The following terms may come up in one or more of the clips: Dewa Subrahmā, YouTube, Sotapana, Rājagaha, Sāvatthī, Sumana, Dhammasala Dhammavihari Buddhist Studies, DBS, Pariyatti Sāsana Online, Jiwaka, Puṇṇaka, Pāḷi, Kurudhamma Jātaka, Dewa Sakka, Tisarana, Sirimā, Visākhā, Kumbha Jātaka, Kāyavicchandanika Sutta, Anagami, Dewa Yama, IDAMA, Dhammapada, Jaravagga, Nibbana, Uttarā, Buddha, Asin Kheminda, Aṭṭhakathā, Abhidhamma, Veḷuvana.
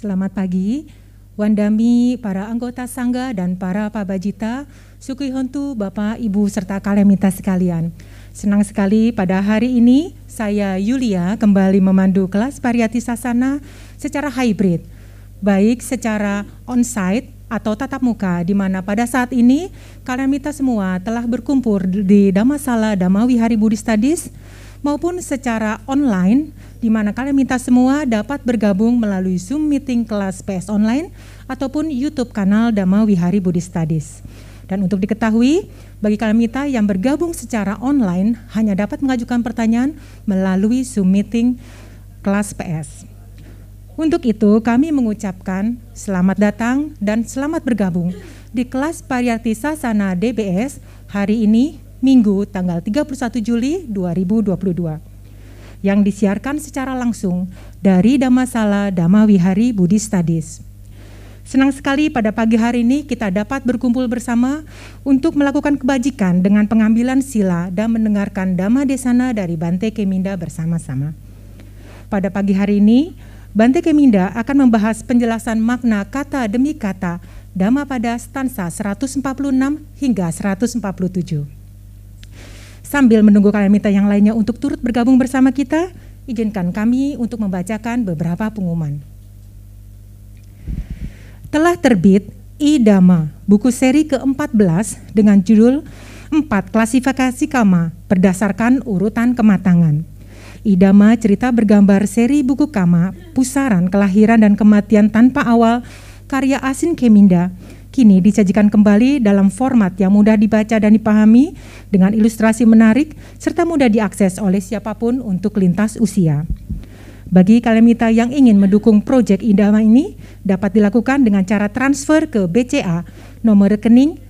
Selamat pagi, Wandami, para anggota Sangga dan para Pabajita, Sukhihontu, Bapak, Ibu, serta kalemita sekalian. Senang sekali pada hari ini saya Yulia kembali memandu kelas Pariyatti Sāsana secara hybrid, baik secara on-site atau tatap muka, di mana pada saat ini kalemita semua telah berkumpul di Dhammasala Dhammavihari Buddhist Studies, maupun secara online, di mana kalian minta semua dapat bergabung melalui Zoom meeting kelas PS online ataupun YouTube kanal Dhammavihari Buddhist Studies. Dan untuk diketahui, bagi kalian minta yang bergabung secara online hanya dapat mengajukan pertanyaan melalui Zoom meeting kelas PS. Untuk itu kami mengucapkan selamat datang dan selamat bergabung di kelas Pariyatti Sāsana DBS hari ini, Minggu tanggal 31 Juli 2022. Yang disiarkan secara langsung dari Dhammasala Dhammavihari Buddhist Studies. Senang sekali pada pagi hari ini kita dapat berkumpul bersama untuk melakukan kebajikan dengan pengambilan sila dan mendengarkan Dhamma Desana dari Bhante Kheminda bersama-sama. Pada pagi hari ini, Bhante Kheminda akan membahas penjelasan makna kata demi kata Dhammapada stansa 146 hingga 147. Sambil menunggu kalemita yang lainnya untuk turut bergabung bersama kita, izinkan kami untuk membacakan beberapa pengumuman. Telah terbit IDAMA, buku seri ke-14 dengan judul 4 Klasifikasi Kama berdasarkan urutan kematangan. IDAMA cerita bergambar seri buku Kama, Pusaran Kelahiran dan Kematian Tanpa Awal, karya Asin Kheminda, kini disajikan kembali dalam format yang mudah dibaca dan dipahami dengan ilustrasi menarik serta mudah diakses oleh siapapun untuk lintas usia. Bagi kalemita yang ingin mendukung proyek IDAMA ini dapat dilakukan dengan cara transfer ke BCA nomor rekening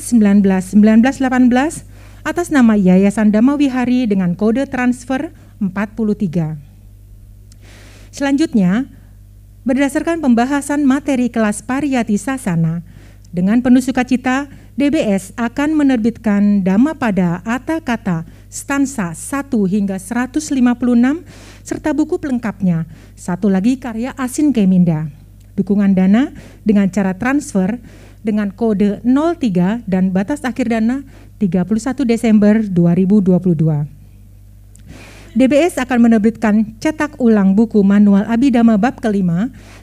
6275191918 atas nama Yayasan Dhammavihari dengan kode transfer 43. Selanjutnya, berdasarkan pembahasan materi kelas Pariyatti Sāsana, dengan penuh sukacita, DBS akan menerbitkan Dhammapada Aṭṭhakathā stansa 1 hingga 156 serta buku pelengkapnya, satu lagi karya Asin Kheminda. Dukungan dana dengan cara transfer dengan kode 03 dan batas akhir dana 31 Desember 2022. DBS akan menerbitkan cetak ulang buku manual Abhidhamma bab ke-5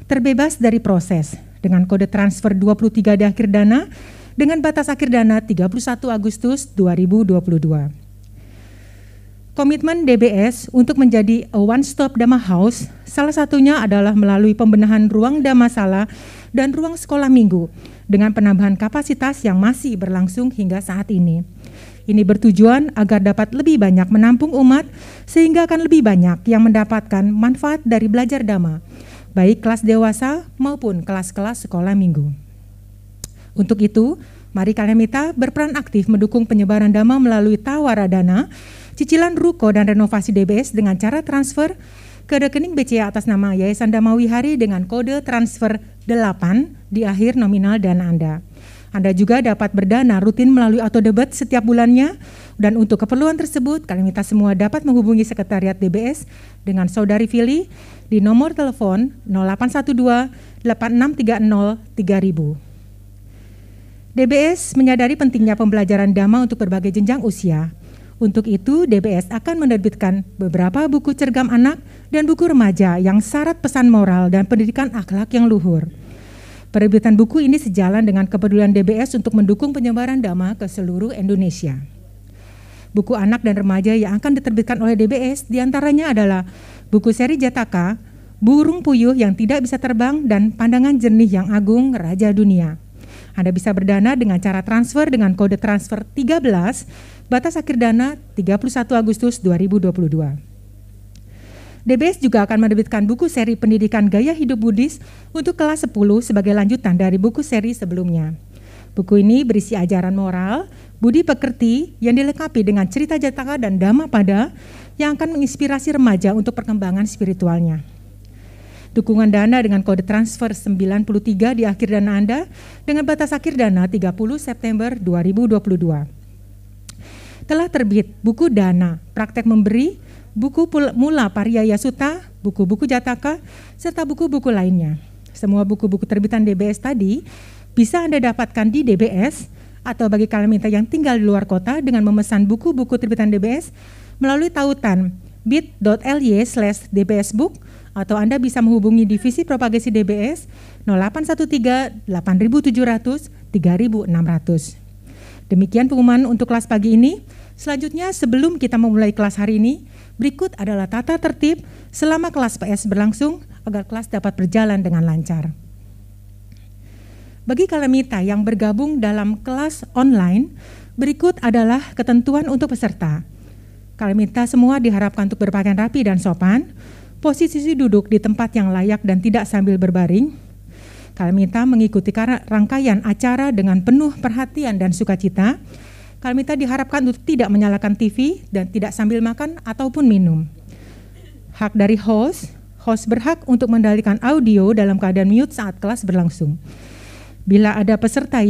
terbebas dari proses dengan kode transfer 23 di akhir dana dengan batas akhir dana 31 Agustus 2022. Komitmen DBS untuk menjadi a one-stop Dhamma house salah satunya adalah melalui pembenahan ruang Dhammasala dan ruang sekolah minggu dengan penambahan kapasitas yang masih berlangsung hingga saat ini. Ini bertujuan agar dapat lebih banyak menampung umat sehingga akan lebih banyak yang mendapatkan manfaat dari belajar Dhamma, baik kelas dewasa maupun kelas-kelas sekolah minggu. Untuk itu, mari kalemita berperan aktif mendukung penyebaran Dhamma melalui tawaradana, cicilan ruko dan renovasi DBS dengan cara transfer ke rekening BCA atas nama Yayasan Dhammavihari dengan kode transfer 8 di akhir nominal dana Anda. Anda juga dapat berdana rutin melalui autodebit setiap bulannya, dan untuk keperluan tersebut kalian minta semua dapat menghubungi Sekretariat DBS dengan Saudari Fili di nomor telepon 0812 8630 3000. DBS menyadari pentingnya pembelajaran Dhamma untuk berbagai jenjang usia. Untuk itu DBS akan menerbitkan beberapa buku cergam anak dan buku remaja yang syarat pesan moral dan pendidikan akhlak yang luhur. Penerbitan buku ini sejalan dengan kepedulian DBS untuk mendukung penyebaran Dhamma ke seluruh Indonesia. Buku anak dan remaja yang akan diterbitkan oleh DBS diantaranya adalah buku seri Jetavana, Burung Puyuh yang Tidak Bisa Terbang, dan Pandangan Jernih yang Agung, Raja Dunia. Anda bisa berdana dengan cara transfer dengan kode transfer 13, batas akhir dana 31 Agustus 2022. DBS juga akan menerbitkan buku seri Pendidikan Gaya Hidup Buddhis untuk kelas 10 sebagai lanjutan dari buku seri sebelumnya. Buku ini berisi ajaran moral, budi pekerti yang dilengkapi dengan cerita Jetavana dan Dhammapada yang akan menginspirasi remaja untuk perkembangan spiritualnya. Dukungan dana dengan kode transfer 93 di akhir dana Anda dengan batas akhir dana 30 September 2022. Telah terbit buku Dana, Praktek Memberi, buku Mūlapariyāya Sutta, buku-buku Jātaka, serta buku-buku lainnya. Semua buku-buku terbitan DBS tadi bisa Anda dapatkan di DBS atau bagi kalian yang tinggal di luar kota dengan memesan buku-buku terbitan DBS melalui tautan bit.ly/dbsbook atau Anda bisa menghubungi Divisi Propagasi DBS 0813 8700 3600. Demikian pengumuman untuk kelas pagi ini. Selanjutnya, sebelum kita memulai kelas hari ini, berikut adalah tata tertib selama kelas PS berlangsung agar kelas dapat berjalan dengan lancar. Bagi kalamita yang bergabung dalam kelas online, berikut adalah ketentuan untuk peserta. Kalamita semua diharapkan untuk berpakaian rapi dan sopan, posisi duduk di tempat yang layak dan tidak sambil berbaring. Kalamita mengikuti rangkaian acara dengan penuh perhatian dan sukacita. Kalamita diharapkan untuk tidak menyalakan TV dan tidak sambil makan ataupun minum. Hak dari host, host berhak untuk mengendalikan audio dalam keadaan mute saat kelas berlangsung. Bila ada peserta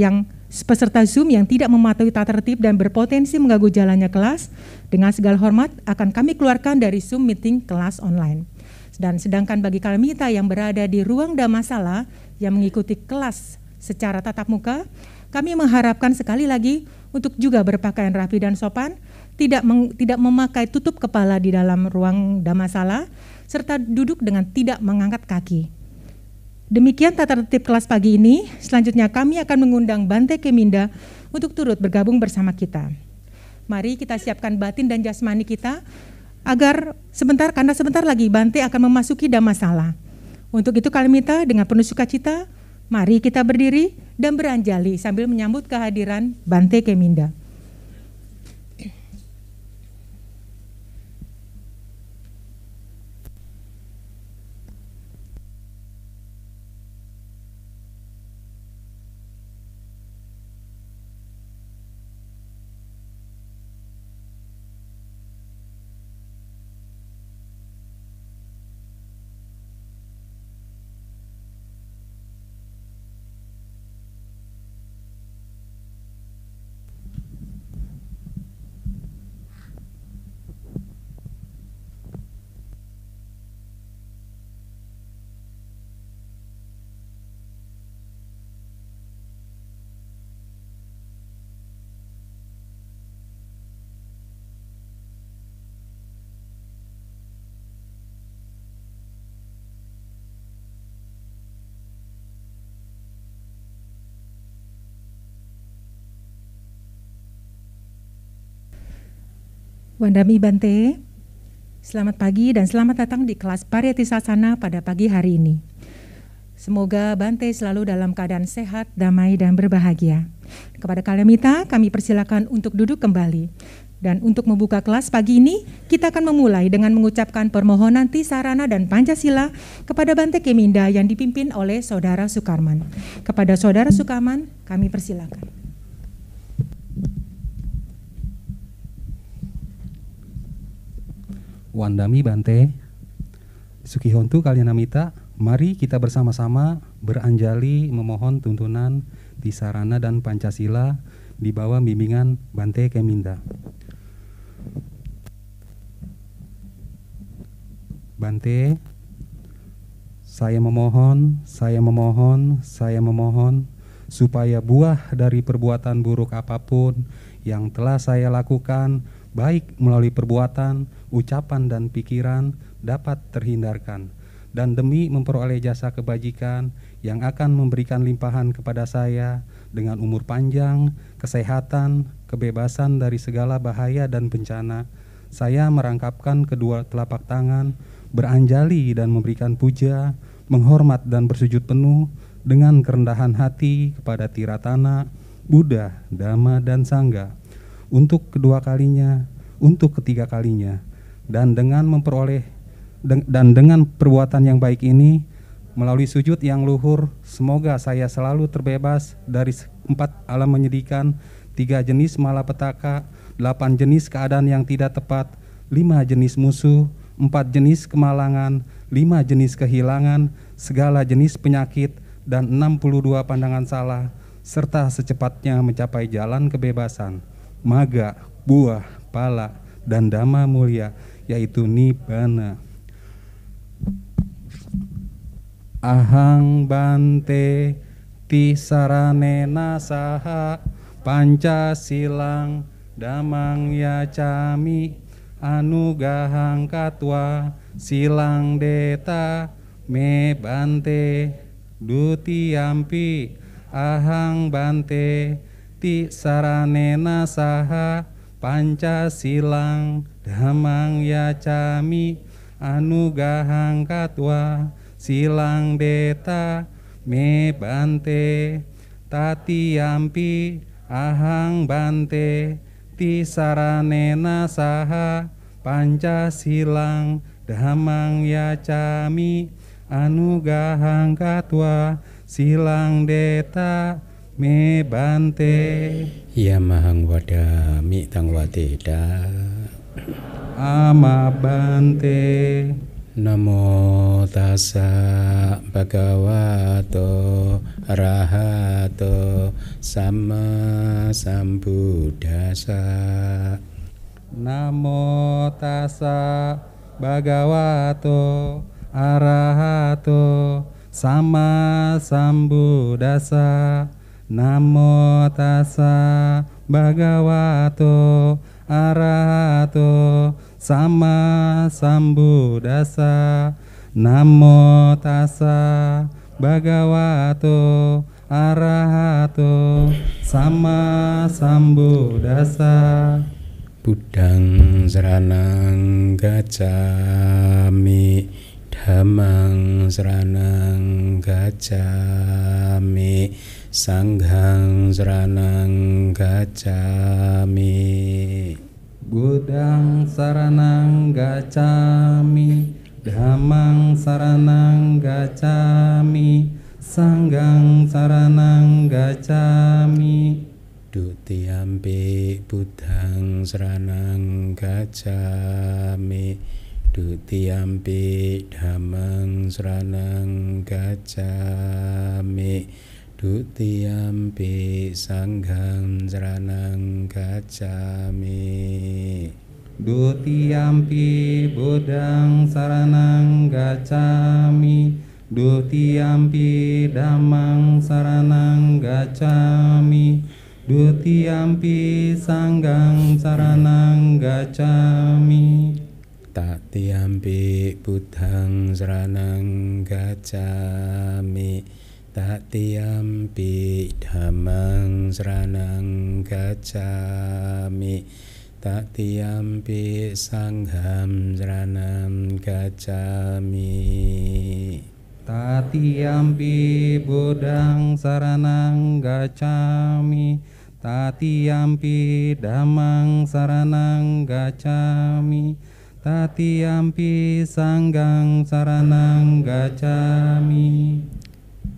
Zoom yang tidak mematuhi tata tertib dan berpotensi mengganggu jalannya kelas, dengan segala hormat akan kami keluarkan dari Zoom meeting kelas online. Dan sedangkan bagi kalamita yang berada di ruang Dhammasala yang mengikuti kelas secara tatap muka, kami mengharapkan sekali lagi untuk juga berpakaian rapi dan sopan, tidak memakai tutup kepala di dalam ruang Dhammasala, serta duduk dengan tidak mengangkat kaki. Demikian tata tertib kelas pagi ini. Selanjutnya kami akan mengundang Bhante Kheminda untuk turut bergabung bersama kita. Mari kita siapkan batin dan jasmani kita karena sebentar lagi Bhante akan memasuki Dhammasala. Untuk itu kalamita dengan penuh sukacita, mari kita berdiri dan beranjali sambil menyambut kehadiran Bhante Kheminda. Wandami Bhante, selamat pagi dan selamat datang di kelas Pariyatti Sāsana pada pagi hari ini. Semoga Bhante selalu dalam keadaan sehat, damai, dan berbahagia. Kepada kalamita, kami persilakan untuk duduk kembali. Dan untuk membuka kelas pagi ini, kita akan memulai dengan mengucapkan permohonan Tisarana dan Pancasila kepada Bhante Kheminda yang dipimpin oleh Saudara Sukarman. Kepada Saudara Sukarman, kami persilakan. Wandami Bhante, Sukihontu Kalyanamita, mari kita bersama-sama beranjali memohon tuntunan Tisarana dan Pancasila di bawah bimbingan Bhante Kheminda. Bhante, saya memohon supaya buah dari perbuatan buruk apapun yang telah saya lakukan, baik melalui perbuatan, ucapan, dan pikiran dapat terhindarkan. Dan demi memperoleh jasa kebajikan yang akan memberikan limpahan kepada saya dengan umur panjang, kesehatan, kebebasan dari segala bahaya dan bencana, saya merangkapkan kedua telapak tangan, beranjali dan memberikan puja, menghormat dan bersujud penuh dengan kerendahan hati kepada Tiratana, Buddha, Dhamma, dan Sangha. Untuk kedua kalinya, untuk ketiga kalinya, dan dengan dengan perbuatan yang baik ini, melalui sujud yang luhur, semoga saya selalu terbebas dari 4 alam menyedihkan, 3 jenis malapetaka, 8 jenis keadaan yang tidak tepat, 5 jenis musuh, 4 jenis kemalangan, 5 jenis kehilangan, segala jenis penyakit, dan 62 pandangan salah, serta secepatnya mencapai jalan kebebasan, maga, buah, pala, dan dhamma mulia yaitu nibbana. Ahang bante tisaranena saha pancasilang damang yacami anugahang katwa silang deta me bante dutiyampi. Ahang bante tisaranena saha pancasilang damang yacami anugahang katwa silang deta me bante tatiyampi. Ahang bante tisaranena saha pancasilang damang yacami anugahang katwa silang deta me bante. Yamahang wadami tangwateda ama bante. Namo tassa bhagavato arahato samma sambuddhassa. Namo tassa bhagavato arahato samma sambuddhassa. Namo tassa bhagavato arahato samma sambuddhassa. Namo tassa bhagavato arahato samma sambuddhassa. Buddhang saranang gacchami dhammang saranang gacchami sanghang saranang gacchami. Buddhang saranang gacchami dhammang saranang gacchami sanghang saranang gacchami. Dutiyampi buddhang saranang gacchami dutiyampi dhammang saranang gacchami dutiyampi sanghang saranang gacchami. Dutiyampi buddhang saranang gacchami dutiyampi dhammang saranang gacchami dutiyampi sanghang saranang gacchami. Tatiyampi buddhang saranang gacchami tatiyampi dhammang saranang gacchami tatiyampi sangham saranam gacchami. Tatiyampi buddhang saranang gacchami tatiyampi dhammang saranang gacchami tatiyampi sangham saranang gacchami.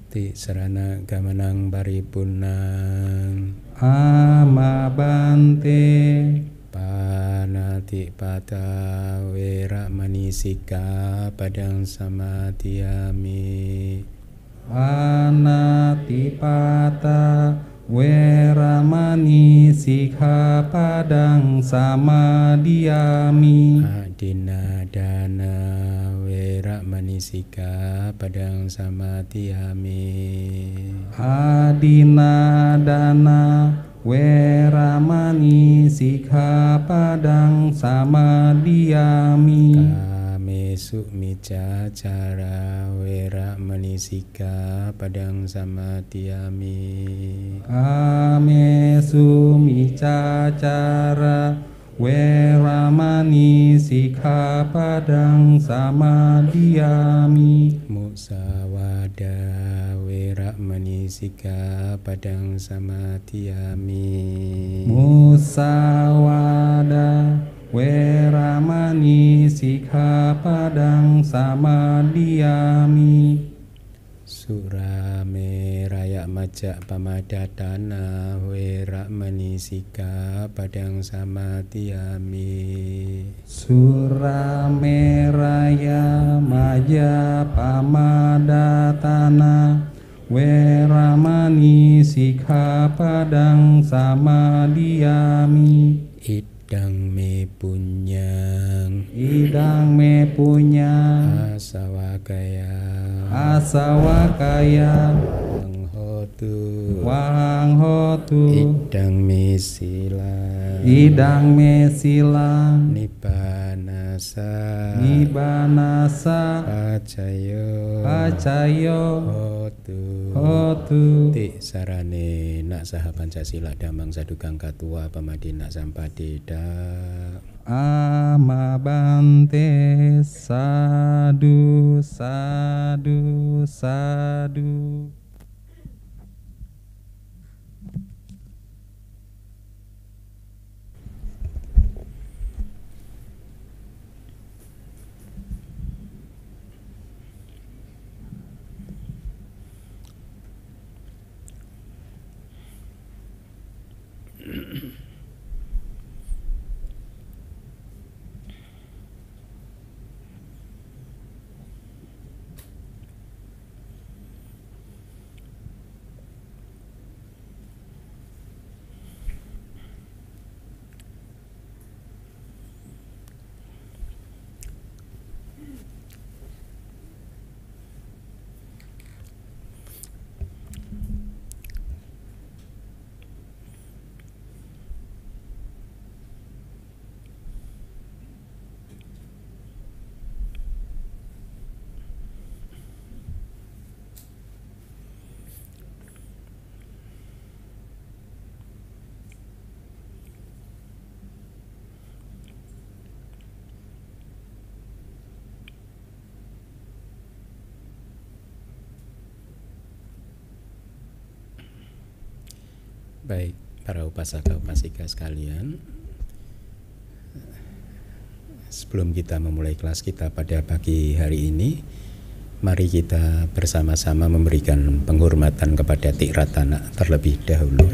Tisarana gamanang paripunang ama bante. Panati pata weramani sika padang samadhiyami. Panati pata weramani sika padang samadhiyami. Adina dana weramani sika padang samadhiyami. Adina dana weramani sika padang samadhiyami. Kamesu mica cara weramani sika padang samadhiyami. Kamesu mica cara weramani sikha padang samadhiyami. Musawada weramani sikha padang samadhiyami. Musawada weramani sikha padang samadhiyami. Surame rayak majak pamadatana weramani sika padang samadhiyami. Surame rayak majak pamadatana weramani sika padang samadhiyami. Idang me punyang Idang me punya asawakaya wanghotu idang mesila nibanasa pacayo hotu ti sarane nak saha Pancasila damang sadugang katua pamadi nak sampadeda ama Bhante sadu Baik, para upasaka upasika sekalian, sebelum kita memulai kelas kita pada pagi hari ini, mari kita bersama-sama memberikan penghormatan kepada Tikratana terlebih dahulu.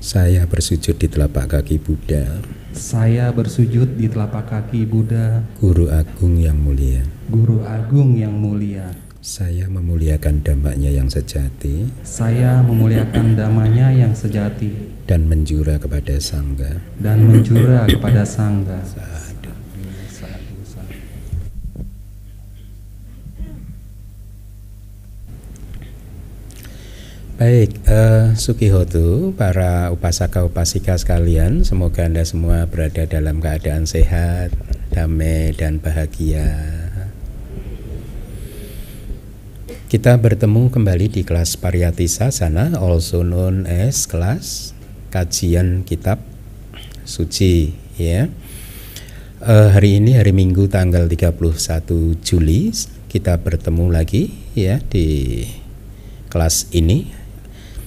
Saya bersujud di telapak kaki Buddha. Saya bersujud di telapak kaki Buddha. Guru Agung yang mulia. Guru Agung yang mulia. Saya memuliakan dhammanya yang sejati. Saya memuliakan dhammanya yang sejati. Dan menjura kepada sangga. Dan menjura kepada sangga. Sadu. Sadu, sadu. Baik, Sukihotu, para upasaka upasika sekalian, semoga Anda semua berada dalam keadaan sehat, damai dan bahagia. Kita bertemu kembali di kelas Pariyatti Sāsana, also known as kelas kajian kitab suci. Ya, hari ini hari Minggu tanggal 31 Juli kita bertemu lagi ya di kelas ini.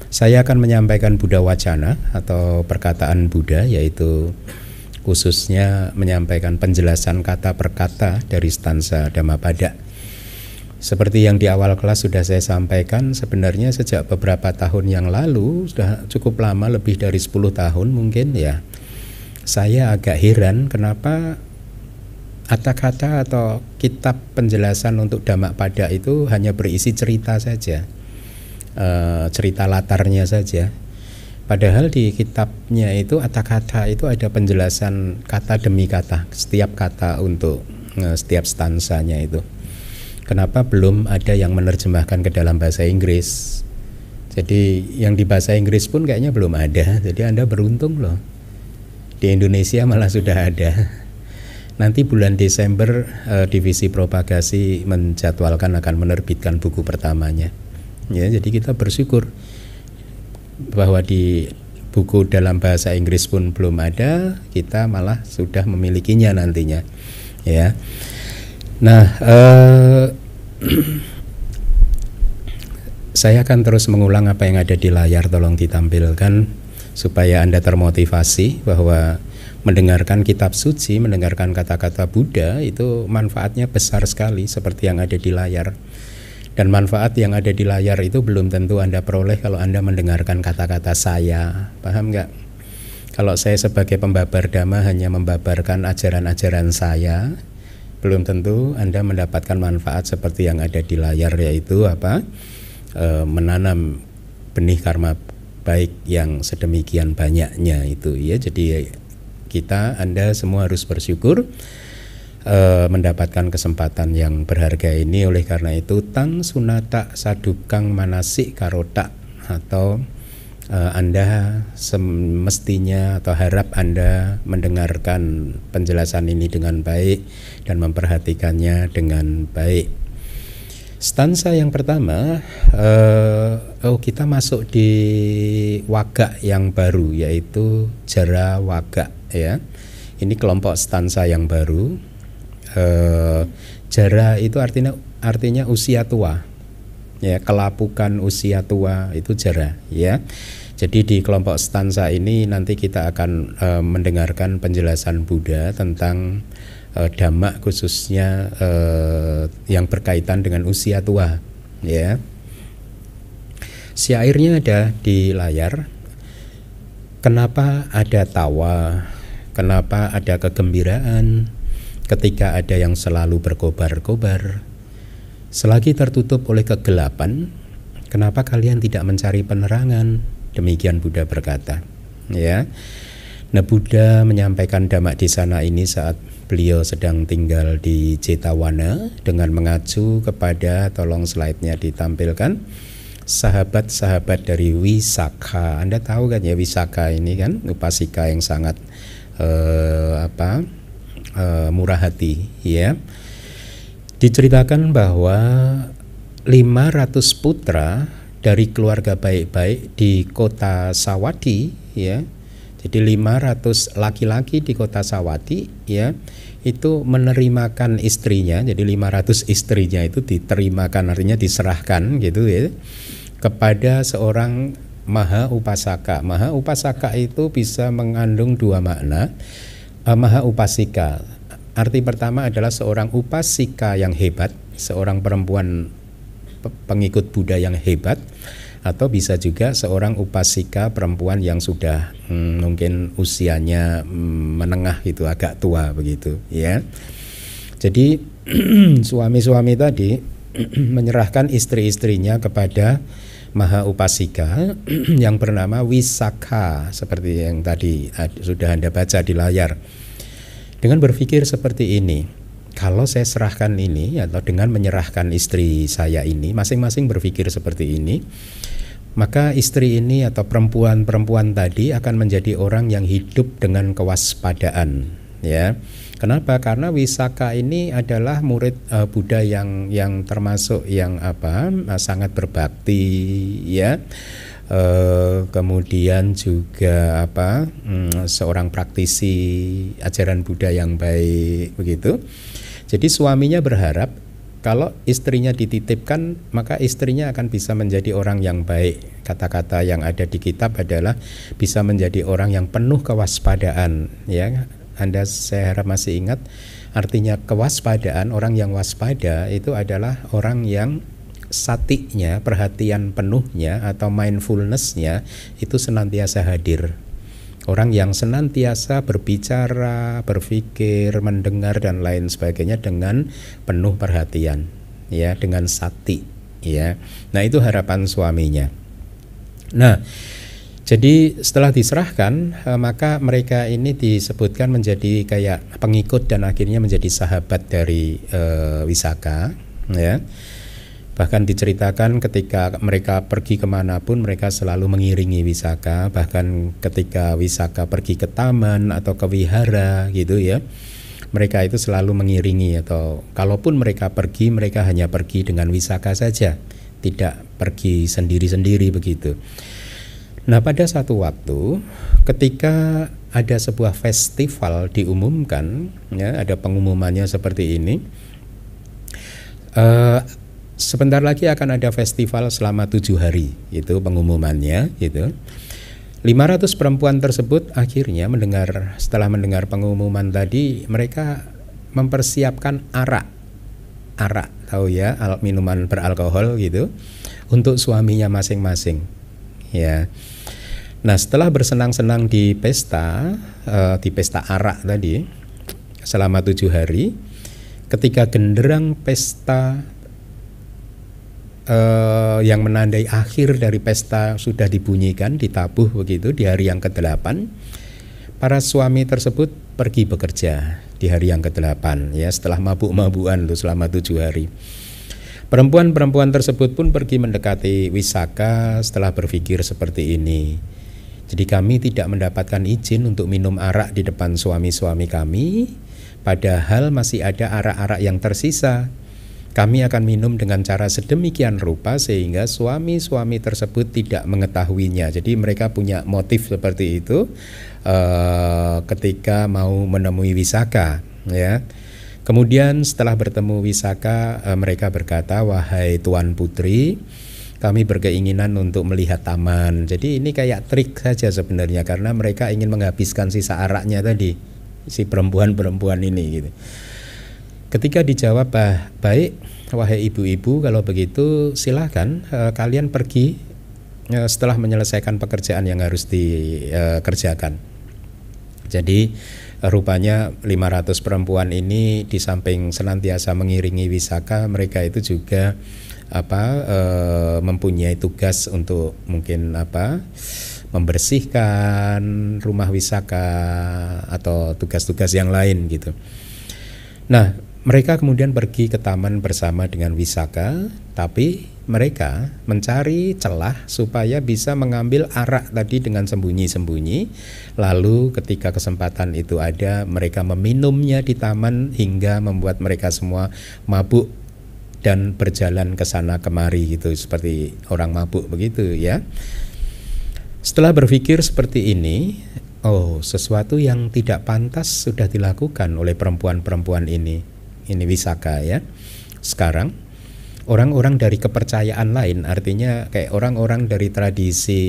Saya akan menyampaikan Buddha Wacana atau perkataan Buddha, yaitu khususnya menyampaikan penjelasan kata per kata dari stansa Dhammapada. Seperti yang di awal kelas sudah saya sampaikan, sebenarnya sejak beberapa tahun yang lalu, sudah cukup lama, lebih dari 10 tahun mungkin ya, saya agak heran kenapa Aṭṭhakathā atau kitab penjelasan untuk Dhammapada itu hanya berisi cerita saja, cerita latarnya saja. Padahal di kitabnya itu Aṭṭhakathā itu ada penjelasan kata demi kata, setiap kata untuk setiap stansanya itu. Kenapa belum ada yang menerjemahkan ke dalam bahasa Inggris? Jadi yang di bahasa Inggris pun kayaknya belum ada. Jadi Anda beruntung loh. Di Indonesia malah sudah ada. Nanti bulan Desember divisi propagasi menjadwalkan akan menerbitkan buku pertamanya. Ya, jadi kita bersyukur bahwa di buku dalam bahasa Inggris pun belum ada, kita malah sudah memilikinya nantinya. Ya. Nah, saya akan terus mengulang apa yang ada di layar, tolong ditampilkan supaya Anda termotivasi bahwa mendengarkan kitab suci, mendengarkan kata-kata Buddha itu manfaatnya besar sekali seperti yang ada di layar. Dan manfaat yang ada di layar itu belum tentu Anda peroleh kalau Anda mendengarkan kata-kata saya, paham nggak? Kalau saya sebagai pembabar dhamma hanya membabarkan ajaran-ajaran saya, belum tentu Anda mendapatkan manfaat seperti yang ada di layar, yaitu apa? Menanam benih karma baik yang sedemikian banyaknya itu ya. Jadi kita, Anda semua harus bersyukur mendapatkan kesempatan yang berharga ini. Oleh karena itu, tang sunata sadukang manasik karotak, atau Anda semestinya atau harap Anda mendengarkan penjelasan ini dengan baik dan memperhatikannya dengan baik. Stansa yang pertama, kita masuk di waga yang baru, yaitu jara waga, ya. Ini kelompok stansa yang baru. Jara itu artinya usia tua, ya, kelapukan usia tua itu jara, ya. Jadi di kelompok stansa ini nanti kita akan mendengarkan penjelasan Buddha tentang Dhamma, khususnya yang berkaitan dengan usia tua, ya. Syairnya ada di layar. Kenapa ada tawa? Kenapa ada kegembiraan ketika ada yang selalu berkobar-kobar? Selagi tertutup oleh kegelapan, kenapa kalian tidak mencari penerangan? Demikian Buddha berkata, ya. Nah, Buddha menyampaikan dhamma di sana ini saat beliau sedang tinggal di Jetavana dengan mengacu kepada, tolong slide-nya ditampilkan, sahabat-sahabat dari Visākhā. Anda tahu kan ya, Visākhā ini kan upasika yang sangat murah hati, ya. Diceritakan bahwa 500 putra dari keluarga baik-baik di kota Sāvatthī, ya. Jadi 500 laki-laki di kota Sāvatthī, ya, itu menerimakan istrinya. Jadi 500 istrinya itu diterimakan, artinya diserahkan gitu ya, kepada seorang maha upasaka. Maha upasaka itu bisa mengandung dua makna. Maha upasika, arti pertama adalah seorang upasika yang hebat, seorang perempuan pengikut Buddha yang hebat, atau bisa juga seorang upasika perempuan yang sudah mungkin usianya menengah gitu, agak tua begitu, ya. Jadi suami-suami tadi menyerahkan istri-istrinya kepada maha upasika yang bernama Visākhā, seperti yang tadi sudah Anda baca di layar, dengan berpikir seperti ini. Kalau saya serahkan ini, atau dengan menyerahkan istri saya ini, masing-masing berpikir seperti ini, maka istri ini atau perempuan-perempuan tadi akan menjadi orang yang hidup dengan kewaspadaan, ya. Kenapa? Karena Visākhā ini adalah murid Buddha yang termasuk yang sangat berbakti, ya. Kemudian juga seorang praktisi ajaran Buddha yang baik begitu. Jadi suaminya berharap kalau istrinya dititipkan, maka istrinya akan bisa menjadi orang yang baik. Kata-kata yang ada di kitab adalah bisa menjadi orang yang penuh kewaspadaan, ya. Anda saya harap masih ingat artinya kewaspadaan. Orang yang waspada itu adalah orang yang satiknya, perhatian penuhnya atau mindfulness-nya itu senantiasa hadir. Orang yang senantiasa berbicara, berpikir, mendengar dan lain sebagainya dengan penuh perhatian, ya, dengan sati, ya. Nah, itu harapan suaminya. Nah, jadi setelah diserahkan, maka mereka ini disebutkan menjadi kayak pengikut dan akhirnya menjadi sahabat dari Visākhā, ya. Bahkan diceritakan ketika mereka pergi kemanapun, mereka selalu mengiringi Visākhā. Bahkan ketika Visākhā pergi ke taman atau ke wihara gitu ya, mereka itu selalu mengiringi, atau kalaupun mereka pergi, mereka hanya pergi dengan Visākhā saja, tidak pergi sendiri-sendiri begitu. Nah, pada satu waktu ketika ada sebuah festival diumumkan, ya, ada pengumumannya seperti ini. Sebentar lagi akan ada festival selama 7 hari, itu pengumumannya gitu. 500 perempuan tersebut akhirnya setelah mendengar pengumuman tadi, mereka mempersiapkan arak, tahu ya, minuman beralkohol gitu, untuk suaminya masing-masing, ya. Nah, setelah bersenang-senang di pesta arak tadi selama 7 hari, ketika genderang pesta yang menandai akhir dari pesta sudah dibunyikan, ditabuh begitu di hari yang ke-8, Para suami tersebut pergi bekerja di hari yang ke-8 ya, setelah mabuk-mabukan loh selama 7 hari. Perempuan-perempuan tersebut pun pergi mendekati Visākhā setelah berpikir seperti ini. Jadi kami tidak mendapatkan izin untuk minum arak di depan suami-suami kami, padahal masih ada arak-arak yang tersisa. Kami akan minum dengan cara sedemikian rupa sehingga suami-suami tersebut tidak mengetahuinya. Jadi mereka punya motif seperti itu ketika mau menemui Visākhā ya. Kemudian setelah bertemu Visākhā mereka berkata, "Wahai Tuan Putri, kami berkeinginan untuk melihat taman." Jadi ini kayak trik saja sebenarnya, karena mereka ingin menghabiskan sisa araknya tadi, si perempuan-perempuan ini gitu. Ketika dijawab, "Baik, wahai ibu-ibu, kalau begitu silahkan kalian pergi setelah menyelesaikan pekerjaan yang harus dikerjakan." Jadi rupanya 500 perempuan ini di samping senantiasa mengiringi Visākhā, mereka itu juga mempunyai tugas untuk mungkin membersihkan rumah Visākhā atau tugas-tugas yang lain gitu. Nah, mereka kemudian pergi ke taman bersama dengan Visākhā, tapi mereka mencari celah supaya bisa mengambil arak tadi dengan sembunyi-sembunyi. Lalu ketika kesempatan itu ada, mereka meminumnya di taman hingga membuat mereka semua mabuk dan berjalan ke sana kemari gitu, seperti orang mabuk begitu ya. Setelah berpikir seperti ini, oh, sesuatu yang tidak pantas sudah dilakukan oleh perempuan-perempuan ini. Ini Visākhā ya. Sekarang orang-orang dari kepercayaan lain, artinya kayak orang-orang dari tradisi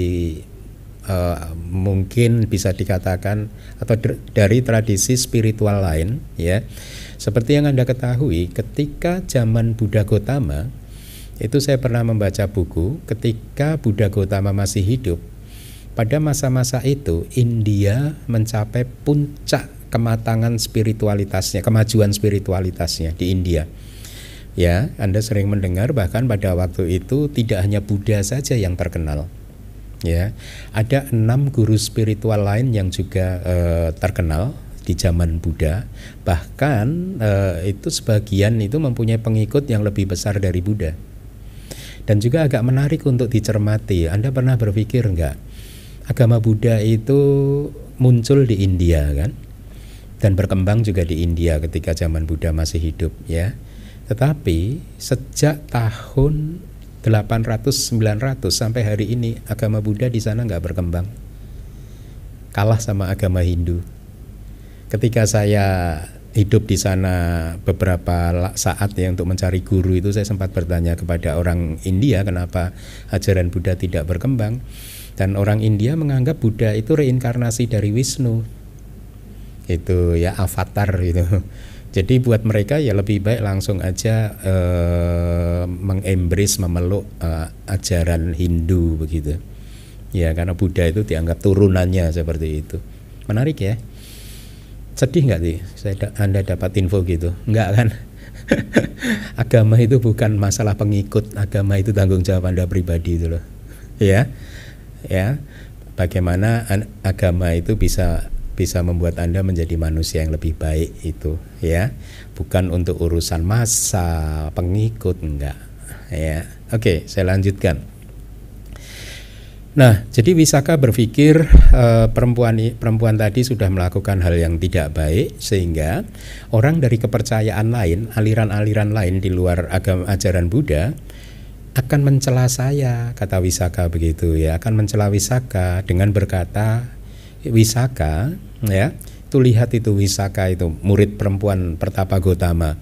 mungkin bisa dikatakan atau dari tradisi spiritual lain ya. Seperti yang Anda ketahui, ketika zaman Buddha Gotama itu saya pernah membaca buku, ketika Buddha Gotama masih hidup, pada masa-masa itu India mencapai puncak kematangan spiritualitasnya, kemajuan spiritualitasnya di India. Ya, Anda sering mendengar bahkan pada waktu itu tidak hanya Buddha saja yang terkenal. Ya, ada 6 guru spiritual lain yang juga terkenal di zaman Buddha. Bahkan itu sebagian itu mempunyai pengikut yang lebih besar dari Buddha. Dan juga agak menarik untuk dicermati. Anda pernah berpikir enggak? Agama Buddha itu muncul di India kan? Dan berkembang juga di India ketika zaman Buddha masih hidup ya. Tetapi sejak tahun 800-900 sampai hari ini agama Buddha di sana nggak berkembang, kalah sama agama Hindu. Ketika saya hidup di sana beberapa saat ya untuk mencari guru itu, saya sempat bertanya kepada orang India kenapa ajaran Buddha tidak berkembang, dan orang India menganggap Buddha itu reinkarnasi dari Wisnu, itu ya avatar gitu. Jadi buat mereka ya lebih baik langsung aja mengembrace, memeluk ajaran Hindu begitu. Ya, karena Buddha itu dianggap turunannya seperti itu. Menarik ya. Sedih nggak sih? Anda dapat info gitu? Nggak kan? Agama itu bukan masalah pengikut, agama itu tanggung jawab Anda pribadi itu loh. Ya, ya. Bagaimana agama itu bisa membuat Anda menjadi manusia yang lebih baik itu ya, bukan untuk urusan massa pengikut, enggak ya. Oke, saya lanjutkan. Nah, jadi Visākhā berpikir perempuan tadi sudah melakukan hal yang tidak baik, sehingga orang dari kepercayaan lain, aliran-aliran lain di luar agama ajaran Buddha akan mencela saya, kata Visākhā begitu ya, akan mencela Visākhā dengan berkata, "Visākhā ya, tuh lihat itu Visākhā itu murid perempuan pertapa Gotama.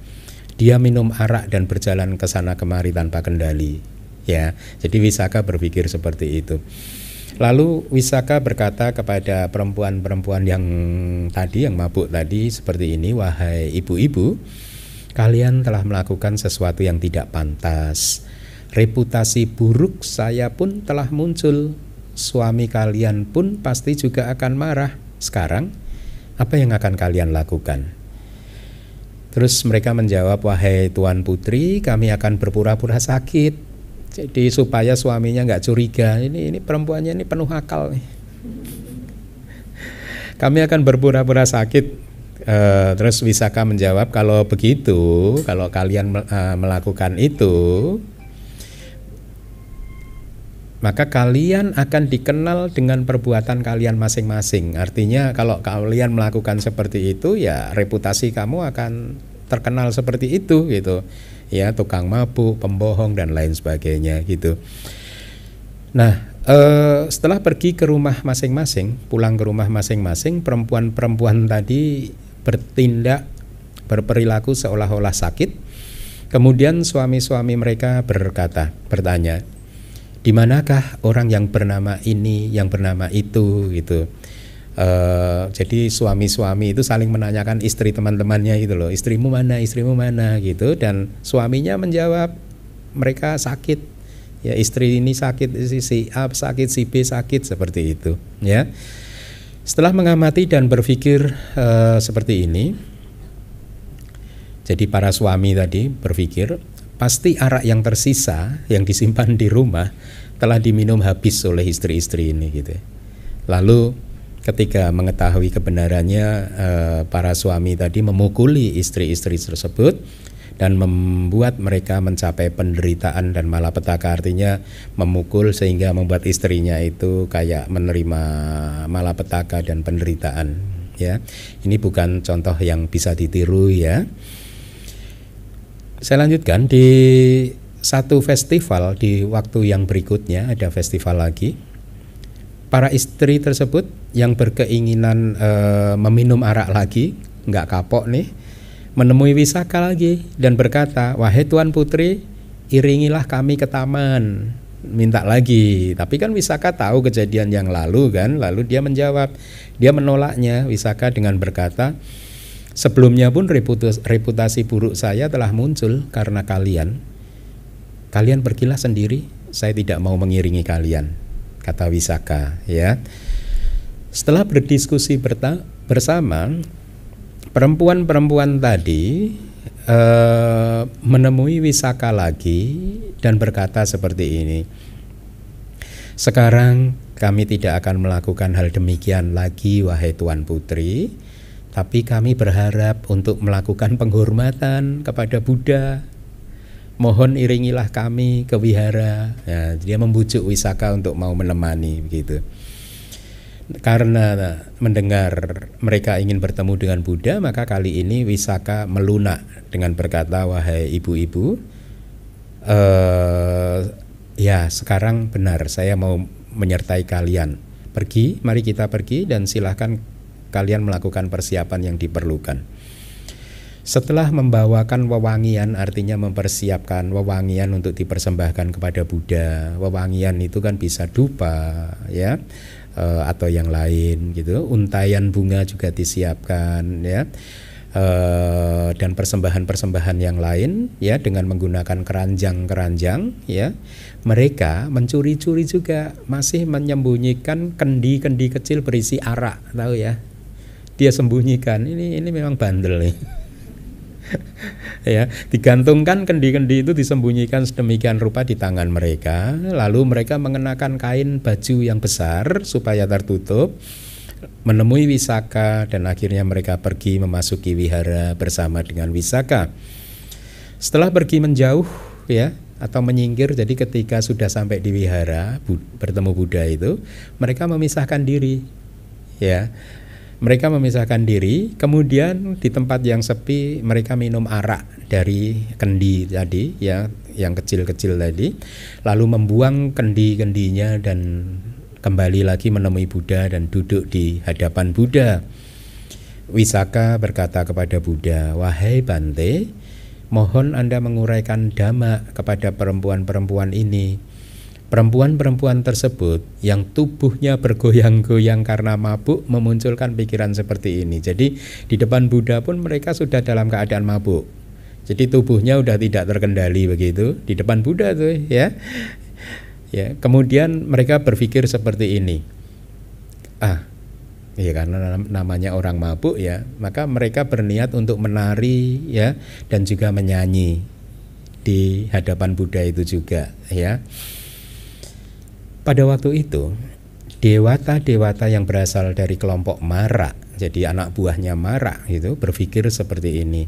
Dia minum arak dan berjalan ke sana kemari tanpa kendali." Ya, jadi Visākhā berpikir seperti itu. Lalu Visākhā berkata kepada perempuan-perempuan yang tadi, yang mabuk tadi seperti ini, "Wahai ibu-ibu, kalian telah melakukan sesuatu yang tidak pantas. Reputasi buruk saya pun telah muncul. Suami kalian pun pasti juga akan marah. Sekarang apa yang akan kalian lakukan?" Terus mereka menjawab, "Wahai Tuan Putri, kami akan berpura-pura sakit." Jadi supaya suaminya nggak curiga, ini perempuannya ini penuh akal nih. kami akan berpura-pura sakit. Terus Visākhā menjawab, kalau begitu, kalau kalian melakukan itu, maka kalian akan dikenal dengan perbuatan kalian masing-masing. Artinya kalau kalian melakukan seperti itu, ya reputasi kamu akan terkenal seperti itu gitu. Ya, tukang mabuk, pembohong dan lain sebagainya gitu. Nah, setelah pergi ke rumah masing-masing, pulang ke rumah masing-masing, perempuan-perempuan tadi berperilaku seolah-olah sakit. Kemudian suami-suami mereka bertanya, di manakah orang yang bernama ini, yang bernama itu gitu. Jadi suami-suami itu saling menanyakan istri teman-temannya gitu loh, istrimu mana gitu, dan suaminya menjawab mereka sakit, ya istri ini sakit, si A sakit, si B sakit, seperti itu ya. Setelah mengamati dan berpikir seperti ini, jadi para suami tadi berpikir, pasti arak yang tersisa yang disimpan di rumah telah diminum habis oleh istri-istri ini gitu. Lalu ketika mengetahui kebenarannya, para suami tadi memukuli istri-istri tersebut dan membuat mereka mencapai penderitaan dan malapetaka. Artinya memukul sehingga membuat istrinya itu kayak menerima malapetaka dan penderitaan ya. Ini bukan contoh yang bisa ditiru ya. Saya lanjutkan, di satu festival di waktu yang berikutnya ada festival lagi. Para istri tersebut yang berkeinginan meminum arak lagi, nggak kapok nih, menemui Visākhā lagi dan berkata, wahai Tuan Putri, iringilah kami ke taman, minta lagi. Tapi kan Visākhā tahu kejadian yang lalu kan, lalu dia menjawab, dia menolaknya Visākhā dengan berkata, sebelumnya pun reputasi buruk saya telah muncul karena kalian. Kalian pergilah sendiri, saya tidak mau mengiringi kalian, kata Visākhā ya. Setelah berdiskusi bersama, perempuan-perempuan tadi menemui Visākhā lagi dan berkata seperti ini, sekarang kami tidak akan melakukan hal demikian lagi wahai Tuan Putri, tapi kami berharap untuk melakukan penghormatan kepada Buddha. Mohon iringilah kami ke wihara. Ya, dia membujuk Visākhā untuk mau menemani begitu. Karena mendengar mereka ingin bertemu dengan Buddha, maka kali ini Visākhā melunak dengan berkata, wahai ibu-ibu, ya sekarang benar saya mau menyertai kalian. Pergi, mari kita pergi dan silahkan kalian melakukan persiapan yang diperlukan. Setelah membawakan wewangian, artinya mempersiapkan wewangian untuk dipersembahkan kepada Buddha. Wewangian itu kan bisa dupa ya, atau yang lain gitu. Untayan bunga juga disiapkan ya, dan persembahan-persembahan yang lain ya, dengan menggunakan keranjang-keranjang ya. Mereka mencuri-curi juga, masih menyembunyikan kendi-kendi kecil berisi arak, tahu ya. Dia sembunyikan, ini memang bandel nih. Ya, digantungkan kendi-kendi itu, disembunyikan sedemikian rupa di tangan mereka. Lalu mereka mengenakan kain baju yang besar supaya tertutup, menemui Visākhā dan akhirnya mereka pergi memasuki wihara bersama dengan Visākhā. Setelah pergi menjauh ya, atau menyingkir, jadi ketika sudah sampai di wihara bertemu Buddha itu, mereka memisahkan diri ya. Mereka memisahkan diri, kemudian di tempat yang sepi mereka minum arak dari kendi tadi ya, yang kecil-kecil tadi. Lalu membuang kendi-kendinya dan kembali lagi menemui Buddha dan duduk di hadapan Buddha. Visākhā berkata kepada Buddha, wahai Bhante, mohon Anda menguraikan dhamma kepada perempuan-perempuan ini. Perempuan-perempuan tersebut yang tubuhnya bergoyang-goyang karena mabuk memunculkan pikiran seperti ini. Jadi di depan Buddha pun mereka sudah dalam keadaan mabuk. Jadi tubuhnya sudah tidak terkendali begitu di depan Buddha tuh ya. Ya, kemudian mereka berpikir seperti ini. Ah, ya karena namanya orang mabuk ya, maka mereka berniat untuk menari ya dan juga menyanyi di hadapan Buddha itu juga ya. Pada waktu itu dewata-dewata yang berasal dari kelompok Mara, jadi anak buahnya Mara itu berpikir seperti ini.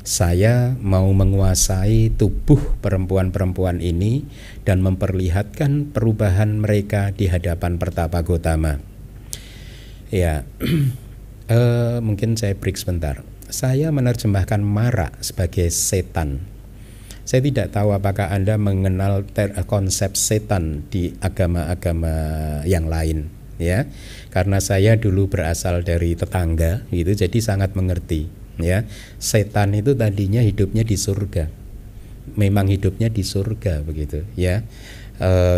Saya mau menguasai tubuh perempuan-perempuan ini dan memperlihatkan perubahan mereka di hadapan Pertapa Gotama. Ya, mungkin saya break sebentar. Saya menerjemahkan Mara sebagai setan. Saya tidak tahu apakah Anda mengenal konsep setan di agama-agama yang lain, ya. Karena saya dulu berasal dari tetangga, gitu, jadi sangat mengerti. Ya, setan itu tadinya hidupnya di surga, memang hidupnya di surga begitu ya.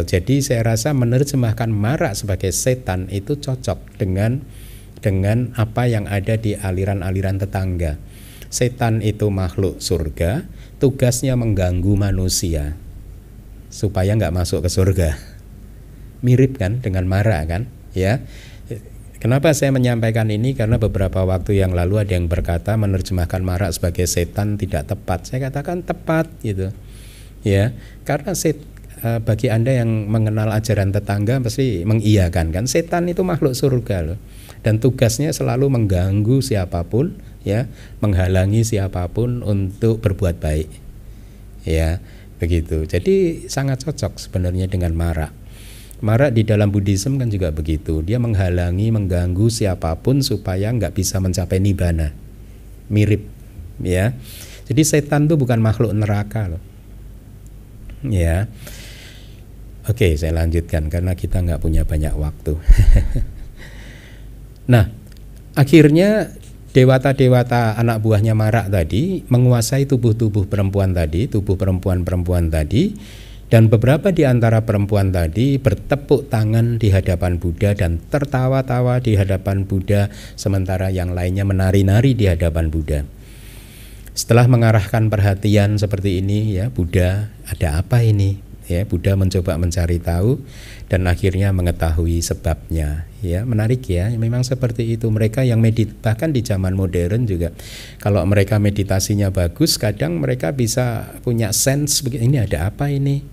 Jadi saya rasa menerjemahkan Mara sebagai setan itu cocok dengan apa yang ada di aliran-aliran tetangga. Setan itu makhluk surga, tugasnya mengganggu manusia supaya nggak masuk ke surga. Mirip kan dengan Mara kan ya. Kenapa saya menyampaikan ini? Karena beberapa waktu yang lalu ada yang berkata menerjemahkan Mara sebagai setan tidak tepat. Saya katakan tepat gitu. Ya, karena bagi Anda yang mengenal ajaran tetangga pasti mengiyakan kan. Setan itu makhluk surga loh. Dan tugasnya selalu mengganggu siapapun, ya, menghalangi siapapun untuk berbuat baik. Ya, begitu. Jadi sangat cocok sebenarnya dengan Mara. Mara di dalam Buddhism kan juga begitu. Dia menghalangi, mengganggu siapapun supaya nggak bisa mencapai nibbana. Mirip, ya. Jadi setan itu bukan makhluk neraka loh. Ya. Oke, saya lanjutkan karena kita nggak punya banyak waktu. Nah, akhirnya dewata-dewata anak buahnya Mara tadi menguasai tubuh-tubuh perempuan tadi, tubuh perempuan-perempuan tadi. Dan beberapa di antara perempuan tadi bertepuk tangan di hadapan Buddha dan tertawa-tawa di hadapan Buddha, sementara yang lainnya menari-nari di hadapan Buddha. Setelah mengarahkan perhatian seperti ini, ya Buddha, ada apa ini? Ya, Buddha mencoba mencari tahu dan akhirnya mengetahui sebabnya. Ya, menarik ya, memang seperti itu. Mereka yang meditasi, bahkan di zaman modern juga, kalau mereka meditasinya bagus, kadang mereka bisa punya sense begini, ada apa ini?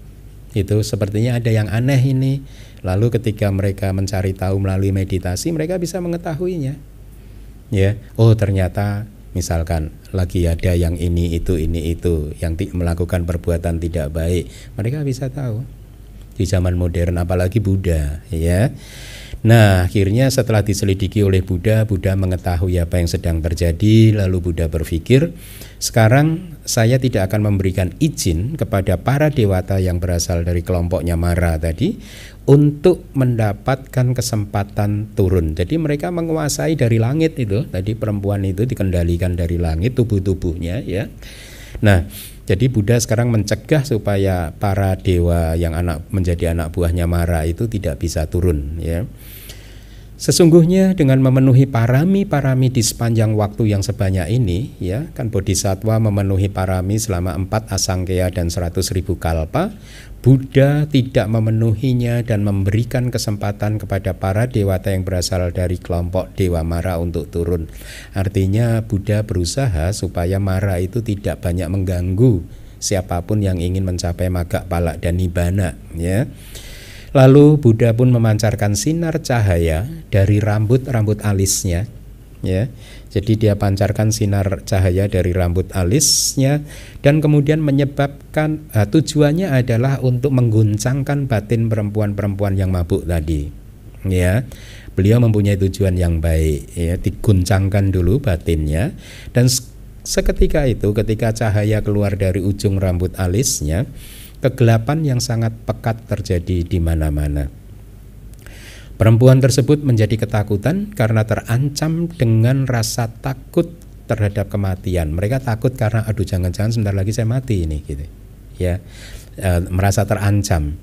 Itu sepertinya ada yang aneh ini. Lalu ketika mereka mencari tahu melalui meditasi, mereka bisa mengetahuinya. Ya, oh ternyata misalkan lagi ada yang ini itu yang melakukan perbuatan tidak baik. Mereka bisa tahu di zaman modern apalagi Buddha, ya. Nah, akhirnya setelah diselidiki oleh Buddha, Buddha mengetahui apa yang sedang terjadi. Lalu Buddha berpikir, sekarang saya tidak akan memberikan izin kepada para dewata yang berasal dari kelompoknya Mara tadi untuk mendapatkan kesempatan turun. Jadi mereka menguasai dari langit itu. Tadi perempuan itu dikendalikan dari langit tubuh-tubuhnya, ya. Nah, jadi Buddha sekarang mencegah supaya para dewa yang menjadi anak buahnya Mara itu tidak bisa turun. Ya. Sesungguhnya dengan memenuhi parami-parami di sepanjang waktu yang sebanyak ini, ya, kan bodhisattva memenuhi parami selama 4 asangkaya dan 100.000 kalpa, Buddha tidak memenuhinya dan memberikan kesempatan kepada para dewata yang berasal dari kelompok dewa Mara untuk turun. Artinya Buddha berusaha supaya Mara itu tidak banyak mengganggu siapapun yang ingin mencapai magga pala dan nibbana, ya. Lalu Buddha pun memancarkan sinar cahaya dari rambut-rambut alisnya, ya. Jadi dia pancarkan sinar cahaya dari rambut alisnya dan kemudian menyebabkan tujuannya adalah untuk mengguncangkan batin perempuan-perempuan yang mabuk tadi, ya. Beliau mempunyai tujuan yang baik, ya, diguncangkan dulu batinnya dan seketika itu ketika cahaya keluar dari ujung rambut alisnya, kegelapan yang sangat pekat terjadi di mana-mana. Perempuan tersebut menjadi ketakutan karena terancam dengan rasa takut terhadap kematian. Mereka takut karena aduh jangan-jangan sebentar lagi saya mati ini gitu. Ya, merasa terancam.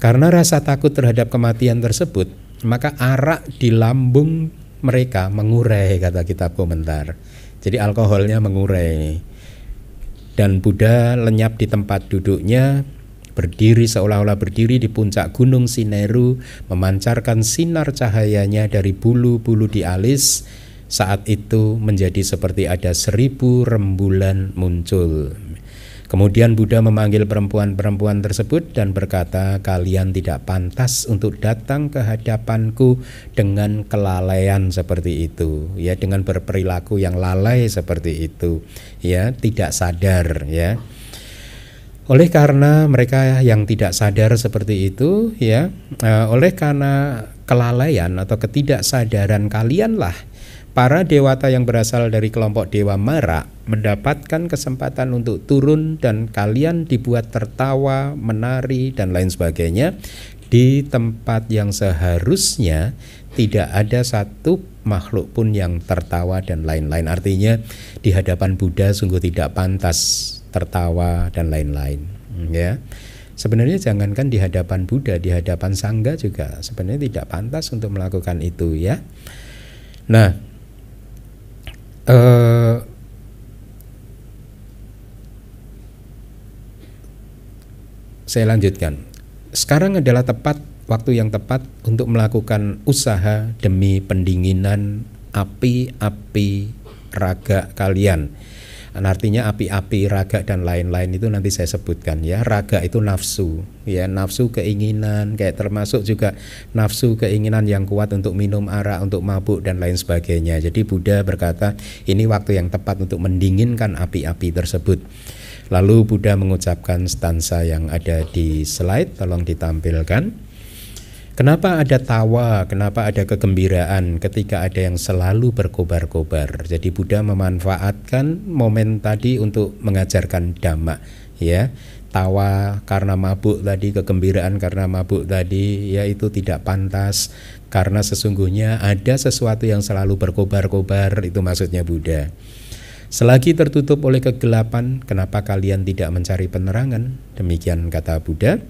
Karena rasa takut terhadap kematian tersebut, maka arak di lambung mereka mengurai kata kitab komentar. Jadi alkoholnya mengurai ini. Dan Buddha lenyap di tempat duduknya, berdiri seolah-olah berdiri di puncak gunung Sineru, memancarkan sinar cahayanya dari bulu-bulu di alis. Saat itu menjadi seperti ada 1000 rembulan muncul. Kemudian Buddha memanggil perempuan-perempuan tersebut dan berkata, kalian tidak pantas untuk datang ke hadapanku dengan kelalaian seperti itu, ya, dengan berperilaku yang lalai seperti itu, ya, tidak sadar, ya. Oleh karena mereka yang tidak sadar seperti itu, ya, oleh karena kelalaian atau ketidaksadaran kalianlah para dewata yang berasal dari kelompok Dewa Mara mendapatkan kesempatan untuk turun dan kalian dibuat tertawa, menari, dan lain sebagainya di tempat yang seharusnya tidak ada satu makhluk pun yang tertawa dan lain-lain. Artinya di hadapan Buddha sungguh tidak pantas tertawa dan lain-lain, ya. Sebenarnya jangankan di hadapan Buddha, di hadapan Sangha juga sebenarnya tidak pantas untuk melakukan itu, ya. Nah, saya lanjutkan. Sekarang adalah tepat waktu yang tepat untuk melakukan usaha demi pendinginan api-api raga kalian. Artinya api-api raga dan lain-lain itu nanti saya sebutkan, ya. Raga itu nafsu, ya, nafsu keinginan, kayak termasuk juga nafsu keinginan yang kuat untuk minum arak, untuk mabuk, dan lain sebagainya. Jadi Buddha berkata ini waktu yang tepat untuk mendinginkan api-api tersebut. Lalu Buddha mengucapkan stansa yang ada di slide, tolong ditampilkan. Kenapa ada tawa, kenapa ada kegembiraan ketika ada yang selalu berkobar-kobar? Jadi Buddha memanfaatkan momen tadi untuk mengajarkan dhamma, ya. Tawa karena mabuk tadi, kegembiraan karena mabuk tadi, ya, itu tidak pantas. Karena sesungguhnya ada sesuatu yang selalu berkobar-kobar, itu maksudnya Buddha. Selagi tertutup oleh kegelapan, kenapa kalian tidak mencari penerangan? Demikian kata Buddha.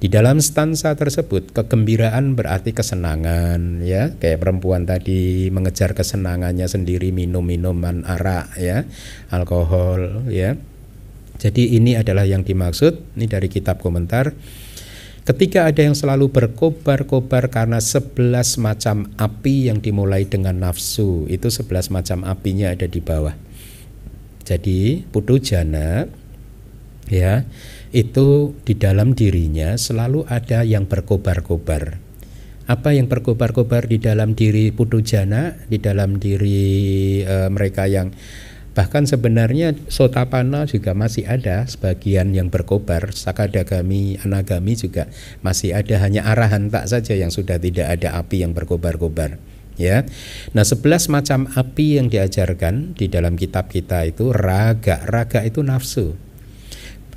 Di dalam stansa tersebut, kegembiraan berarti kesenangan, ya, kayak perempuan tadi mengejar kesenangannya sendiri, minum-minuman arak, ya, alkohol, ya. Jadi ini adalah yang dimaksud, ini dari kitab komentar. Ketika ada yang selalu berkobar-kobar karena 11 macam api yang dimulai dengan nafsu, itu 11 macam apinya ada di bawah. Jadi putu jana, ya, itu di dalam dirinya selalu ada yang berkobar-kobar. Apa yang berkobar-kobar di dalam diri putujana, di dalam diri mereka yang bahkan sebenarnya sotapana juga masih ada sebagian yang berkobar, sakadagami, anagami juga masih ada, hanya arahan tak saja yang sudah tidak ada api yang berkobar-kobar, ya. Nah, 11 macam api yang diajarkan di dalam kitab kita itu raga. Raga itu nafsu.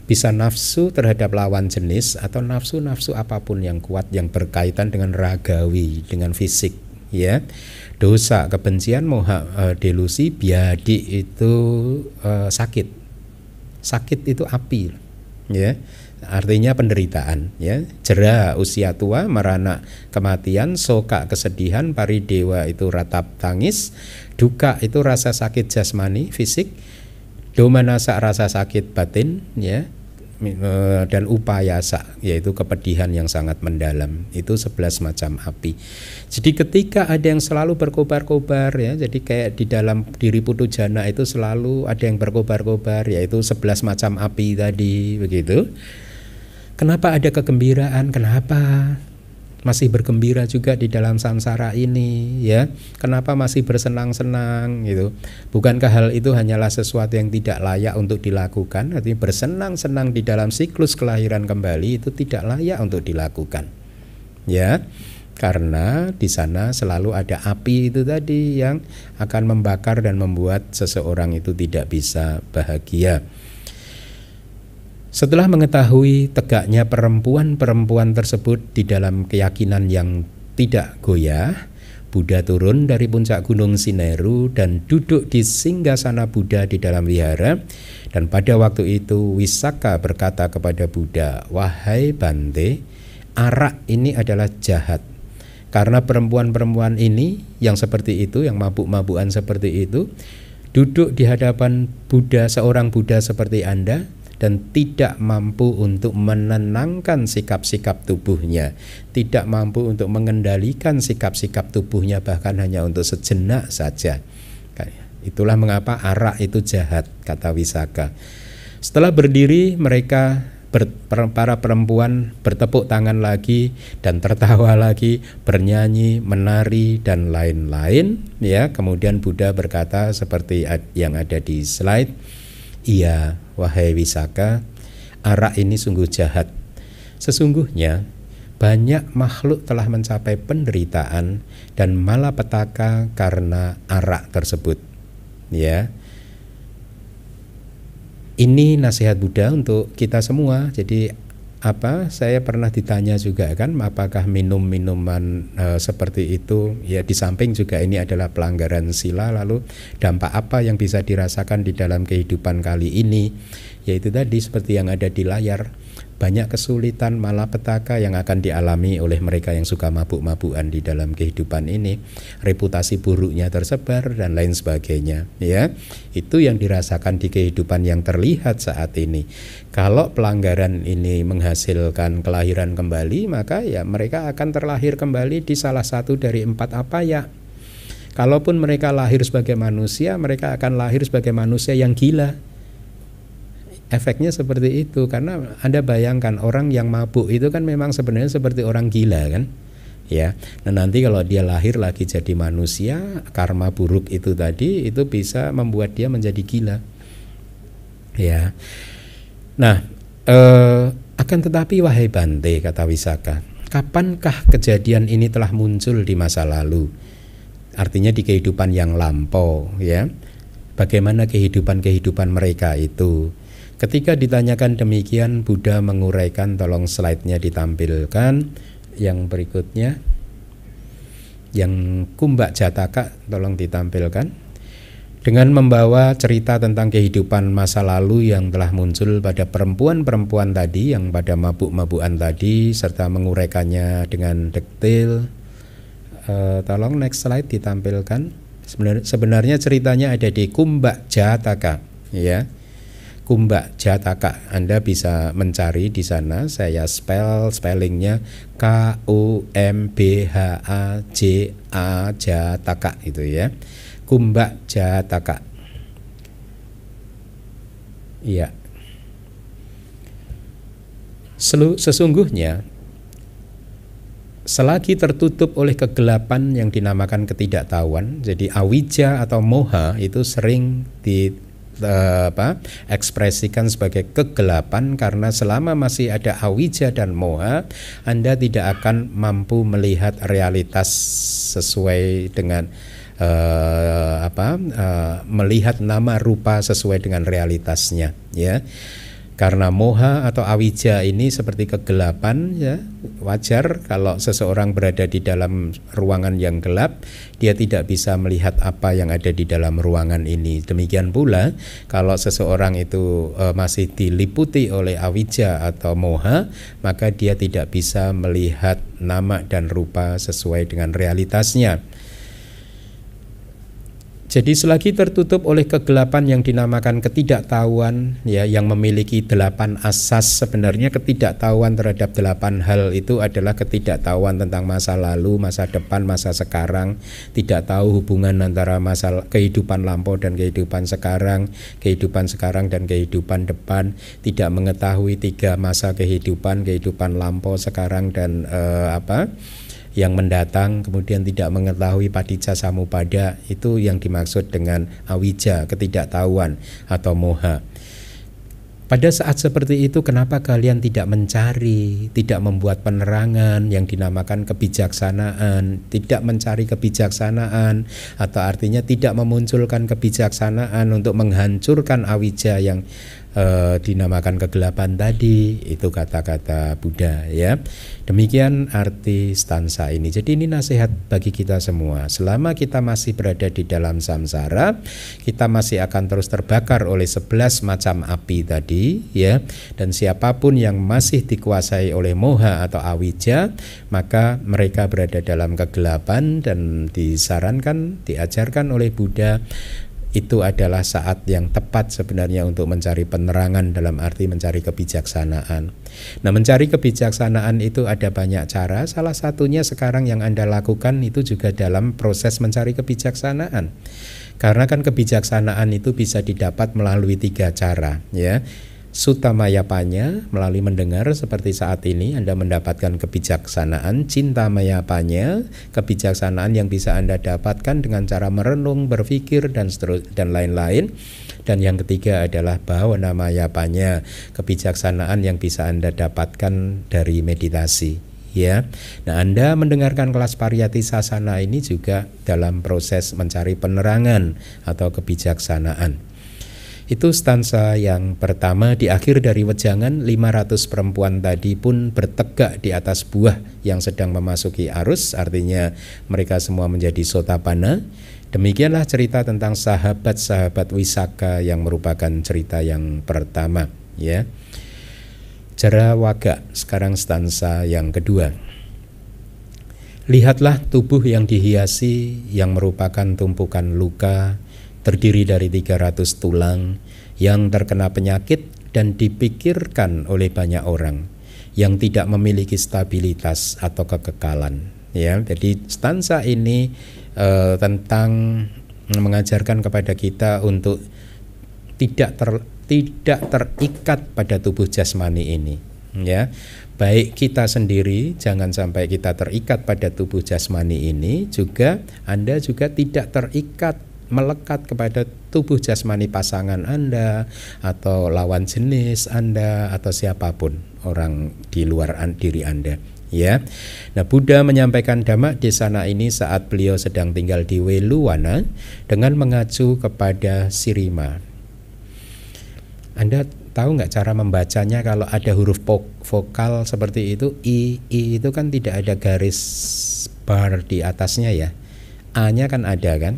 Bisa nafsu terhadap lawan jenis atau nafsu-nafsu apapun yang kuat yang berkaitan dengan ragawi, dengan fisik, ya. Dosa, kebencian, moha, delusi, biadi itu sakit. Sakit itu api, ya. Artinya penderitaan, ya. Jera, usia tua, marana, kematian, soka, kesedihan, paridewa itu ratap tangis, duka itu rasa sakit jasmani, fisik. Domanasa rasa sakit batin, ya, dan upayasa yaitu kepedihan yang sangat mendalam. Itu 11 macam api. Jadi ketika ada yang selalu berkobar-kobar, ya, jadi kayak di dalam diri putujana itu selalu ada yang berkobar-kobar, yaitu 11 macam api tadi, begitu. Kenapa ada kegembiraan? Kenapa masih bergembira juga di dalam samsara ini, ya? Kenapa masih bersenang-senang gitu? Bukankah hal itu hanyalah sesuatu yang tidak layak untuk dilakukan? Artinya bersenang-senang di dalam siklus kelahiran kembali itu tidak layak untuk dilakukan, ya. Karena di sana selalu ada api itu tadi yang akan membakar dan membuat seseorang itu tidak bisa bahagia. Setelah mengetahui tegaknya perempuan-perempuan tersebut di dalam keyakinan yang tidak goyah, Buddha turun dari puncak gunung Sineru dan duduk di singgasana Buddha di dalam wihara. Dan pada waktu itu Visākhā berkata kepada Buddha, wahai Bhante, arak ini adalah jahat. Karena perempuan-perempuan ini yang seperti itu, yang mabuk-mabukan seperti itu, duduk di hadapan Buddha, seorang Buddha seperti Anda, dan tidak mampu untuk menenangkan sikap-sikap tubuhnya, tidak mampu untuk mengendalikan sikap-sikap tubuhnya bahkan hanya untuk sejenak saja. Itulah mengapa arak itu jahat, kata Visākhā. Setelah berdiri, mereka para perempuan bertepuk tangan lagi dan tertawa lagi, bernyanyi, menari dan lain-lain, ya. Kemudian Buddha berkata seperti yang ada di slide, "Iya, wahai Visākhā, arak ini sungguh jahat. Sesungguhnya banyak makhluk telah mencapai penderitaan dan malapetaka karena arak tersebut." Ya. Ini nasihat Buddha untuk kita semua. Jadi apa? Saya pernah ditanya juga kan, apakah minum-minuman seperti itu? Ya, di samping juga ini adalah pelanggaran sila. Lalu dampak apa yang bisa dirasakan di dalam kehidupan kali ini? Yaitu tadi seperti yang ada di layar, banyak kesulitan malapetaka yang akan dialami oleh mereka yang suka mabuk-mabukan di dalam kehidupan ini. Reputasi buruknya tersebar dan lain sebagainya, ya. Itu yang dirasakan di kehidupan yang terlihat saat ini. Kalau pelanggaran ini menghasilkan kelahiran kembali, maka ya mereka akan terlahir kembali di salah satu dari empat apa ya. Kalaupun mereka lahir sebagai manusia, mereka akan lahir sebagai manusia yang gila. Efeknya seperti itu, karena Anda bayangkan orang yang mabuk itu kan memang sebenarnya seperti orang gila kan, ya. Nah, nanti kalau dia lahir lagi jadi manusia, karma buruk itu tadi itu bisa membuat dia menjadi gila, ya. Nah, akan tetapi wahai Bhante, kata Visākhā, kapankah kejadian ini telah muncul di masa lalu? Artinya di kehidupan yang lampau, ya. Bagaimana kehidupan mereka itu? Ketika ditanyakan demikian, Buddha menguraikan, tolong slide-nya ditampilkan. Yang berikutnya, yang Kumbha Jātaka, tolong ditampilkan. Dengan membawa cerita tentang kehidupan masa lalu yang telah muncul pada perempuan-perempuan tadi, yang pada mabuk-mabukan tadi, serta menguraikannya dengan detail. Tolong next slide ditampilkan. Sebenarnya ceritanya ada di Kumbha Jātaka, ya. Kumbha Jātaka, Anda bisa mencari di sana. Saya spellingnya Kumbha Jātaka itu ya. Kumbha Jātaka. Iya. Sesungguhnya selagi tertutup oleh kegelapan yang dinamakan ketidaktahuan, jadi awijja atau moha itu sering ekspresikan sebagai kegelapan, karena selama masih ada awijja dan moha, Anda tidak akan mampu melihat realitas sesuai dengan melihat nama rupa sesuai dengan realitasnya, ya. Karena moha atau awijja ini seperti kegelapan, ya. Wajar kalau seseorang berada di dalam ruangan yang gelap, dia tidak bisa melihat apa yang ada di dalam ruangan ini. Demikian pula kalau seseorang itu masih diliputi oleh awijja atau moha, maka dia tidak bisa melihat nama dan rupa sesuai dengan realitasnya. Jadi selagi tertutup oleh kegelapan yang dinamakan ketidaktahuan, ya, yang memiliki 8 asas. Sebenarnya ketidaktahuan terhadap 8 hal itu adalah ketidaktahuan tentang masa lalu, masa depan, masa sekarang. Tidak tahu hubungan antara kehidupan lampau dan kehidupan sekarang dan kehidupan depan. Tidak mengetahui 3 masa kehidupan lampau, sekarang dan yang mendatang. Kemudian tidak mengetahui paticca samupada, itu yang dimaksud dengan awijja, ketidaktahuan atau moha. Pada saat seperti itu, kenapa kalian tidak mencari, tidak membuat penerangan yang dinamakan kebijaksanaan, tidak mencari kebijaksanaan, atau artinya tidak memunculkan kebijaksanaan untuk menghancurkan awijja yang dinamakan kegelapan tadi? Itu kata-kata Buddha, ya. Demikian arti stansa ini. Jadi ini nasihat bagi kita semua. Selama kita masih berada di dalam samsara, kita masih akan terus terbakar oleh 11 macam api tadi, ya. Dan siapapun yang masih dikuasai oleh moha atau awijja, maka mereka berada dalam kegelapan. Dan disarankan, diajarkan oleh Buddha, itu adalah saat yang tepat sebenarnya untuk mencari penerangan, dalam arti mencari kebijaksanaan. Nah, mencari kebijaksanaan itu ada banyak cara. Salah satunya sekarang yang Anda lakukan itu juga dalam proses mencari kebijaksanaan. Karena kan kebijaksanaan itu bisa didapat melalui 3 cara, ya. Sutamayapanya, melalui mendengar seperti saat ini Anda mendapatkan kebijaksanaan. Cintamayapanya, kebijaksanaan yang bisa Anda dapatkan dengan cara merenung, berpikir, dan lain-lain. Dan yang ketiga adalah bhavanamayapanya, kebijaksanaan yang bisa Anda dapatkan dari meditasi. Ya, nah, Anda mendengarkan kelas Pariyatti Sāsana ini juga dalam proses mencari penerangan atau kebijaksanaan. Itu stansa yang pertama. Di akhir dari wejangan, 500 perempuan tadi pun bertegak di atas buah yang sedang memasuki arus, artinya mereka semua menjadi sotapana. Demikianlah cerita tentang sahabat-sahabat Visākhā yang merupakan cerita yang pertama, ya. Jarawaka, sekarang stansa yang kedua. Lihatlah tubuh yang dihiasi yang merupakan tumpukan luka, terdiri dari 300 tulang yang terkena penyakit dan dipikirkan oleh banyak orang yang tidak memiliki stabilitas atau kekekalan. Ya, jadi stansa ini tentang mengajarkan kepada kita untuk tidak terikat pada tubuh jasmani ini, ya. Baik kita sendiri, jangan sampai kita terikat pada tubuh jasmani ini, juga Anda juga tidak terikat, melekat kepada tubuh jasmani pasangan Anda atau lawan jenis Anda atau siapapun orang di luar diri Anda, ya. Nah, Buddha menyampaikan dhamma di sana ini saat beliau sedang tinggal di Veḷuvana dengan mengacu kepada Sirimā. Anda tahu nggak cara membacanya? Kalau ada huruf vokal seperti itu, I itu kan tidak ada garis bar di atasnya, ya. A-nya kan ada, kan?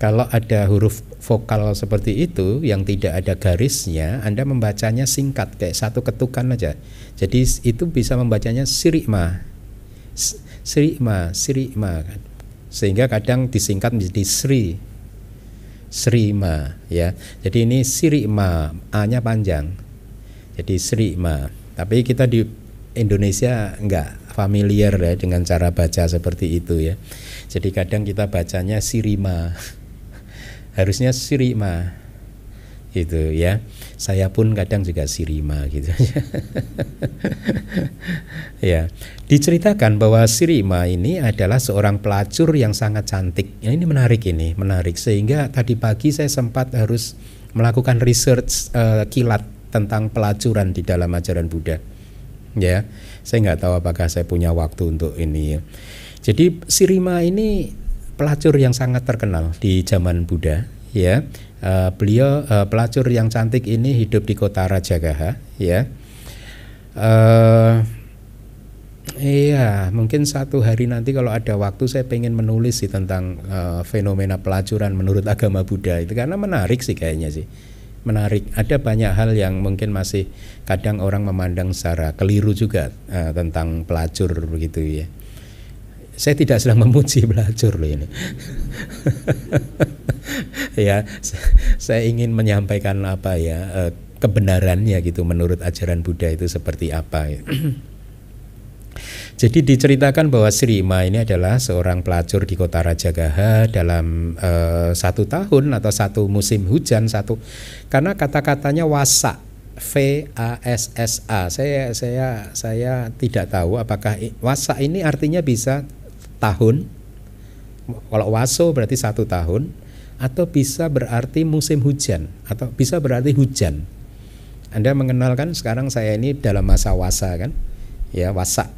Kalau ada huruf vokal seperti itu yang tidak ada garisnya, Anda membacanya singkat, kayak satu ketukan aja. Jadi itu bisa membacanya Sirimā, Sirimā, Sirimā, kan? Sehingga kadang disingkat menjadi Sri, Sirimā, ya. Jadi ini Sirimā, A-nya panjang. Jadi Sirimā. Tapi kita di Indonesia nggak familiar, ya, dengan cara baca seperti itu, ya. Jadi kadang kita bacanya Sirimā. Harusnya Sirimā. Gitu, ya. Saya pun kadang juga Sirimā gitu. Ya. Diceritakan bahwa Sirimā ini adalah seorang pelacur yang sangat cantik. Ya, ini menarik, ini menarik. Sehingga tadi pagi saya sempat harus melakukan research kilat tentang pelacuran di dalam ajaran Buddha. Ya, saya nggak tahu apakah saya punya waktu untuk ini. Ya. Jadi Sirimā ini pelacur yang sangat terkenal di zaman Buddha. Ya, beliau pelacur yang cantik ini hidup di kota Rājagaha, ya. Iya, mungkin satu hari nanti kalau ada waktu saya pengen menulis sih tentang fenomena pelacuran menurut agama Buddha itu, karena menarik sih kayaknya sih. Menarik, ada banyak hal yang mungkin masih kadang orang memandang secara keliru juga tentang pelacur begitu, ya. Saya tidak sedang memuji pelacur loh ini. Ya, saya ingin menyampaikan apa ya, kebenarannya gitu menurut ajaran Buddha itu seperti apa. Jadi diceritakan bahwa Sirimā ini adalah seorang pelacur di kota Rājagaha dalam satu tahun atau satu musim hujan, satu, karena kata-katanya wasa, V-A-S-S-A. Saya tidak tahu apakah wasa ini artinya bisa tahun. Kalau waso berarti satu tahun, atau bisa berarti musim hujan, atau bisa berarti hujan. Anda mengenalkan sekarang saya ini dalam masa wasa, kan? Ya, wasa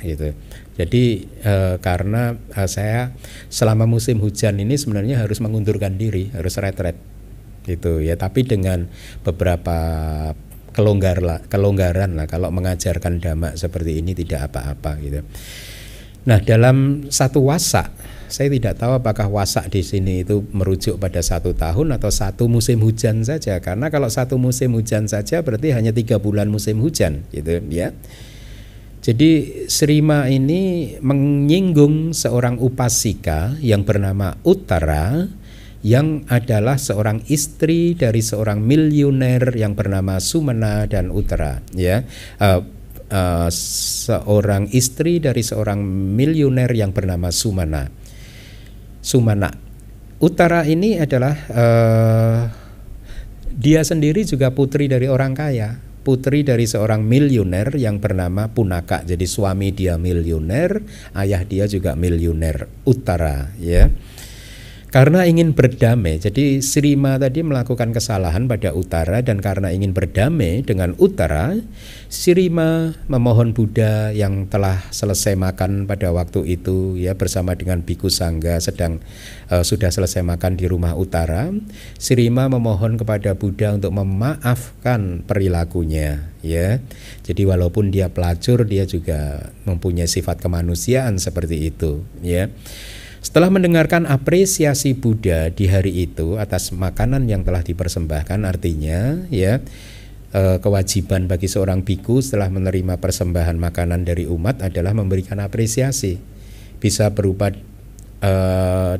gitu. Jadi karena saya selama musim hujan ini sebenarnya harus mengundurkan diri, harus retret gitu, ya. Tapi dengan beberapa kelonggaran lah, kalau mengajarkan dhamma seperti ini tidak apa-apa gitu. Nah, dalam satu wasa, saya tidak tahu apakah wasa di sini itu merujuk pada satu tahun atau satu musim hujan saja, karena kalau satu musim hujan saja berarti hanya 3 bulan musim hujan gitu, ya. Jadi Sirimā ini menyinggung seorang upasika yang bernama Uttarā, yang adalah seorang istri dari seorang miliuner yang bernama Sumana dan Uttarā, ya. Seorang istri dari seorang miliuner yang bernama Sumana. Uttarā ini adalah Dia sendiri juga putri dari orang kaya, putri dari seorang miliuner yang bernama Puṇṇaka. Jadi suami dia miliuner, ayah dia juga miliuner, Uttarā, ya. Karena ingin berdamai, jadi Sirimā tadi melakukan kesalahan pada Uttarā, dan karena ingin berdamai dengan Uttarā, Sirimā memohon Buddha yang telah selesai makan pada waktu itu, ya, bersama dengan Bhikkhu Sangha sedang sudah selesai makan di rumah Uttarā. Sirimā memohon kepada Buddha untuk memaafkan perilakunya, ya. Jadi walaupun dia pelacur, dia juga mempunyai sifat kemanusiaan seperti itu, ya. Setelah mendengarkan apresiasi Buddha di hari itu atas makanan yang telah dipersembahkan, artinya ya kewajiban bagi seorang bhikkhu setelah menerima persembahan makanan dari umat adalah memberikan apresiasi. Bisa berupa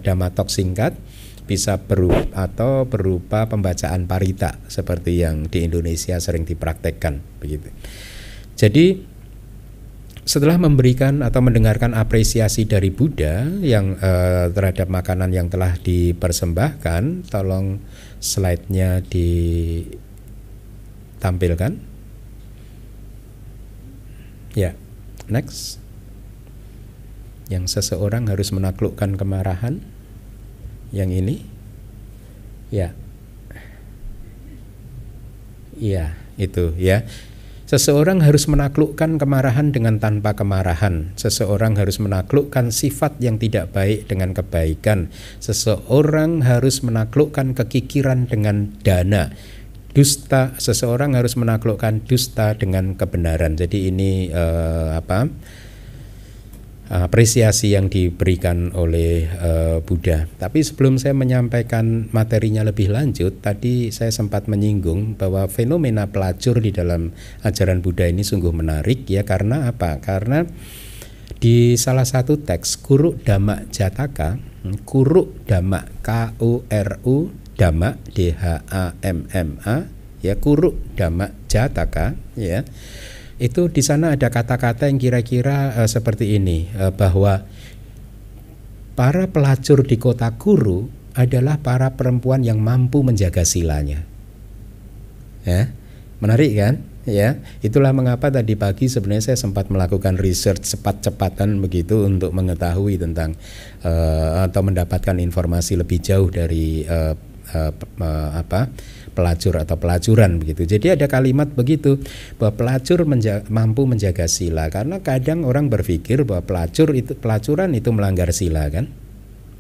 dhammatok singkat, bisa berupa atau berupa pembacaan parita seperti yang di Indonesia sering dipraktekkan, begitu. Jadi setelah memberikan atau mendengarkan apresiasi dari Buddha yang terhadap makanan yang telah dipersembahkan, tolong slide-nya ditampilkan. Ya, next. Yang seseorang harus menaklukkan kemarahan. Yang ini. Ya. Iya, itu ya. Seseorang harus menaklukkan kemarahan dengan tanpa kemarahan. Seseorang harus menaklukkan sifat yang tidak baik dengan kebaikan. Seseorang harus menaklukkan kekikiran dengan dana. Dusta, seseorang harus menaklukkan dusta dengan kebenaran. Jadi ini apresiasi yang diberikan oleh Buddha. Tapi sebelum saya menyampaikan materinya lebih lanjut, tadi saya sempat menyinggung bahwa fenomena pelacur di dalam ajaran Buddha ini sungguh menarik, ya. Karena apa? Karena di salah satu teks Kurudhamma Jātaka, Kurudhamma Kurudhamma Dhamma, ya, Kurudhamma Jātaka, ya. Itu di sana ada kata-kata yang kira-kira seperti ini, bahwa para pelacur di kota Kuru adalah para perempuan yang mampu menjaga silanya. Ya, menarik kan? Ya, itulah mengapa tadi pagi sebenarnya saya sempat melakukan research cepat-cepatan begitu untuk mengetahui tentang atau mendapatkan informasi lebih jauh dari pelacur atau pelacuran, begitu. Jadi ada kalimat begitu bahwa pelacur mampu menjaga sila, karena kadang orang berpikir bahwa pelacuran itu melanggar sila, kan?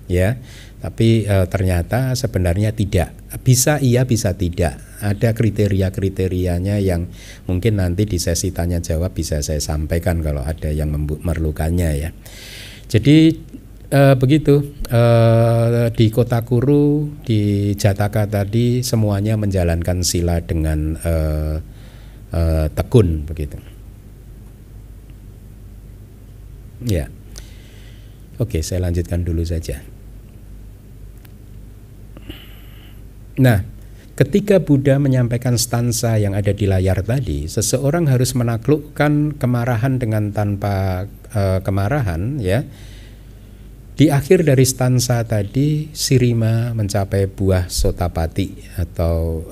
Ya, tapi ternyata sebenarnya tidak. Bisa iya, bisa tidak. Ada kriteria-kriterianya yang mungkin nanti di sesi tanya jawab bisa saya sampaikan kalau ada yang memerlukannya, ya. Jadi begitu di kota Kuru di Jataka tadi semuanya menjalankan sila dengan tekun, begitu. Ya, oke, saya lanjutkan dulu saja. Nah, ketika Buddha menyampaikan stansa yang ada di layar tadi, seseorang harus menaklukkan kemarahan dengan tanpa kemarahan, ya. Di akhir dari stansa tadi, Sirimā mencapai buah sotapati atau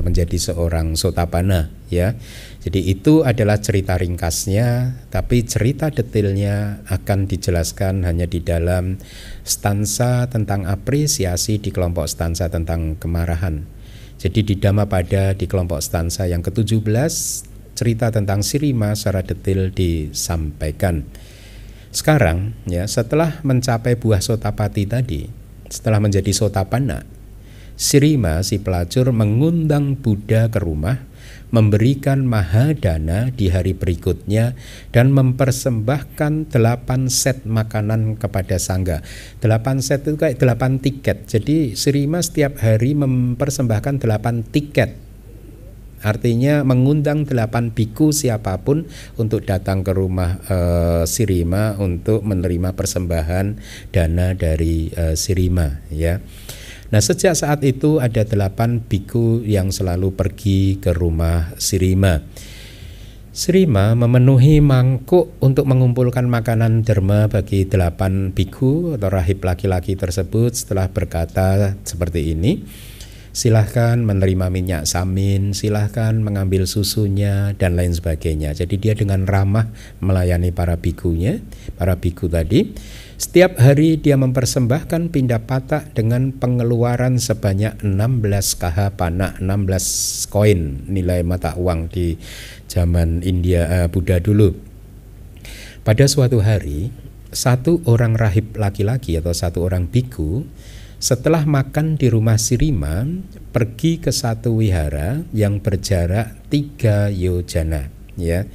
menjadi seorang sotapana, ya. Jadi itu adalah cerita ringkasnya, tapi cerita detailnya akan dijelaskan hanya di dalam stansa tentang apresiasi di kelompok stansa tentang kemarahan. Jadi di Dhammapada di kelompok stansa yang ke-17 cerita tentang Sirimā secara detail disampaikan. Sekarang, ya, setelah mencapai buah sotapati tadi, setelah menjadi sotapana, Sirimā si pelacur mengundang Buddha ke rumah, memberikan mahadana di hari berikutnya, dan mempersembahkan 8 set makanan kepada sangha. 8 set itu kayak 8 tiket. Jadi Sirimā setiap hari mempersembahkan 8 tiket. Artinya mengundang 8 bhikkhu siapapun untuk datang ke rumah Sirimā untuk menerima persembahan dana dari Sirimā, ya. Nah, sejak saat itu ada 8 bhikkhu yang selalu pergi ke rumah Sirimā. Sirimā memenuhi mangkuk untuk mengumpulkan makanan derma bagi 8 bhikkhu atau rahib laki-laki tersebut setelah berkata seperti ini. silahkan menerima minyak samin, silahkan mengambil susunya, dan lain sebagainya. Jadi dia dengan ramah melayani para bikunya, para biku tadi. Setiap hari dia mempersembahkan pindapatta dengan pengeluaran sebanyak 16 kahapana, 16 koin nilai mata uang di zaman India Buddha dulu. Pada suatu hari, satu orang rahib laki-laki atau satu orang biku setelah makan di rumah Sirimā pergi ke satu wihara yang berjarak 3 yojana, ya.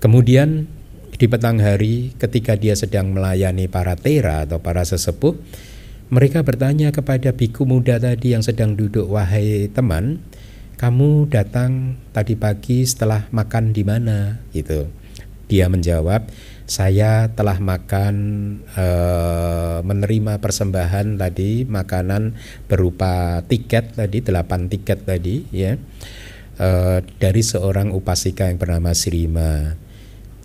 Kemudian di petang hari ketika dia sedang melayani para tera atau para sesepuh, mereka bertanya kepada biku muda tadi yang sedang duduk, "Wahai teman, kamu datang tadi pagi setelah makan di mana?" gitu. Dia menjawab, "Saya telah makan, menerima persembahan tadi, makanan berupa tiket tadi, 8 tiket tadi, ya, dari seorang upasika yang bernama Sirimā."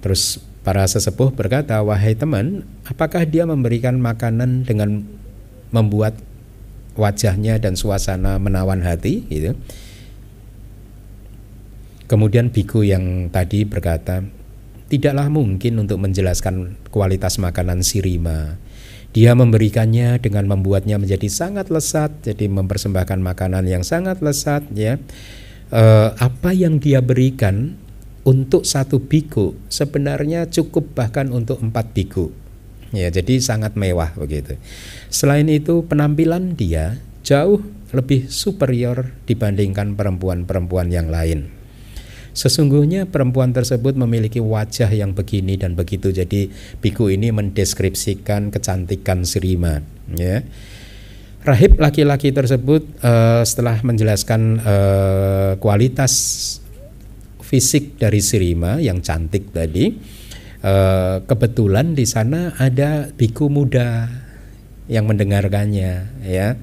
Terus para sesepuh berkata, "Wahai teman, apakah dia memberikan makanan dengan membuat wajahnya dan suasana menawan hati?" Gitu. Kemudian biku yang tadi berkata, "Tidaklah mungkin untuk menjelaskan kualitas makanan Sirimā. Dia memberikannya dengan membuatnya menjadi sangat lesat, jadi mempersembahkan makanan yang sangat lesat, ya. Apa yang dia berikan untuk satu biku sebenarnya cukup bahkan untuk 4 biku, ya. Jadi sangat mewah begitu. Selain itu penampilan dia jauh lebih superior dibandingkan perempuan-perempuan yang lain. Sesungguhnya perempuan tersebut memiliki wajah yang begini dan begitu." Jadi biku ini mendeskripsikan kecantikan Sirimā, ya. Rahib laki-laki tersebut setelah menjelaskan kualitas fisik dari Sirimā yang cantik tadi, kebetulan di sana ada biku muda yang mendengarkannya, ya.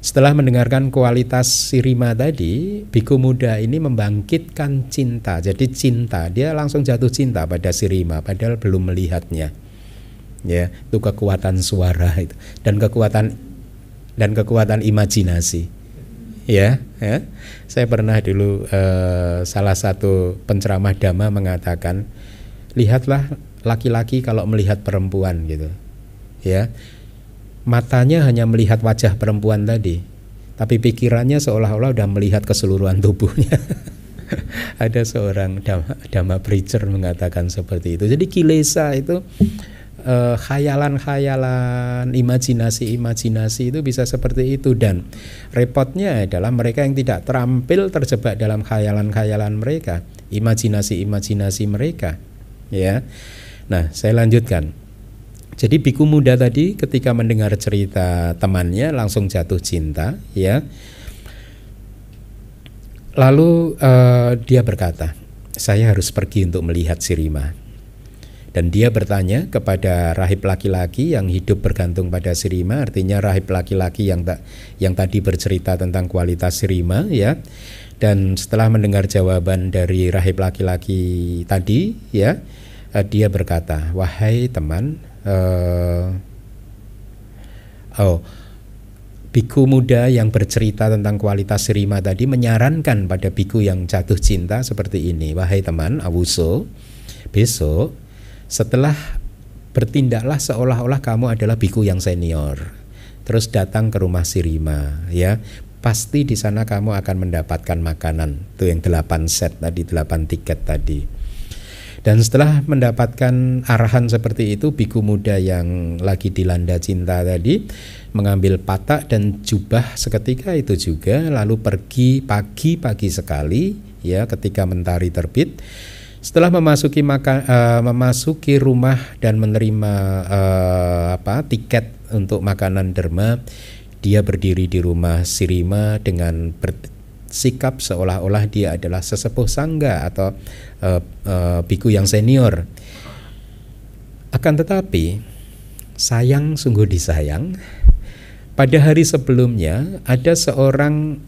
Setelah mendengarkan kualitas Sirimā tadi, biku muda ini membangkitkan cinta. Jadi cinta, dia langsung jatuh cinta pada Sirimā padahal belum melihatnya. Ya, itu kekuatan suara itu dan kekuatan imajinasi. Ya. Saya pernah dulu salah satu penceramah Dhamma mengatakan, "Lihatlah laki-laki kalau melihat perempuan," gitu. Ya. Matanya hanya melihat wajah perempuan tadi, tapi pikirannya seolah-olah sudah melihat keseluruhan tubuhnya. Ada seorang Dhamma preacher mengatakan seperti itu. Jadi kilesa itu, khayalan-khayalan, imajinasi-imajinasi itu bisa seperti itu. Dan repotnya adalah mereka yang tidak terampil terjebak dalam khayalan-khayalan mereka, imajinasi-imajinasi mereka, ya. Nah, saya lanjutkan. Jadi biku muda tadi ketika mendengar cerita temannya langsung jatuh cinta, ya. Lalu dia berkata, "Saya harus pergi untuk melihat Sirimā." Dan dia bertanya kepada rahib laki-laki yang hidup bergantung pada Sirimā, artinya rahib laki-laki yang tadi bercerita tentang kualitas Sirimā, ya. Dan setelah mendengar jawaban dari rahib laki-laki tadi, ya, dia berkata, "Wahai teman, biku muda yang bercerita tentang kualitas Sirimā tadi menyarankan pada biku yang jatuh cinta seperti ini, wahai teman Awuso, besok setelah bertindaklah seolah-olah kamu adalah biku yang senior. Terus datang ke rumah Sirimā, ya. Pasti di sana kamu akan mendapatkan makanan." Itu yang 8 set tadi, 8 tiket tadi. Dan setelah mendapatkan arahan seperti itu, biku muda yang lagi dilanda cinta tadi mengambil patta dan jubah seketika itu juga, lalu pergi pagi-pagi sekali, ya, ketika mentari terbit. Setelah memasuki rumah dan menerima tiket untuk makanan derma, dia berdiri di rumah Sirimā dengan sikap seolah-olah dia adalah sesepuh sangga atau biku yang senior. Akan tetapi sayang, sungguh disayang, pada hari sebelumnya ada seorang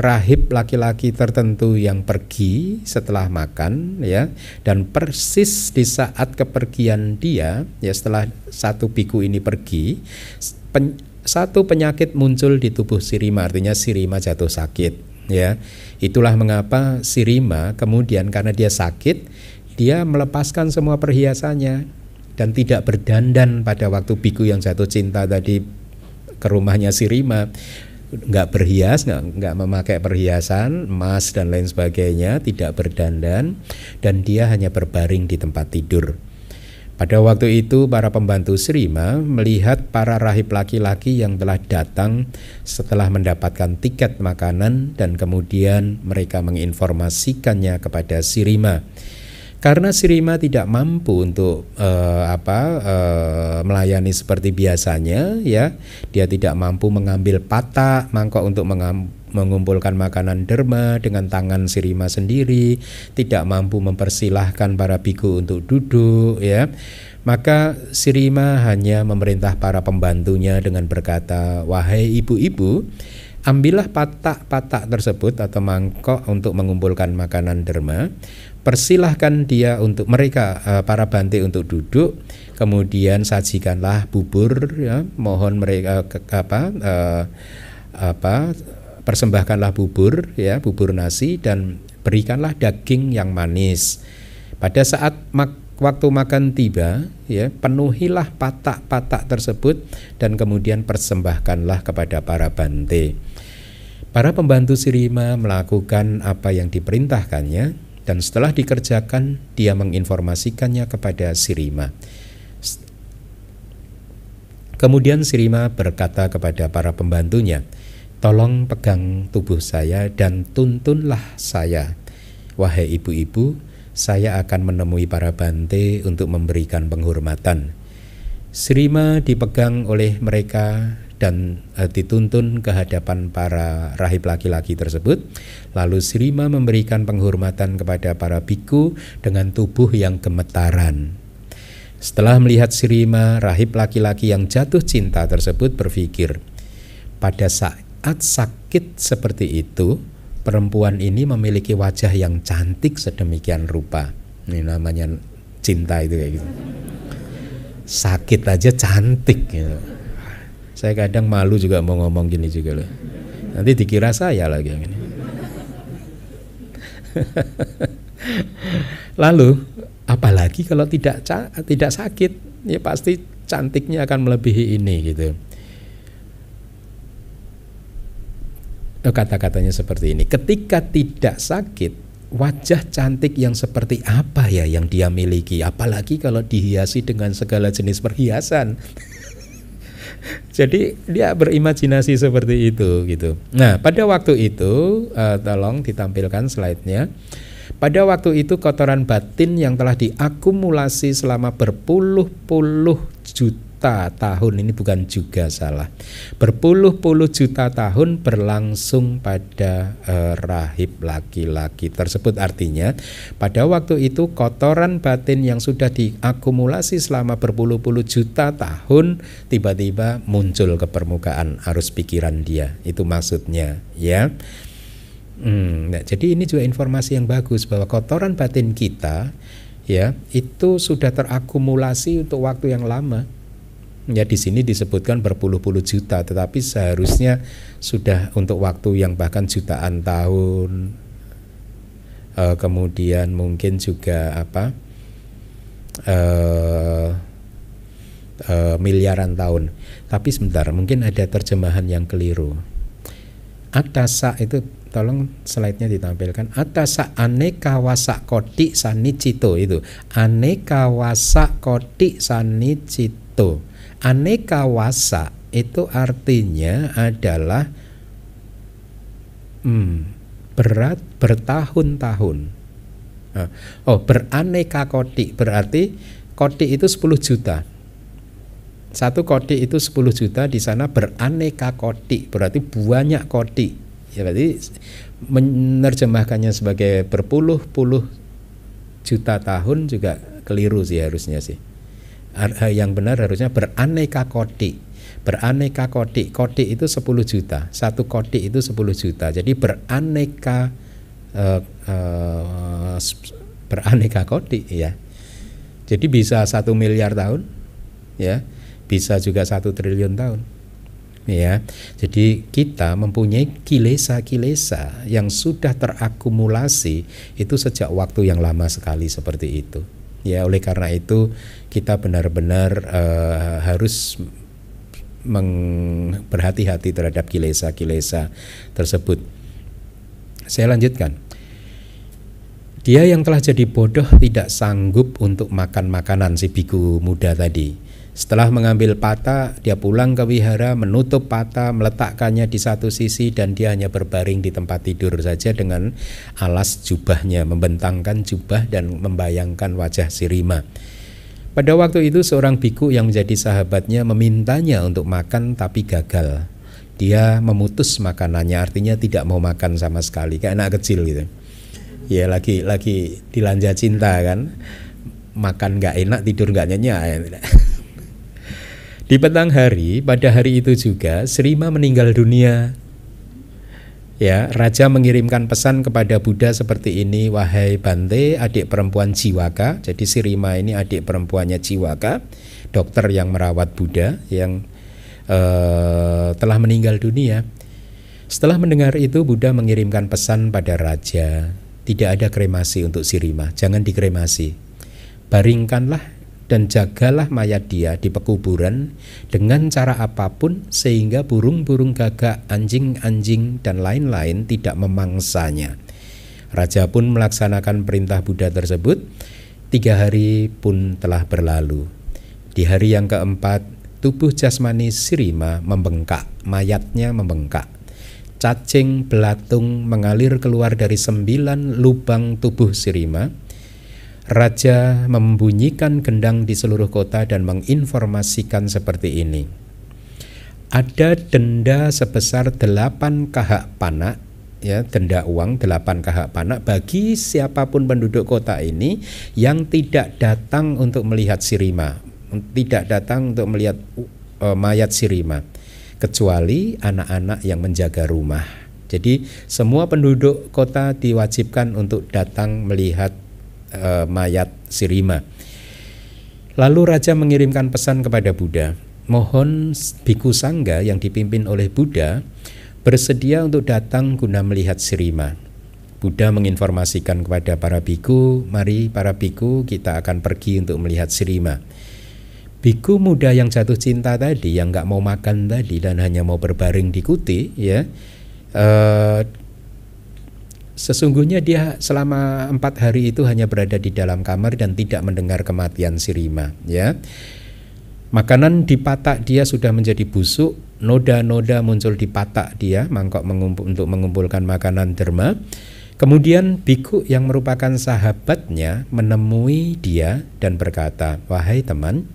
rahib laki-laki tertentu yang pergi setelah makan, ya. Dan persis di saat kepergian dia, ya, setelah satu biku ini pergi, satu penyakit muncul di tubuh Sirimā, artinya Sirimā jatuh sakit. Ya, itulah mengapa Sirimā kemudian karena dia sakit, dia melepaskan semua perhiasannya dan tidak berdandan pada waktu biku yang jatuh cinta tadi ke rumahnya Sirimā. Nggak berhias, nggak memakai perhiasan, emas dan lain sebagainya, tidak berdandan, dan dia hanya berbaring di tempat tidur. Pada waktu itu para pembantu Sirimā melihat para rahib laki-laki yang telah datang setelah mendapatkan tiket makanan, dan kemudian mereka menginformasikannya kepada Sirimā. Karena Sirimā tidak mampu untuk melayani seperti biasanya, ya, dia tidak mampu mengambil patak mangkok untuk mengumpulkan makanan derma dengan tangan Sirimā sendiri, tidak mampu mempersilahkan para biku untuk duduk, ya. Maka Sirimā hanya memerintah para pembantunya dengan berkata, "Wahai ibu-ibu, ambillah patak-patak tersebut atau mangkok untuk mengumpulkan makanan derma, persilahkan dia untuk mereka para bante untuk duduk, kemudian sajikanlah bubur, ya, mohon mereka persembahkanlah bubur, ya, bubur nasi, dan berikanlah daging yang manis. Pada saat waktu makan tiba, ya, penuhilah patak-patak tersebut dan kemudian persembahkanlah kepada para bante." Para pembantu Sirimā melakukan apa yang diperintahkannya, dan setelah dikerjakan dia menginformasikannya kepada Sirimā. Kemudian Sirimā berkata kepada para pembantunya, "Tolong pegang tubuh saya dan tuntunlah saya. Wahai ibu-ibu, saya akan menemui para bante untuk memberikan penghormatan." Sirimā dipegang oleh mereka dan dituntun ke hadapan para rahib laki-laki tersebut. Lalu Sirimā memberikan penghormatan kepada para biku dengan tubuh yang gemetaran. Setelah melihat Sirimā, rahib laki-laki yang jatuh cinta tersebut berpikir, "Pada saat sakit seperti itu, perempuan ini memiliki wajah yang cantik sedemikian rupa." Ini namanya cinta itu kayak gitu. Sakit aja cantik gitu. Saya kadang malu juga mau ngomong gini juga loh. Nanti dikira saya lagi yang ini. Lalu apalagi kalau tidak sakit, ya pasti cantiknya akan melebihi ini gitu. Kata-katanya seperti ini, ketika tidak sakit, wajah cantik yang seperti apa ya yang dia miliki, apalagi kalau dihiasi dengan segala jenis perhiasan. Jadi dia berimajinasi seperti itu gitu. Nah, pada waktu itu tolong ditampilkan slide-nya. Pada waktu itu kotoran batin yang telah diakumulasi selama berpuluh-puluh juta tahun, ini bukan juga salah, berpuluh-puluh juta tahun berlangsung pada rahib laki-laki tersebut. Artinya pada waktu itu kotoran batin yang sudah diakumulasi selama berpuluh-puluh juta tahun tiba-tiba muncul ke permukaan arus pikiran dia, itu maksudnya ya. Nah, jadi ini juga informasi yang bagus bahwa kotoran batin kita ya itu sudah terakumulasi untuk waktu yang lama. Ya, di sini disebutkan berpuluh-puluh juta, tetapi seharusnya sudah untuk waktu yang bahkan jutaan tahun, kemudian mungkin juga miliaran tahun. Tapi sebentar, mungkin ada terjemahan yang keliru. Aṭṭhakathā itu tolong slide-nya ditampilkan. Aṭṭhakathā aneka wasa koti sanicito, itu aneka wasa koti sanicito. Aneka wasa itu artinya adalah berat bertahun-tahun. Oh, beraneka koti berarti koti itu 10 juta. Satu koti itu 10 juta, di sana beraneka koti berarti banyak koti. Ya, berarti menerjemahkannya sebagai berpuluh-puluh juta tahun juga keliru sih harusnya sih. Yang benar harusnya beraneka koti. Beraneka koti, koti itu 10 juta. Satu koti itu 10 juta. Jadi beraneka koti ya. Jadi bisa 1 miliar tahun ya. Bisa juga 1 triliun tahun. ya. Jadi kita mempunyai kilesa-kilesa yang sudah terakumulasi itu sejak waktu yang lama sekali seperti itu. Ya, oleh karena itu kita benar-benar harus berhati-hati terhadap kilesa-kilesa tersebut. Saya lanjutkan. Dia yang telah jadi bodoh tidak sanggup untuk makan makanan, si biku muda tadi. Setelah mengambil pata, dia pulang ke wihara, menutup pata, meletakkannya di satu sisi, dan dia hanya berbaring di tempat tidur saja dengan alas jubahnya, membentangkan jubah dan membayangkan wajah Sirimā. Pada waktu itu seorang biku yang menjadi sahabatnya memintanya untuk makan tapi gagal. Dia memutus makanannya, artinya tidak mau makan sama sekali, kayak anak kecil gitu. Ya, lagi dilanja cinta kan, makan nggak enak, tidur nggak nyenyak. Di petang hari, pada hari itu juga Sirimā meninggal dunia. Ya, raja mengirimkan pesan kepada Buddha seperti ini, wahai Bhante, adik perempuan Jiwaka. Jadi Sirimā ini adik perempuannya Jiwaka, dokter yang merawat Buddha yang telah meninggal dunia. Setelah mendengar itu, Buddha mengirimkan pesan pada raja. Tidak ada kremasi untuk Sirimā, jangan dikremasi. Baringkanlah dan jagalah mayat dia di pekuburan dengan cara apapun sehingga burung-burung gagak, anjing-anjing, dan lain-lain tidak memangsanya. Raja pun melaksanakan perintah Buddha tersebut. 3 hari pun telah berlalu. Di hari yang keempat, tubuh jasmani Sirimā membengkak, mayatnya membengkak. Cacing belatung mengalir keluar dari 9 lubang tubuh Sirimā. Raja membunyikan gendang di seluruh kota dan menginformasikan seperti ini. Ada denda sebesar 8 kahak panak, ya, denda uang 8 kahak panak bagi siapapun penduduk kota ini yang tidak datang untuk melihat Sirimā, tidak datang untuk melihat mayat Sirimā, kecuali anak-anak yang menjaga rumah. Jadi semua penduduk kota diwajibkan untuk datang melihat mayat Sirimā. Lalu raja mengirimkan pesan kepada Buddha, mohon Bhikkhu Sangha yang dipimpin oleh Buddha bersedia untuk datang guna melihat Sirimā. Buddha menginformasikan kepada para bhikkhu, mari para bhikkhu, kita akan pergi untuk melihat Sirimā. Biku muda yang jatuh cinta tadi, yang nggak mau makan tadi dan hanya mau berbaring di kuti, ya, sesungguhnya dia selama 4 hari itu hanya berada di dalam kamar dan tidak mendengar kematian Sirimā. Ya, makanan di patak dia sudah menjadi busuk, noda-noda muncul di patak dia, mangkok untuk mengumpulkan makanan derma. Kemudian biku yang merupakan sahabatnya menemui dia dan berkata, wahai teman,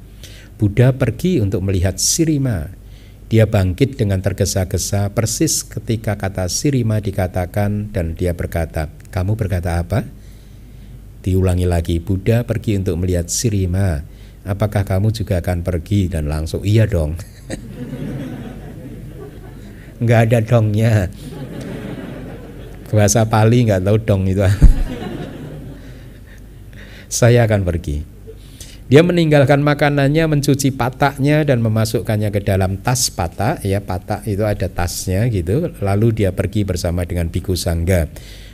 Buddha pergi untuk melihat Sirimā. Dia bangkit dengan tergesa-gesa persis ketika kata Sirimā dikatakan dan dia berkata, kamu berkata apa? Diulangi lagi, Buddha pergi untuk melihat Sirimā. Apakah kamu juga akan pergi? Dan langsung, iya dong. Nggak ada dongnya. Bahasa Pali nggak tahu dong itu. Saya akan pergi. Dia meninggalkan makanannya, mencuci pataknya dan memasukkannya ke dalam tas patak, ya, patak itu ada tasnya gitu. Lalu dia pergi bersama dengan Bhikkhu Sangha.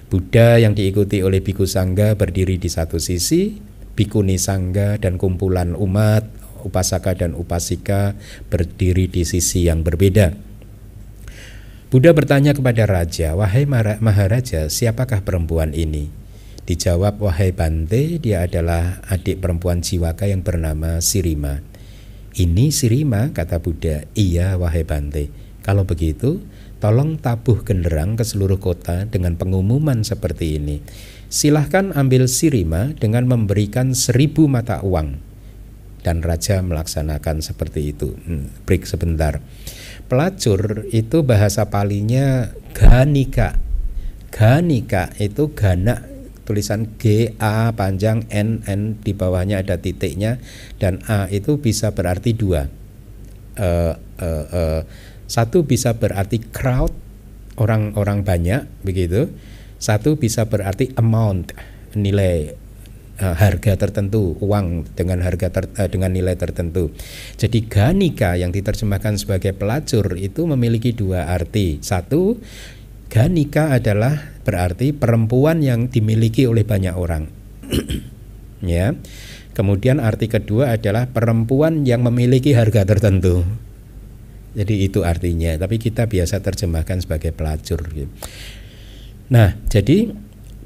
Buddha yang diikuti oleh Bhikkhu Sangha berdiri di satu sisi, Bhikkhuni Sangha dan kumpulan umat, upasaka dan upasika berdiri di sisi yang berbeda. Buddha bertanya kepada raja, wahai Maharaja, siapakah perempuan ini? Dijawab, wahai Bhante, dia adalah adik perempuan Jiwaka yang bernama Sirimā. Ini Sirimā, kata Buddha. Iya, wahai Bhante. Kalau begitu, tolong tabuh genderang ke seluruh kota dengan pengumuman seperti ini. Silahkan ambil Sirimā dengan memberikan 1000 mata uang. Dan raja melaksanakan seperti itu. Break sebentar. Pelacur itu bahasa Palinya Ghanika. Ghanika itu gana, tulisan G, A, panjang, N, di bawahnya ada titiknya, dan A itu bisa berarti 2. Satu bisa berarti crowd, orang-orang banyak, begitu. Satu bisa berarti amount, nilai, harga tertentu, uang dengan harga dengan nilai tertentu. Jadi ganika yang diterjemahkan sebagai pelacur itu memiliki dua arti. Satu, ganika adalah berarti perempuan yang dimiliki oleh banyak orang. Ya. Kemudian arti kedua adalah perempuan yang memiliki harga tertentu. Jadi itu artinya, tapi kita biasa terjemahkan sebagai pelacur. Nah, jadi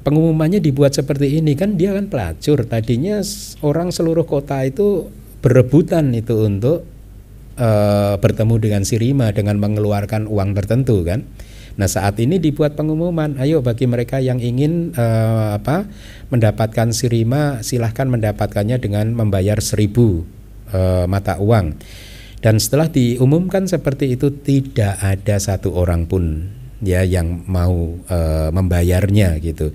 pengumumannya dibuat seperti ini, kan dia kan pelacur. Tadinya orang seluruh kota itu berebutan itu untuk bertemu dengan Sirimā dengan mengeluarkan uang tertentu kan. Nah, saat ini dibuat pengumuman, ayo bagi mereka yang ingin mendapatkan Sirimā silahkan mendapatkannya dengan membayar 1000 mata uang. Dan setelah diumumkan seperti itu tidak ada satu orang pun ya yang mau membayarnya gitu.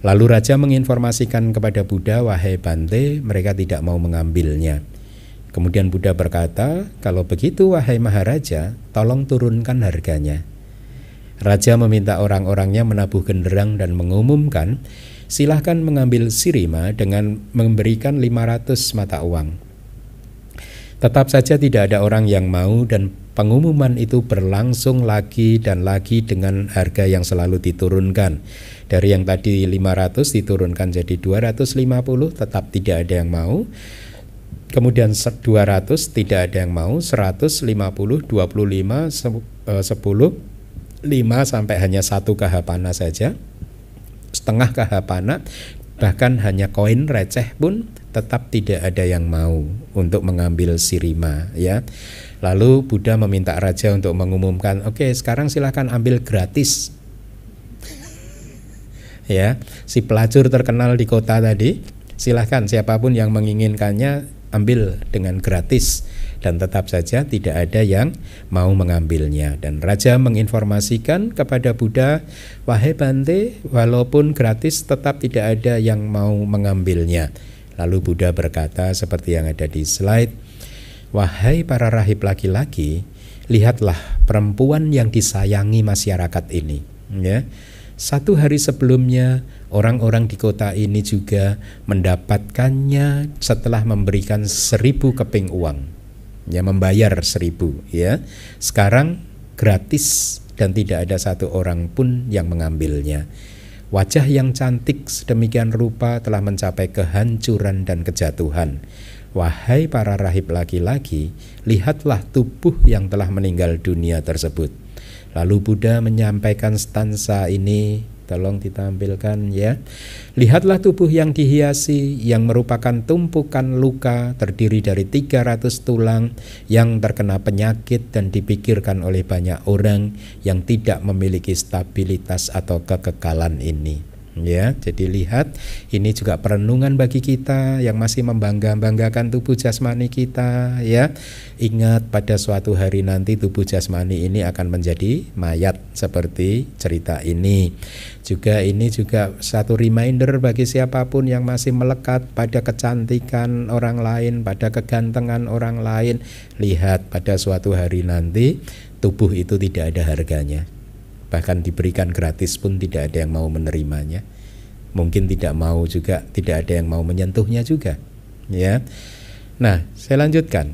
Lalu raja menginformasikan kepada Buddha, wahai Bhante, mereka tidak mau mengambilnya. Kemudian Buddha berkata, kalau begitu wahai Maharaja, tolong turunkan harganya. Raja meminta orang-orangnya menabuh genderang dan mengumumkan, silahkan mengambil Sirimā dengan memberikan 500 mata uang. Tetap saja tidak ada orang yang mau dan pengumuman itu berlangsung lagi dan lagi dengan harga yang selalu diturunkan. Dari yang tadi 500 diturunkan jadi 250, tetap tidak ada yang mau. Kemudian 200 tidak ada yang mau, 150, 25, 10, 5 sampai hanya 1 kahapana saja. Setengah kahapana, bahkan hanya koin receh pun tetap tidak ada yang mau untuk mengambil Sirimā ya. Lalu Buddha meminta raja untuk mengumumkan, oke, sekarang silahkan ambil gratis. Ya, si pelacur terkenal di kota tadi, silahkan siapapun yang menginginkannya ambil dengan gratis. Dan tetap saja tidak ada yang mau mengambilnya. Dan raja menginformasikan kepada Buddha, wahai Bhante, walaupun gratis tetap tidak ada yang mau mengambilnya. Lalu Buddha berkata seperti yang ada di slide, wahai para rahib laki-laki, lihatlah perempuan yang disayangi masyarakat ini. Ya. Satu hari sebelumnya, orang-orang di kota ini juga mendapatkannya setelah memberikan 1000 keping uang. Ya, membayar 1000. Ya. Sekarang gratis dan tidak ada satu orang pun yang mengambilnya. Wajah yang cantik sedemikian rupa telah mencapai kehancuran dan kejatuhan. Wahai para rahib laki-laki, lihatlah tubuh yang telah meninggal dunia tersebut. Lalu Buddha menyampaikan stansa ini, tolong ditampilkan ya. Lihatlah tubuh yang dihiasi, yang merupakan tumpukan luka, terdiri dari 300 tulang, yang terkena penyakit dan dipikirkan oleh banyak orang, yang tidak memiliki stabilitas atau kekekalan ini. Ya, jadi lihat, ini juga perenungan bagi kita yang masih membangga-banggakan tubuh jasmani kita ya. Ingat pada suatu hari nanti tubuh jasmani ini akan menjadi mayat seperti cerita ini. Juga ini juga satu reminder bagi siapapun yang masih melekat pada kecantikan orang lain, pada kegantengan orang lain. Lihat pada suatu hari nanti tubuh itu tidak ada harganya. Bahkan diberikan gratis pun tidak ada yang mau menerimanya. Mungkin tidak mau juga, tidak ada yang mau menyentuhnya juga ya. Nah, saya lanjutkan.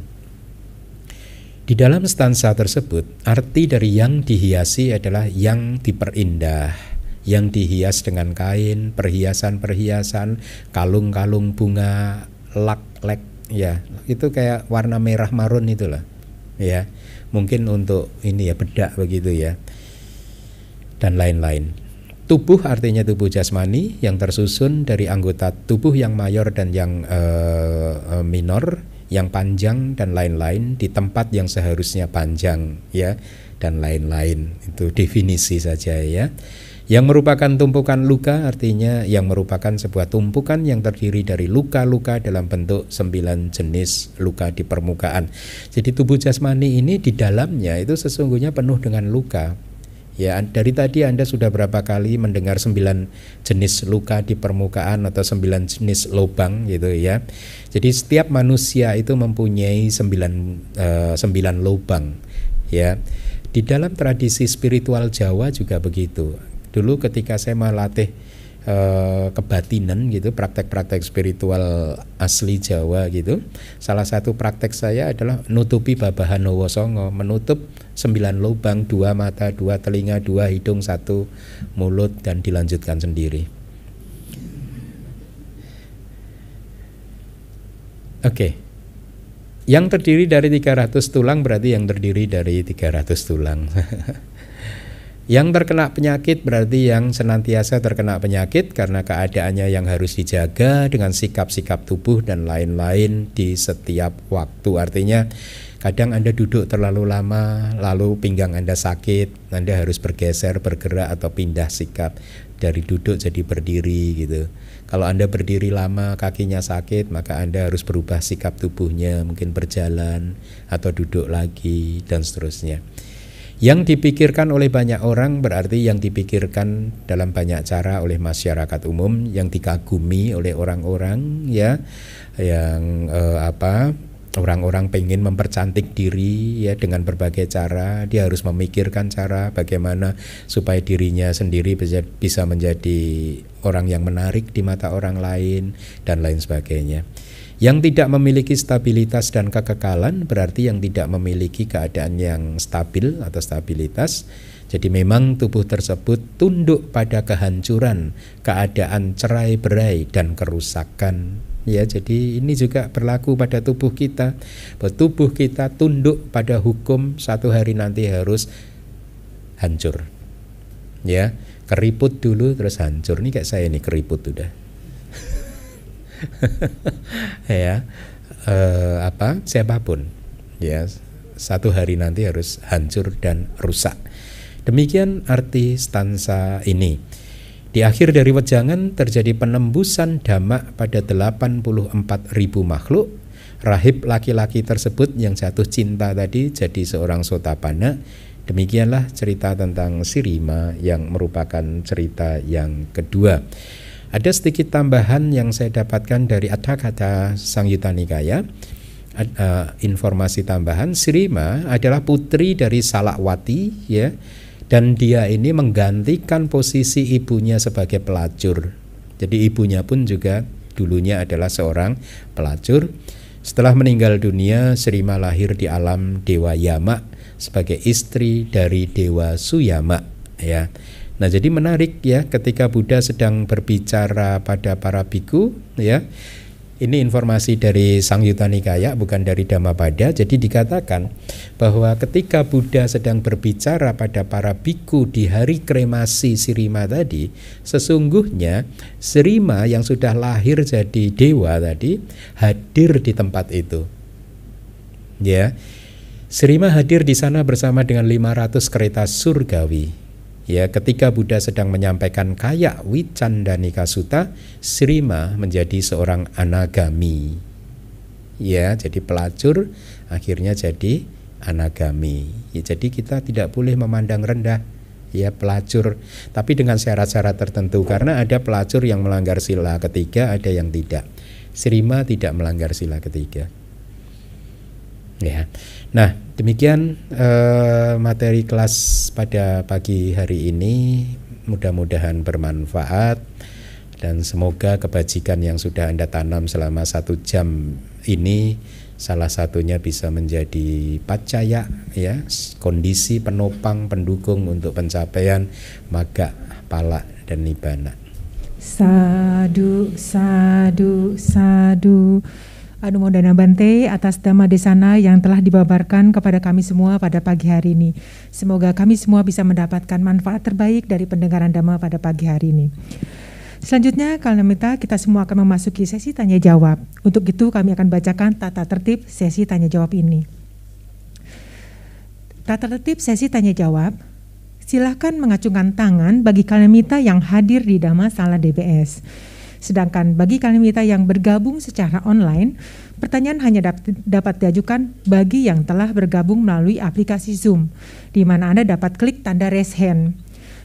Di dalam stansa tersebut, arti dari yang dihiasi adalah yang diperindah, yang dihias dengan kain, perhiasan-perhiasan, kalung-kalung bunga, lak-lek ya. Itu kayak warna merah marun itulah ya. Mungkin untuk ini ya, bedak begitu ya, dan lain-lain. Tubuh artinya tubuh jasmani yang tersusun dari anggota tubuh yang mayor dan yang minor, yang panjang dan lain-lain di tempat yang seharusnya panjang ya, dan lain-lain. Itu definisi saja ya. Yang merupakan tumpukan luka artinya yang merupakan sebuah tumpukan yang terdiri dari luka-luka dalam bentuk 9 jenis luka di permukaan. Jadi tubuh jasmani ini di dalamnya itu sesungguhnya penuh dengan luka. Ya, dari tadi Anda sudah berapa kali mendengar 9 jenis luka di permukaan atau 9 jenis lubang gitu ya. Jadi setiap manusia itu mempunyai 9 lubang ya. Di dalam tradisi spiritual Jawa juga begitu. Dulu ketika saya melatih kebatinan gitu, praktek-praktek spiritual asli Jawa gitu. Salah satu praktek saya adalah nutupi babahan wosongo, menutup 9 lubang, 2 mata, 2 telinga, 2 hidung, 1 mulut, dan dilanjutkan sendiri. Oke, yang terdiri dari 300 tulang berarti yang terdiri dari 300 tulang. Yang terkena penyakit berarti yang senantiasa terkena penyakit karena keadaannya yang harus dijaga dengan sikap-sikap tubuh dan lain-lain di setiap waktu. Artinya kadang Anda duduk terlalu lama, lalu pinggang Anda sakit, Anda harus bergeser, bergerak, atau pindah sikap dari duduk jadi berdiri gitu. Kalau Anda berdiri lama, kakinya sakit, maka Anda harus berubah sikap tubuhnya, mungkin berjalan atau duduk lagi, dan seterusnya. Yang dipikirkan oleh banyak orang berarti yang dipikirkan dalam banyak cara oleh masyarakat umum, yang dikagumi oleh orang-orang, ya, yang orang-orang pengen mempercantik diri ya dengan berbagai cara. Dia harus memikirkan cara bagaimana supaya dirinya sendiri bisa menjadi orang yang menarik di mata orang lain dan lain sebagainya. Yang tidak memiliki stabilitas dan kekekalan berarti yang tidak memiliki keadaan yang stabil atau stabilitas. Jadi memang tubuh tersebut tunduk pada kehancuran, keadaan cerai-berai dan kerusakan. Ya, jadi ini juga berlaku pada tubuh kita. Tubuh kita tunduk pada hukum, satu hari nanti harus hancur. Ya, keriput dulu terus hancur. Ini kayak saya nih, keriput udah. Ya, siapapun ya, satu hari nanti harus hancur dan rusak. Demikian arti stansa ini. Di akhir dari wejangan terjadi penembusan dhamma pada 84.000 makhluk. Rahib laki-laki tersebut yang jatuh cinta tadi jadi seorang sotapana. Demikianlah cerita tentang Sirimā yang merupakan cerita yang kedua. Ada sedikit tambahan yang saya dapatkan dari Aṭṭhakathā Saṃyutta Nikāya. Informasi tambahan, Sirimā adalah putri dari Salawati ya, dan dia ini menggantikan posisi ibunya sebagai pelacur. Jadi ibunya pun juga dulunya adalah seorang pelacur. Setelah meninggal dunia, Sirimā lahir di alam Dewa Yama sebagai istri dari Dewa Suyāma ya. Nah, jadi menarik ya ketika Buddha sedang berbicara pada para bhikkhu ya. Ini informasi dari Saṃyutta Nikāya, bukan dari Dhammapada. Jadi dikatakan bahwa ketika Buddha sedang berbicara pada para bhikkhu di hari kremasi Sirimā tadi, sesungguhnya Sirimā yang sudah lahir jadi dewa tadi hadir di tempat itu. Ya. Sirimā hadir di sana bersama dengan 500 kereta surgawi. Ya, ketika Buddha sedang menyampaikan Kāyavicchandanika Sutta, Sirimā menjadi seorang anagami. Ya, jadi pelacur akhirnya jadi anagami. Ya, jadi kita tidak boleh memandang rendah ya pelacur, tapi dengan syarat-syarat tertentu, karena ada pelacur yang melanggar sila ketiga, ada yang tidak. Sirimā tidak melanggar sila ketiga. Ya. Nah, demikian materi kelas pada pagi hari ini. Mudah-mudahan bermanfaat dan semoga kebajikan yang sudah Anda tanam selama 1 jam ini salah satunya bisa menjadi paccaya ya, kondisi penopang pendukung untuk pencapaian magga, pala dan nibbana. Sadu, sadu, sadu. Anumodana Bhante atas Dhamma Desana yang telah dibabarkan kepada kami semua pada pagi hari ini. Semoga kami semua bisa mendapatkan manfaat terbaik dari pendengaran Dhamma pada pagi hari ini. Selanjutnya, Kalanamita, kita semua akan memasuki sesi tanya jawab. Untuk itu kami akan bacakan tata tertib sesi tanya jawab ini. Tata tertib sesi tanya jawab. Silahkan mengacungkan tangan bagi Kalanamita yang hadir di Dhammasala DBS. Sedangkan bagi Kalanamita yang bergabung secara online, pertanyaan hanya dapat diajukan bagi yang telah bergabung melalui aplikasi Zoom, di mana Anda dapat klik tanda raise hand.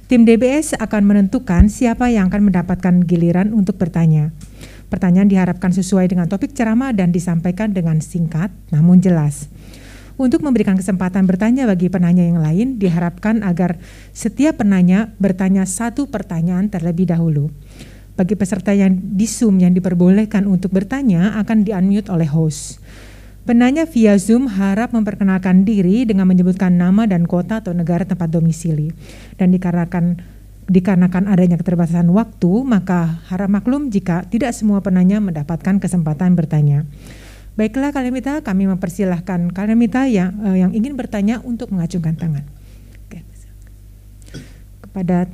Tim DBS akan menentukan siapa yang akan mendapatkan giliran untuk bertanya. Pertanyaan diharapkan sesuai dengan topik ceramah dan disampaikan dengan singkat namun jelas. Untuk memberikan kesempatan bertanya bagi penanya yang lain, diharapkan agar setiap penanya bertanya satu pertanyaan terlebih dahulu. Bagi peserta yang di Zoom yang diperbolehkan untuk bertanya akan di-unmute oleh host. Penanya via Zoom harap memperkenalkan diri dengan menyebutkan nama dan kota atau negara tempat domisili. Dan dikarenakan adanya keterbatasan waktu, maka harap maklum jika tidak semua penanya mendapatkan kesempatan bertanya. Baiklah Kalimita, kami mempersilahkan Kalimita yang ingin bertanya untuk mengacungkan tangan. Oke. Kepada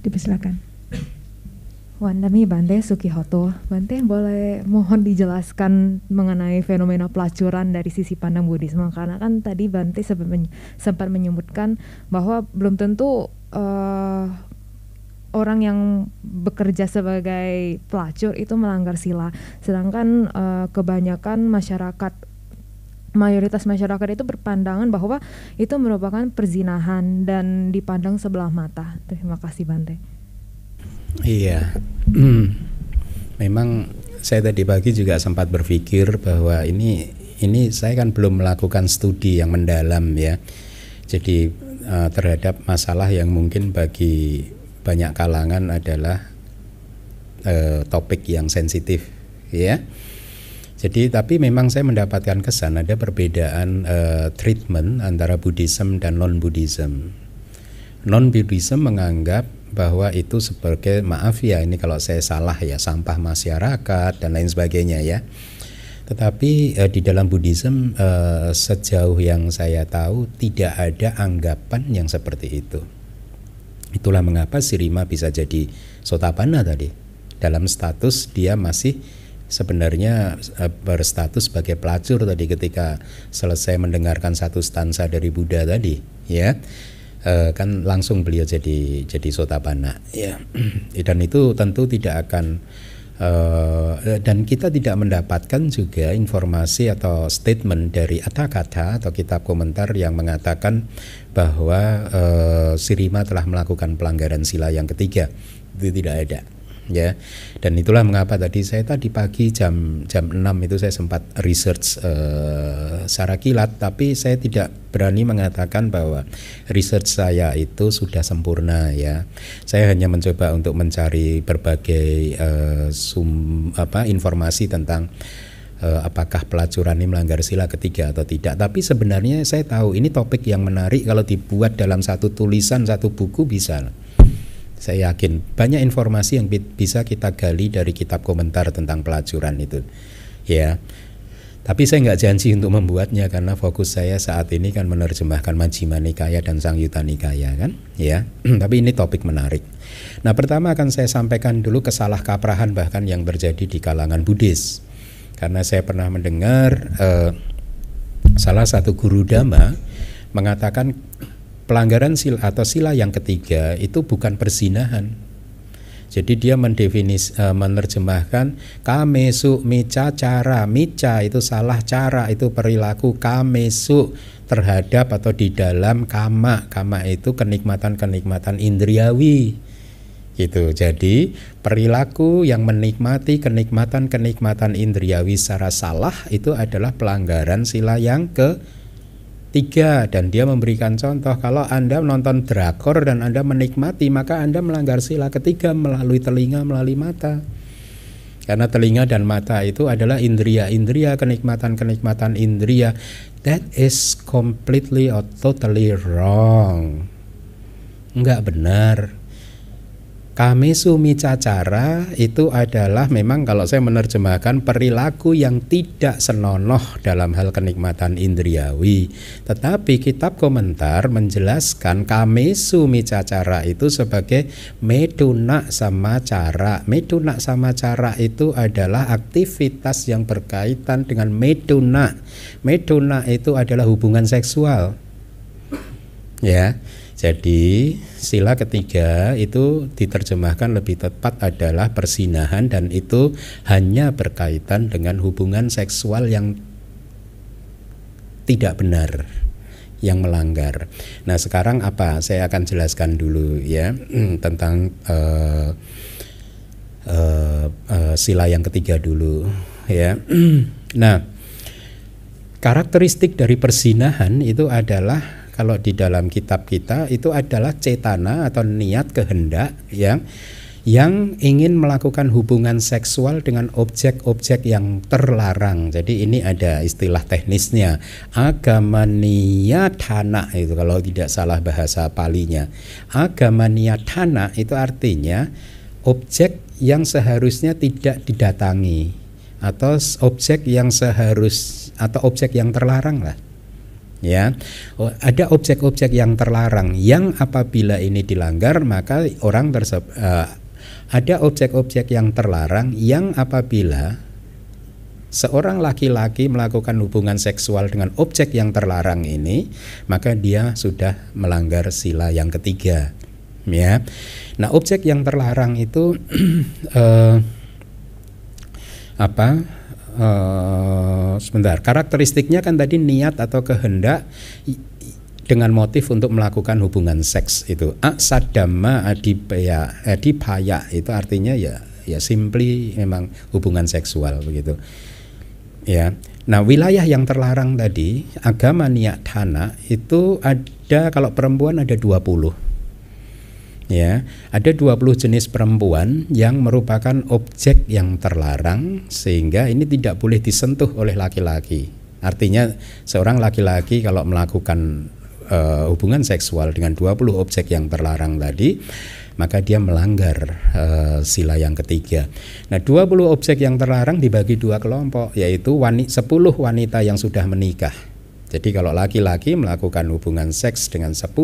dipersilakan. Wandami Bante Sukihoto, Bante boleh mohon dijelaskan mengenai fenomena pelacuran dari sisi pandang Buddhisme, karena kan tadi Bante sempat menyebutkan bahwa belum tentu orang yang bekerja sebagai pelacur itu melanggar sila, sedangkan kebanyakan mayoritas masyarakat itu berpandangan bahwa itu merupakan perzinahan dan dipandang sebelah mata. Terima kasih Bante. Iya, memang saya tadi pagi juga sempat berpikir bahwa ini saya kan belum melakukan studi yang mendalam ya. Jadi terhadap masalah yang mungkin bagi banyak kalangan adalah topik yang sensitif ya. Jadi tapi memang saya mendapatkan kesan ada perbedaan treatment antara Buddhism dan non-Buddhism. Non-Buddhism menganggap bahwa itu sebagai, maaf ya ini kalau saya salah ya, sampah masyarakat dan lain sebagainya ya. Tetapi di dalam Buddhism sejauh yang saya tahu tidak ada anggapan yang seperti itu. Itulah mengapa Sirimā bisa jadi Sotapanna tadi. Dalam status dia masih sebenarnya berstatus sebagai pelacur tadi ketika selesai mendengarkan satu stansa dari Buddha tadi ya, kan langsung beliau jadi Sotapanna ya. Dan itu tentu tidak akan dan kita tidak mendapatkan juga informasi atau statement dari Aṭṭhakathā atau kitab komentar yang mengatakan bahwa Sirimā telah melakukan pelanggaran sila yang ketiga, itu tidak ada ya. Dan itulah mengapa tadi pagi jam 6 itu saya sempat research secara kilat, tapi saya tidak berani mengatakan bahwa research saya itu sudah sempurna ya. Saya hanya mencoba untuk mencari berbagai informasi tentang apakah pelacuran ini melanggar sila ketiga atau tidak. Tapi sebenarnya saya tahu ini topik yang menarik, kalau dibuat dalam satu tulisan, satu buku bisa. Saya yakin banyak informasi yang bisa kita gali dari kitab komentar tentang pelacuran itu ya. Tapi saya nggak janji untuk membuatnya karena fokus saya saat ini kan menerjemahkan Majjhima Nikāya dan Saṃyutta Nikāya kan ya. Tapi ini topik menarik. Nah, pertama akan saya sampaikan dulu kesalahkaprahan bahkan yang terjadi di kalangan Buddhis, karena saya pernah mendengar salah satu Kurudhamma mengatakan pelanggaran sila atau sila yang ketiga itu bukan perzinahan. Jadi dia menerjemahkan kamesu mica cara, mica itu salah, cara itu perilaku, kamesu terhadap atau di dalam kama, kama itu kenikmatan-kenikmatan indriawi gitu. Jadi perilaku yang menikmati kenikmatan-kenikmatan indriawi secara salah itu adalah pelanggaran sila yang ketiga. Dan dia memberikan contoh, kalau Anda menonton drakor dan Anda menikmati, maka Anda melanggar sila ketiga melalui telinga, melalui mata. Karena telinga dan mata itu adalah indria-indria, kenikmatan-kenikmatan indria. That is completely or totally wrong. Enggak benar. Kamesu micacara itu adalah memang kalau saya menerjemahkan perilaku yang tidak senonoh dalam hal kenikmatan indriawi. Tetapi kitab komentar menjelaskan kamesu micacara itu sebagai meduna sama cara. Meduna sama cara itu adalah aktivitas yang berkaitan dengan meduna. Meduna itu adalah hubungan seksual. Ya. Jadi sila ketiga itu diterjemahkan lebih tepat adalah perzinahan, dan itu hanya berkaitan dengan hubungan seksual yang tidak benar, yang melanggar. Nah sekarang apa? Saya akan jelaskan dulu ya tentang sila yang ketiga dulu ya. Nah, karakteristik dari perzinahan itu adalah, kalau di dalam kitab kita itu adalah cetana atau niat kehendak yang ingin melakukan hubungan seksual dengan objek-objek yang terlarang. Jadi ini ada istilah teknisnya, agamaniyadhana itu kalau tidak salah bahasa Palinya. Agamaniyadhana itu artinya objek yang seharusnya tidak didatangi, atau objek yang terlarang lah. Ya, ada objek-objek yang terlarang yang apabila ini dilanggar maka orang tersebut ada objek-objek yang terlarang yang apabila seorang laki-laki melakukan hubungan seksual dengan objek yang terlarang ini, maka dia sudah melanggar sila yang ketiga. Ya. Nah, objek yang terlarang itu sebentar, karakteristiknya kan tadi niat atau kehendak dengan motif untuk melakukan hubungan seks itu. Aksadama adipaya itu artinya ya simply memang hubungan seksual begitu. Ya. Nah, wilayah yang terlarang tadi agama niyadhana itu ada, kalau perempuan ada 20. Ya, ada 20 jenis perempuan yang merupakan objek yang terlarang sehingga ini tidak boleh disentuh oleh laki-laki. Artinya seorang laki-laki kalau melakukan hubungan seksual dengan 20 objek yang terlarang tadi, maka dia melanggar sila yang ketiga. Nah, 20 objek yang terlarang dibagi dua kelompok, yaitu 10 wanita yang sudah menikah. Jadi kalau laki-laki melakukan hubungan seks dengan 10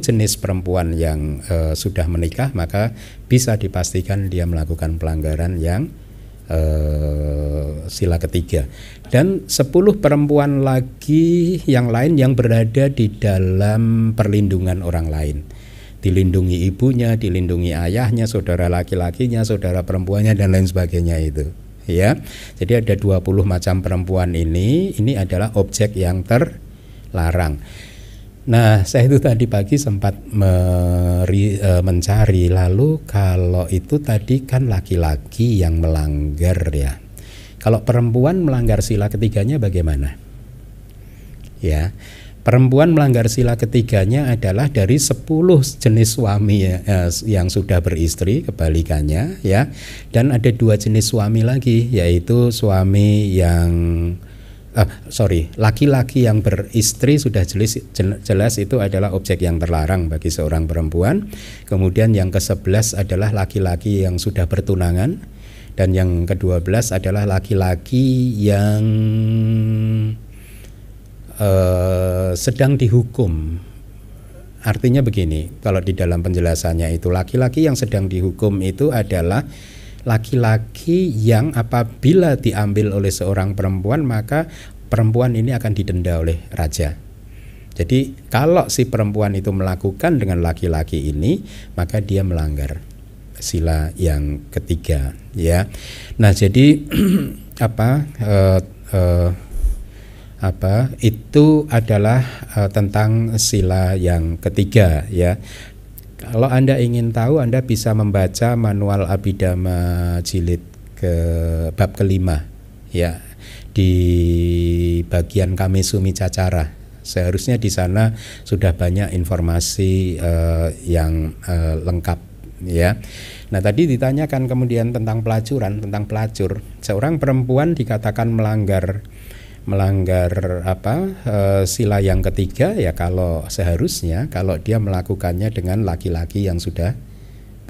jenis perempuan yang sudah menikah, maka bisa dipastikan dia melakukan pelanggaran yang sila ketiga. Dan 10 perempuan lagi yang lain yang berada di dalam perlindungan orang lain, dilindungi ibunya, dilindungi ayahnya, saudara laki-lakinya, saudara perempuannya, dan lain sebagainya itu. Ya, jadi ada 20 macam perempuan ini adalah objek yang terlarang. Nah, saya itu tadi pagi sempat mencari, lalu kalau itu tadi kan laki-laki yang melanggar ya. Kalau perempuan melanggar sila ketiganya bagaimana? Ya, perempuan melanggar sila ketiganya adalah dari 10 jenis suami yang sudah beristri, kebalikannya ya. Dan ada 2 jenis suami lagi, yaitu laki-laki yang beristri sudah jelas itu adalah objek yang terlarang bagi seorang perempuan. Kemudian yang ke-11 adalah laki-laki yang sudah bertunangan, dan yang ke-12 adalah laki-laki yang sedang dihukum. Artinya begini, kalau di dalam penjelasannya itu, laki-laki yang sedang dihukum itu adalah laki-laki yang apabila diambil oleh seorang perempuan, maka perempuan ini akan didenda oleh raja. Jadi kalau si perempuan itu melakukan dengan laki-laki ini, maka dia melanggar sila yang ketiga ya. Nah, jadi itu adalah tentang sila yang ketiga ya. Kalau Anda ingin tahu, Anda bisa membaca manual Abhidhamma jilid bab ke-5 ya, di bagian Kamesumi Cacara. Seharusnya di sana sudah banyak informasi yang lengkap ya. Nah, tadi ditanyakan kemudian tentang pelacuran, tentang pelacur. Seorang perempuan dikatakan melanggar sila yang ketiga ya, kalau seharusnya kalau dia melakukannya dengan laki-laki yang sudah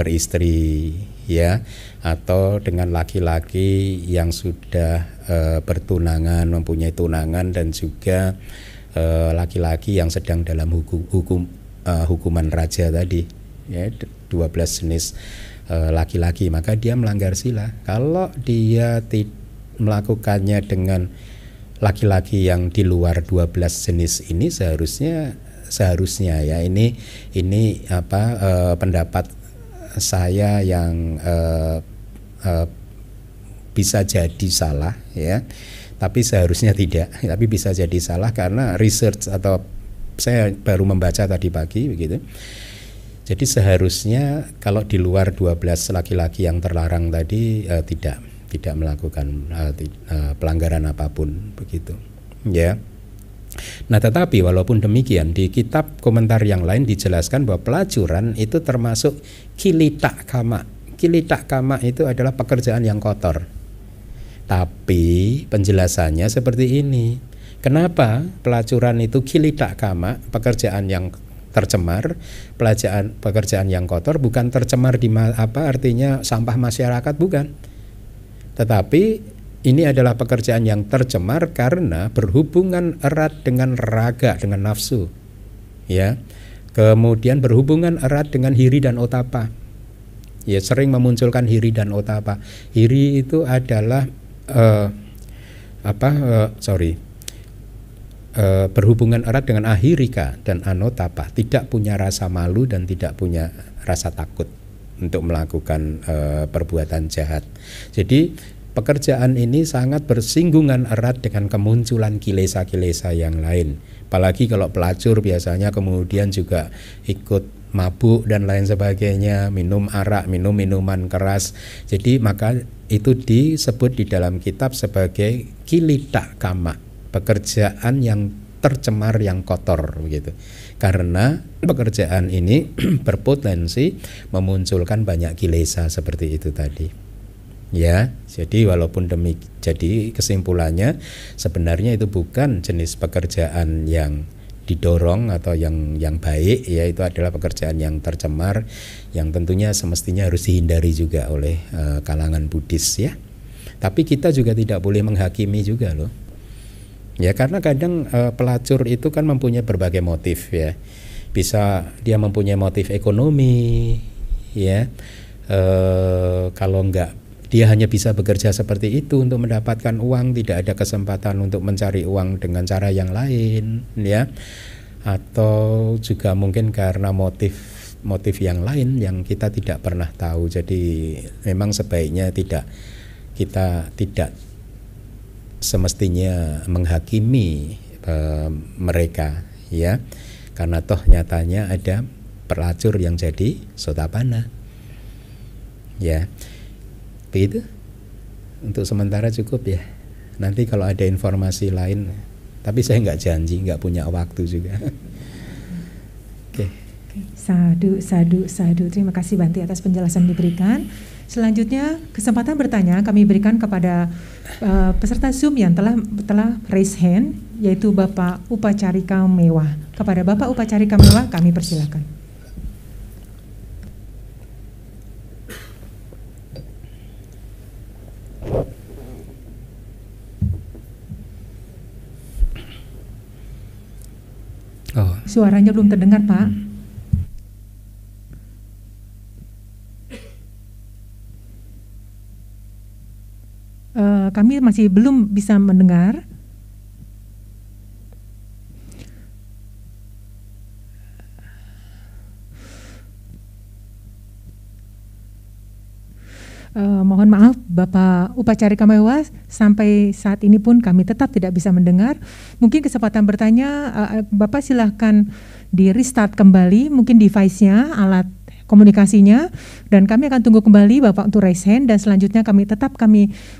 beristri ya, atau dengan laki-laki yang sudah bertunangan, mempunyai tunangan, dan juga laki-laki yang sedang dalam hukuman raja tadi ya, 12 jenis laki-laki, maka dia melanggar sila kalau dia melakukannya dengan laki-laki yang di luar 12 jenis ini. Seharusnya ya, ini pendapat saya yang bisa jadi salah ya, tapi seharusnya tidak, tapi bisa jadi salah karena research, atau saya baru membaca tadi pagi begitu. Jadi seharusnya kalau di luar 12 laki-laki yang terlarang tadi tidak. tidak melakukan pelanggaran apapun begitu, ya. Nah, tetapi walaupun demikian di kitab komentar yang lain dijelaskan bahwa pelacuran itu termasuk kilita kama. Kilita kama itu adalah pekerjaan yang kotor. Tapi penjelasannya seperti ini. Kenapa pelacuran itu kilita kama, pekerjaan yang tercemar, pekerjaan yang kotor? Bukan tercemar di apa artinya sampah masyarakat, bukan. Tetapi ini adalah pekerjaan yang tercemar karena berhubungan erat dengan raga, dengan nafsu, ya. Kemudian berhubungan erat dengan hiri dan otapa, ya, sering memunculkan hiri dan otapa. Hiri itu adalah berhubungan erat dengan ahirika dan anotapa, tidak punya rasa malu dan tidak punya rasa takut untuk melakukan perbuatan jahat. Jadi pekerjaan ini sangat bersinggungan erat dengan kemunculan kilesa-kilesa yang lain. Apalagi kalau pelacur biasanya kemudian juga ikut mabuk dan lain sebagainya, minum arak, minum minuman keras. Jadi maka itu disebut di dalam kitab sebagai kilita kama, pekerjaan yang tercemar, yang kotor begitu. Karena pekerjaan ini berpotensi memunculkan banyak kilesa seperti itu tadi. Ya, jadi walaupun demikian, jadi kesimpulannya sebenarnya itu bukan jenis pekerjaan yang didorong atau yang baik, ya. Itu adalah pekerjaan yang tercemar, yang tentunya semestinya harus dihindari juga oleh kalangan Buddhis, ya. Tapi kita juga tidak boleh menghakimi juga, loh. Ya, karena kadang pelacur itu kan mempunyai berbagai motif, ya. Bisa dia mempunyai motif ekonomi, ya. Kalau enggak, dia hanya bisa bekerja seperti itu untuk mendapatkan uang, tidak ada kesempatan untuk mencari uang dengan cara yang lain, ya. Atau juga mungkin karena motif yang lain yang kita tidak pernah tahu. Jadi memang sebaiknya kita tidak semestinya menghakimi mereka, ya. Karena toh nyatanya ada pelacur yang jadi sotapanna, ya. Begitu untuk sementara cukup, ya. Nanti kalau ada informasi lain, tapi saya nggak janji, nggak punya waktu juga. Oke. Sadu. Terima kasih Bhante atas penjelasan diberikan. Selanjutnya kesempatan bertanya kami berikan kepada peserta Zoom yang telah raise hand, yaitu Bapak Upacarika Mewah. Kepada Bapak Upacarika Mewah kami persilakan. Oh. Suaranya belum terdengar, Pak. Kami masih belum bisa mendengar. Mohon maaf Bapak Upacarika Mewah, sampai saat ini pun kami tetap tidak bisa mendengar. Mungkin kesempatan bertanya Bapak silahkan di restart kembali mungkin device-nya, alat komunikasinya, dan kami akan tunggu kembali Bapak untuk raise hand. Dan selanjutnya kami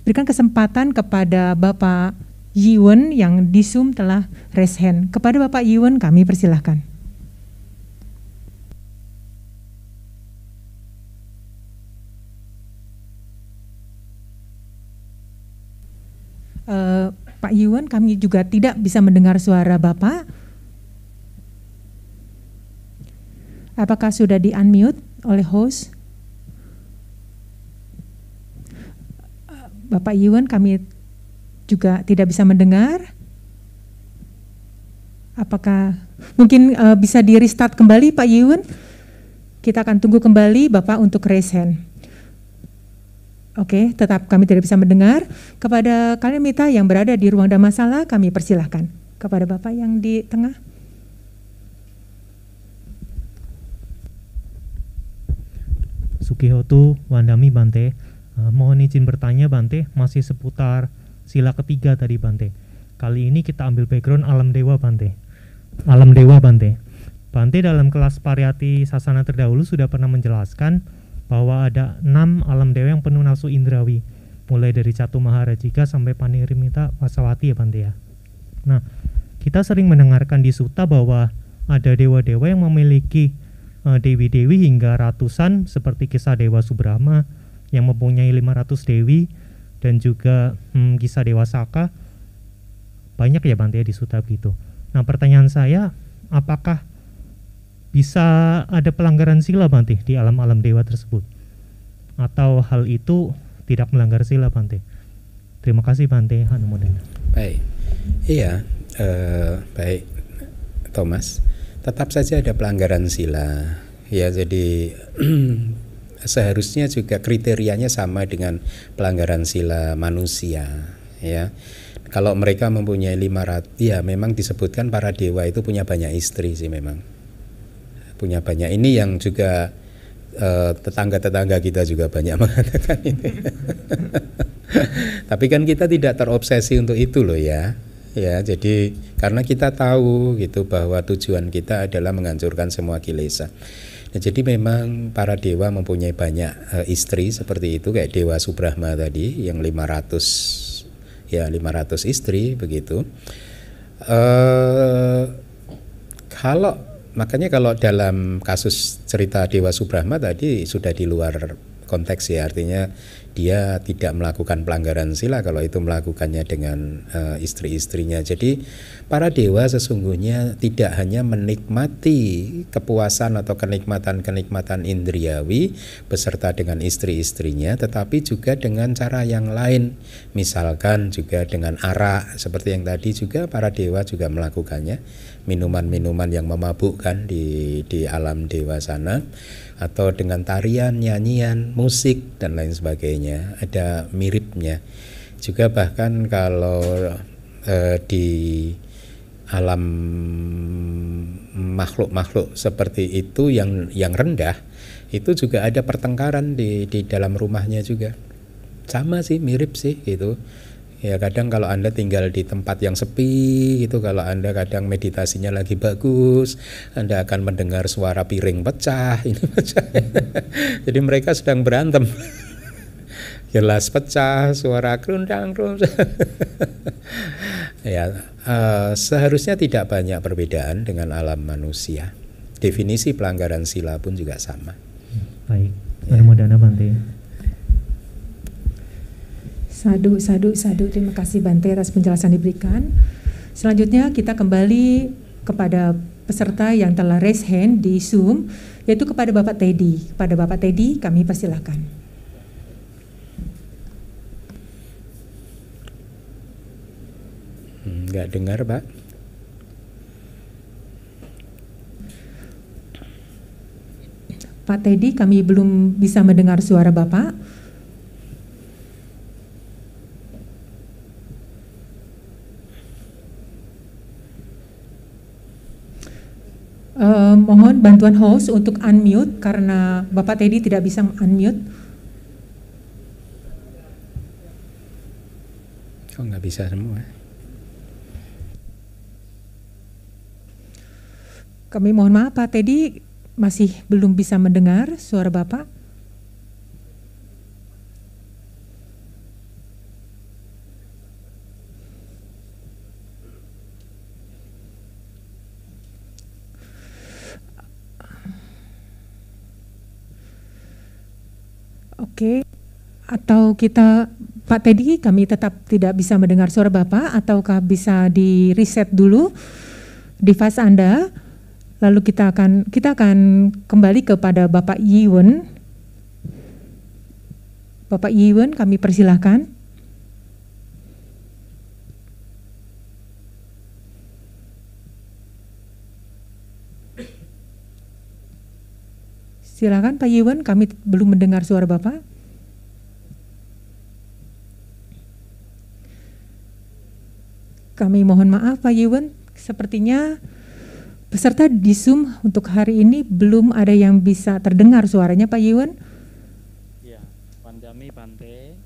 berikan kesempatan kepada Bapak Yiwen yang di Zoom telah raise hand. Kepada Bapak Yiwen kami persilahkan. Pak Yiwen, kami juga tidak bisa mendengar suara Bapak. Apakah sudah di-unmute oleh host? Bapak Yiwen, kami juga tidak bisa mendengar. Apakah mungkin bisa di-restart kembali Pak Yiwen? Kita akan tunggu kembali Bapak untuk raise hand. Oke, tetap kami tidak bisa mendengar. Kepada kalian mitra yang berada di ruang Dhammasala, kami persilahkan. Kepada Bapak yang di tengah. Sukihotu, Wandami Bhante. Mohon izin bertanya Bhante, masih seputar sila ketiga tadi Bhante. Kali ini kita ambil background alam dewa Bhante. Alam dewa Bhante. Bhante dalam kelas Pariyatti Sāsana terdahulu sudah pernah menjelaskan bahwa ada 6 alam dewa yang penuh nafsu indrawi. mulai dari Catu Maharajika sampai Panirimita Pasawati ya Bhante ya. Nah, kita sering mendengarkan di sutta bahwa ada dewa-dewa yang memiliki dewi-dewi hingga ratusan, seperti kisah Dewa Subrahmā yang mempunyai 500 dewi, dan juga kisah Dewa Sakka. Banyak ya Bhante ya di sutta begitu. Nah, pertanyaan saya, apakah bisa ada pelanggaran sila Bhante di alam-alam dewa tersebut? Atau hal itu tidak melanggar sila Bhante? Terima kasih Bhante. Baik, iya, baik Thomas. Tetap saja ada pelanggaran sila, ya. Jadi seharusnya juga kriterianya sama dengan pelanggaran sila manusia, ya. Kalau mereka mempunyai 500, ya memang disebutkan para dewa itu punya banyak istri sih memang. Punya banyak, ini yang juga tetangga-tetangga kita juga banyak mengatakan ini. Tapi kan kita tidak terobsesi untuk itu loh ya. Ya, jadi karena kita tahu gitu bahwa tujuan kita adalah menghancurkan semua kilesa. Nah, jadi memang para dewa mempunyai banyak istri seperti itu, kayak Dewa Subrahmā tadi yang 500, ya 500 istri begitu. Kalau makanya kalau dalam kasus cerita Dewa Subrahmā tadi sudah di luar konteks ya, artinya dia tidak melakukan pelanggaran sila kalau itu melakukannya dengan istri-istrinya. Jadi para dewa sesungguhnya tidak hanya menikmati kepuasan atau kenikmatan-kenikmatan indriawi beserta dengan istri-istrinya, tetapi juga dengan cara yang lain. Misalkan juga dengan arak, seperti yang tadi juga para dewa juga melakukannya, minuman-minuman yang memabukkan di alam dewa sana, atau dengan tarian, nyanyian, musik dan lain sebagainya, ada miripnya juga. Bahkan kalau di alam makhluk-makhluk seperti itu yang rendah itu juga ada pertengkaran di dalam rumahnya juga, sama sih, mirip sih gitu. Ya kadang kalau Anda tinggal di tempat yang sepi gitu, kalau Anda kadang meditasinya lagi bagus, Anda akan mendengar suara piring pecah, ini pecah. Jadi mereka sedang berantem. Gelas pecah, suara krundang-krundang. Ya, seharusnya tidak banyak perbedaan dengan alam manusia. Definisi pelanggaran sila pun juga sama. Baik, mudah-mudahan Bhante. Sadu, terima kasih Bhante atas penjelasan diberikan. Selanjutnya kita kembali kepada peserta yang telah raise hand di Zoom, yaitu kepada Bapak Teddy. Kepada Bapak Teddy kami persilahkan. Nggak dengar Pak. Pak Teddy, kami belum bisa mendengar suara Bapak. Mohon bantuan host untuk unmute karena Bapak Teddy tidak bisa unmute. Oh, nggak bisa semua. Kami mohon maaf Pak Teddy masih belum bisa mendengar suara Bapak. Oke, atau kita Pak Teddy kami tetap tidak bisa mendengar suara Bapak, ataukah bisa di reset dulu device Anda, lalu kita akan kembali kepada Bapak Yiwen. Bapak Yiwen kami persilahkan. Silakan Pak Yiwen, kami belum mendengar suara Bapak. Kami mohon maaf Pak Yiwen, sepertinya peserta di Zoom untuk hari ini belum ada yang bisa terdengar suaranya Pak Yiwen. Ya, pandemi Bhante.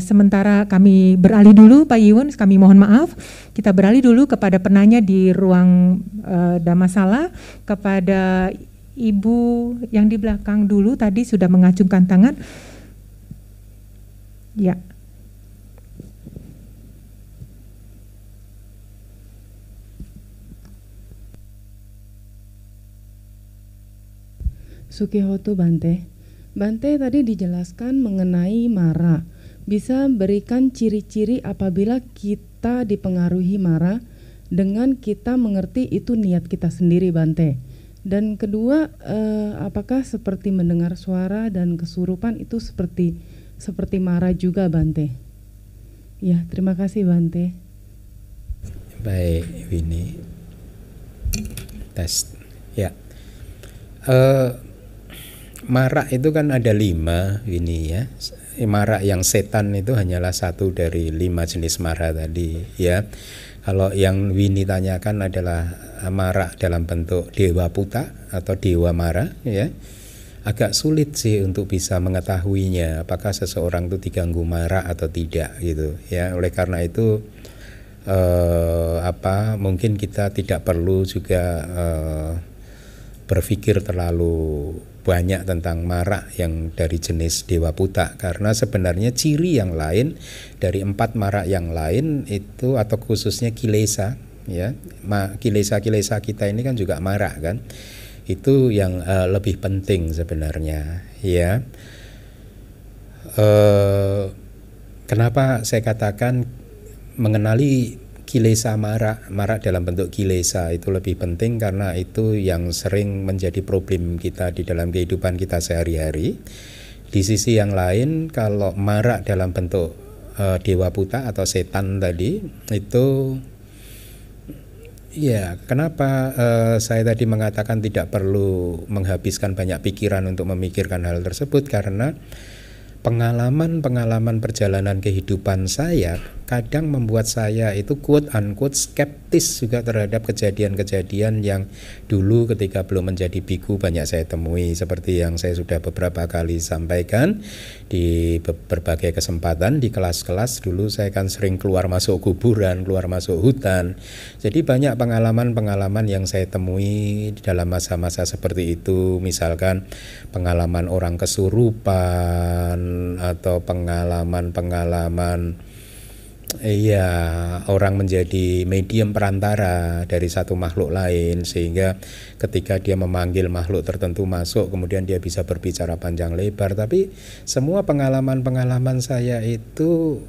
Sementara kami beralih dulu Pak Yiwen, kami mohon maaf. Kita beralih dulu kepada penanya di ruang Dhammasala, kepada Ibu yang di belakang dulu tadi sudah mengacungkan tangan. Ya. Sukihoto Bhante. Bhante, tadi dijelaskan mengenai mara. Bisa berikan ciri-ciri apabila kita dipengaruhi mara dengan kita mengerti itu niat kita sendiri, Bhante. Dan kedua, apakah seperti mendengar suara dan kesurupan itu seperti mara juga, Bhante? Ya, terima kasih, Bhante. Baik, Winnie. Tes. Ya. Mara itu kan ada 5 ini ya. Mara yang setan itu hanyalah satu dari 5 jenis mara tadi ya. Kalau yang Winnie tanyakan adalah mara dalam bentuk dewa puta atau dewa mara ya. Agak sulit sih untuk bisa mengetahuinya apakah seseorang itu diganggu mara atau tidak gitu ya. Oleh karena itu mungkin kita tidak perlu juga berpikir terlalu banyak tentang mara yang dari jenis dewa puta, karena sebenarnya ciri yang lain dari 4 mara yang lain itu, atau khususnya kilesa ya, kilesa-kilesa kita ini kan juga mara kan, itu yang lebih penting sebenarnya ya. Kenapa saya katakan mengenali kilesa mara dalam bentuk kilesa itu lebih penting, karena itu yang sering menjadi problem kita di dalam kehidupan kita sehari-hari. Di sisi yang lain, kalau mara dalam bentuk dewa puta atau setan tadi itu ya, kenapa saya tadi mengatakan tidak perlu menghabiskan banyak pikiran untuk memikirkan hal tersebut, karena pengalaman-pengalaman perjalanan kehidupan saya kadang membuat saya itu quote unquote skeptis juga terhadap kejadian-kejadian yang dulu ketika belum menjadi biku banyak saya temui, seperti yang saya sudah beberapa kali sampaikan di berbagai kesempatan di kelas-kelas. Dulu saya kan sering keluar masuk kuburan, keluar masuk hutan, jadi banyak pengalaman-pengalaman yang saya temui dalam masa-masa seperti itu, misalkan pengalaman orang kesurupan atau pengalaman-pengalaman orang menjadi medium perantara dari satu makhluk lain, sehingga ketika dia memanggil makhluk tertentu masuk, kemudian dia bisa berbicara panjang lebar. Tapi semua pengalaman-pengalaman saya itu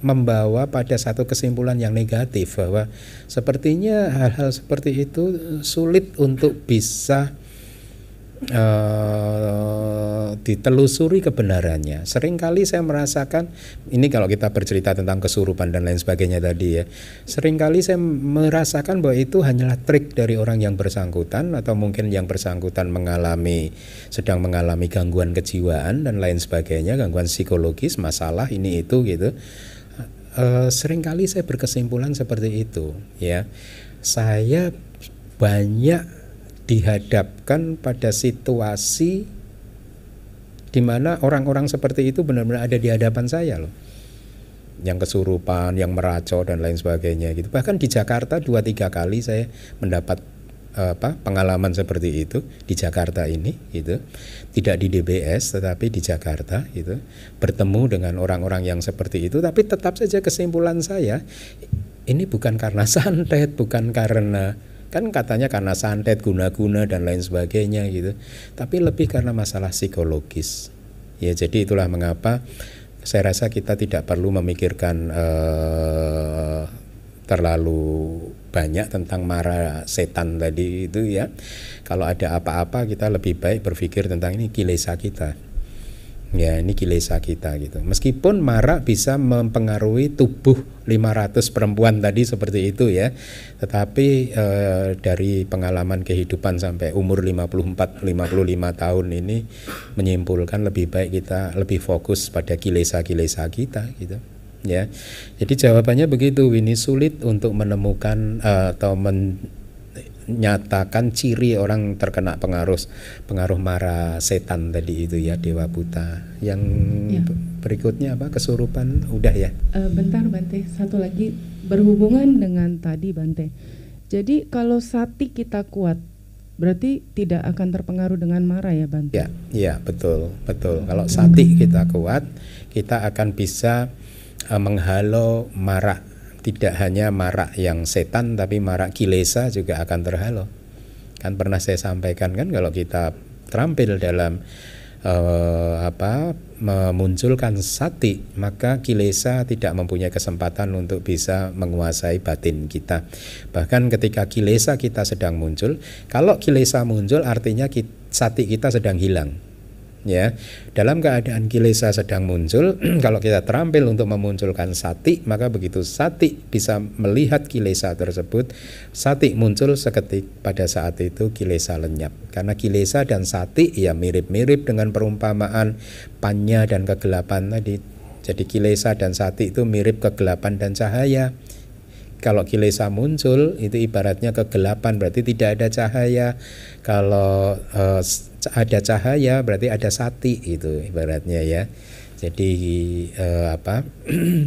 membawa pada satu kesimpulan yang negatif, bahwa sepertinya hal-hal seperti itu sulit untuk bisa ditelusuri kebenarannya. Seringkali saya merasakan ini kalau kita bercerita tentang kesurupan dan lain sebagainya tadi ya, seringkali saya merasakan bahwa itu hanyalah trik dari orang yang bersangkutan, atau mungkin yang bersangkutan sedang mengalami gangguan kejiwaan dan lain sebagainya, gangguan psikologis, masalah ini itu gitu. Seringkali saya berkesimpulan seperti itu ya. Saya banyak dihadapkan pada situasi di mana orang-orang seperti itu benar-benar ada di hadapan saya loh, yang kesurupan, yang meracau dan lain sebagainya gitu. Bahkan di Jakarta 2-3 kali saya mendapat pengalaman seperti itu di Jakarta ini gitu, tidak di DBS tetapi di Jakarta gitu, bertemu dengan orang-orang yang seperti itu. Tapi tetap saja kesimpulan saya ini bukan karena santet, bukan karena, kan katanya karena santet, guna-guna dan lain sebagainya gitu, tapi lebih karena masalah psikologis ya. Jadi itulah mengapa saya rasa kita tidak perlu memikirkan terlalu banyak tentang mara setan tadi itu ya. Kalau ada apa-apa kita lebih baik berpikir tentang ini kilesa kita ya, ini kilesa kita gitu. Meskipun mara bisa mempengaruhi tubuh 500 perempuan tadi seperti itu ya, tetapi dari pengalaman kehidupan sampai umur 54-55 tahun ini menyimpulkan lebih baik kita lebih fokus pada kilesa-kilesa kita gitu ya. Jadi jawabannya begitu, ini sulit untuk menemukan atau menyatakan ciri orang terkena pengaruh mara setan tadi itu ya, dewa buta. Yang ya, berikutnya apa? Kesurupan udah ya. Bentar Bhante, satu lagi berhubungan dengan tadi Bhante. Jadi kalau sati kita kuat Berarti tidak akan terpengaruh dengan marah ya Bhante? Ya, ya betul, betul. Kalau sati kita kuat, kita akan bisa menghalau marah. Tidak hanya marah yang setan, tapi marah kilesa juga akan terhalau. Kan pernah saya sampaikan kan, kalau kita terampil dalam memunculkan sati, maka kilesa tidak mempunyai kesempatan untuk bisa menguasai batin kita. Bahkan ketika kilesa kita sedang muncul, kalau kilesa muncul artinya sati kita sedang hilang. Ya, dalam keadaan kilesa sedang muncul, kalau kita terampil untuk memunculkan sati, maka begitu sati bisa melihat kilesa tersebut, sati muncul seketika, pada saat itu kilesa lenyap. Karena kilesa dan sati ya mirip-mirip dengan perumpamaan panya dan kegelapan tadi. Jadi kilesa dan sati itu mirip kegelapan dan cahaya. Kalau kilesa muncul itu ibaratnya kegelapan, berarti tidak ada cahaya. Kalau ada cahaya berarti ada sati, itu ibaratnya ya. Jadi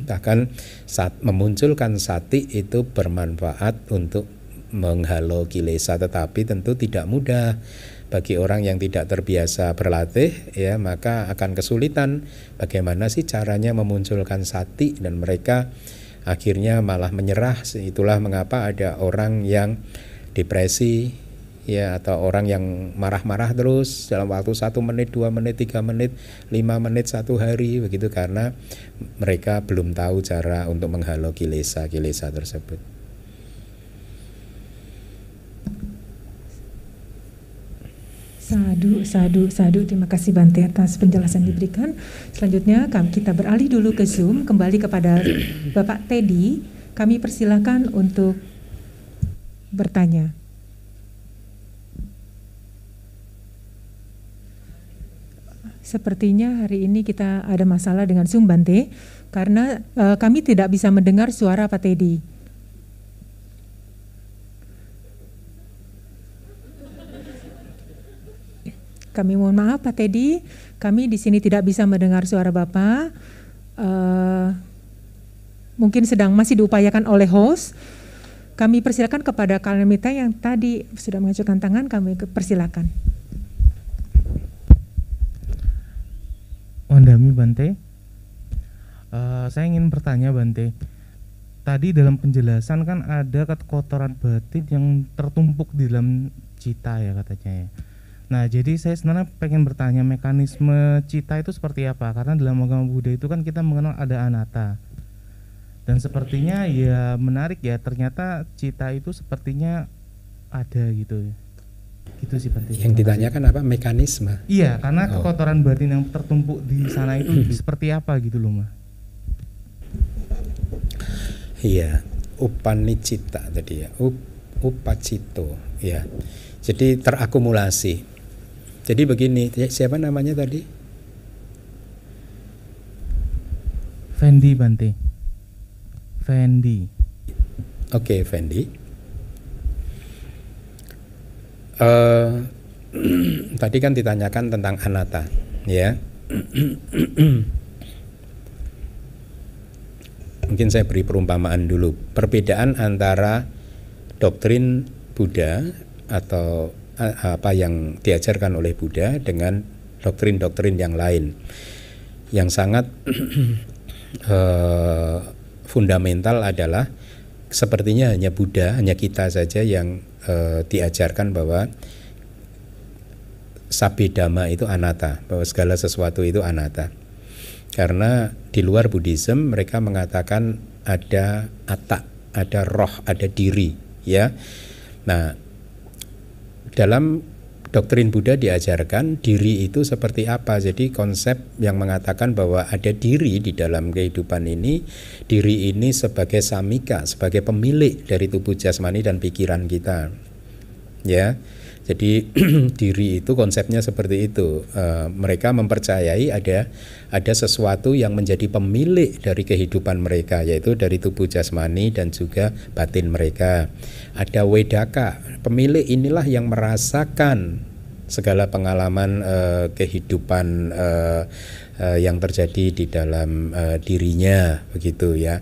bahkan saat memunculkan sati itu bermanfaat untuk menghalau kilesa, tetapi tentu tidak mudah. Bagi orang yang tidak terbiasa berlatih ya, maka akan kesulitan bagaimana sih caranya memunculkan sati, dan mereka akhirnya malah menyerah. Itulah mengapa ada orang yang depresi ya, atau orang yang marah-marah terus dalam waktu 1 menit, 2 menit, 3 menit, 5 menit, 1 hari begitu, karena mereka belum tahu cara untuk menghalau kilesa-kilesa tersebut. Sadu, sadu, sadu. Terima kasih Bhante atas penjelasan diberikan. Selanjutnya kita beralih dulu ke Zoom, kembali kepada Bapak Teddy. Kami persilahkan untuk bertanya. Sepertinya hari ini kita ada masalah dengan Zoom Bhante, karena kami tidak bisa mendengar suara Pak Teddy. Kami mohon maaf Pak Teddy, kami di sini tidak bisa mendengar suara Bapak. Mungkin sedang masih diupayakan oleh host. Kami persilakan kepada Kalimita yang tadi sudah mengajukan tangan, kami persilakan. Wandami Bhante, saya ingin bertanya Bhante, tadi dalam penjelasan kan ada kotoran batin yang tertumpuk di dalam cita ya katanya ya. Nah, jadi saya sebenarnya pengen bertanya mekanisme cita itu seperti apa? Karena dalam agama Buddha itu kan kita mengenal ada anatta. Dan sepertinya ya menarik ya, ternyata cita itu sepertinya ada gitu. Gitu sih Bhante. Yang ditanyakan apa? Mekanisme? Iya, karena kotoran batin yang tertumpuk di sana itu seperti apa gitu loh, Ma. Iya, upanicita tadi ya, upacito ya. Jadi terakumulasi. Jadi begini, siapa namanya tadi? Fendi Bhante. Fendi. Oke, Fendi. Tadi kan ditanyakan tentang anatta, ya. Mungkin saya beri perumpamaan dulu. Perbedaan antara doktrin Buddha atau apa yang diajarkan oleh Buddha dengan doktrin-doktrin yang lain yang sangat fundamental adalah sepertinya hanya Buddha, hanya kita saja yang diajarkan bahwa sabedhamma itu anatta, bahwa segala sesuatu itu anatta. Karena di luar Buddhism mereka mengatakan ada atta, ada roh, ada diri ya. Nah, dalam doktrin Buddha diajarkan diri itu seperti apa. Jadi konsep yang mengatakan bahwa ada diri di dalam kehidupan ini, diri ini sebagai samika, sebagai pemilik dari tubuh jasmani dan pikiran kita ya. Jadi diri itu konsepnya seperti itu. Mereka mempercayai ada sesuatu yang menjadi pemilik dari kehidupan mereka, yaitu dari tubuh jasmani dan juga batin mereka. Ada wedaka, pemilik inilah yang merasakan segala pengalaman kehidupan yang terjadi di dalam dirinya, begitu ya.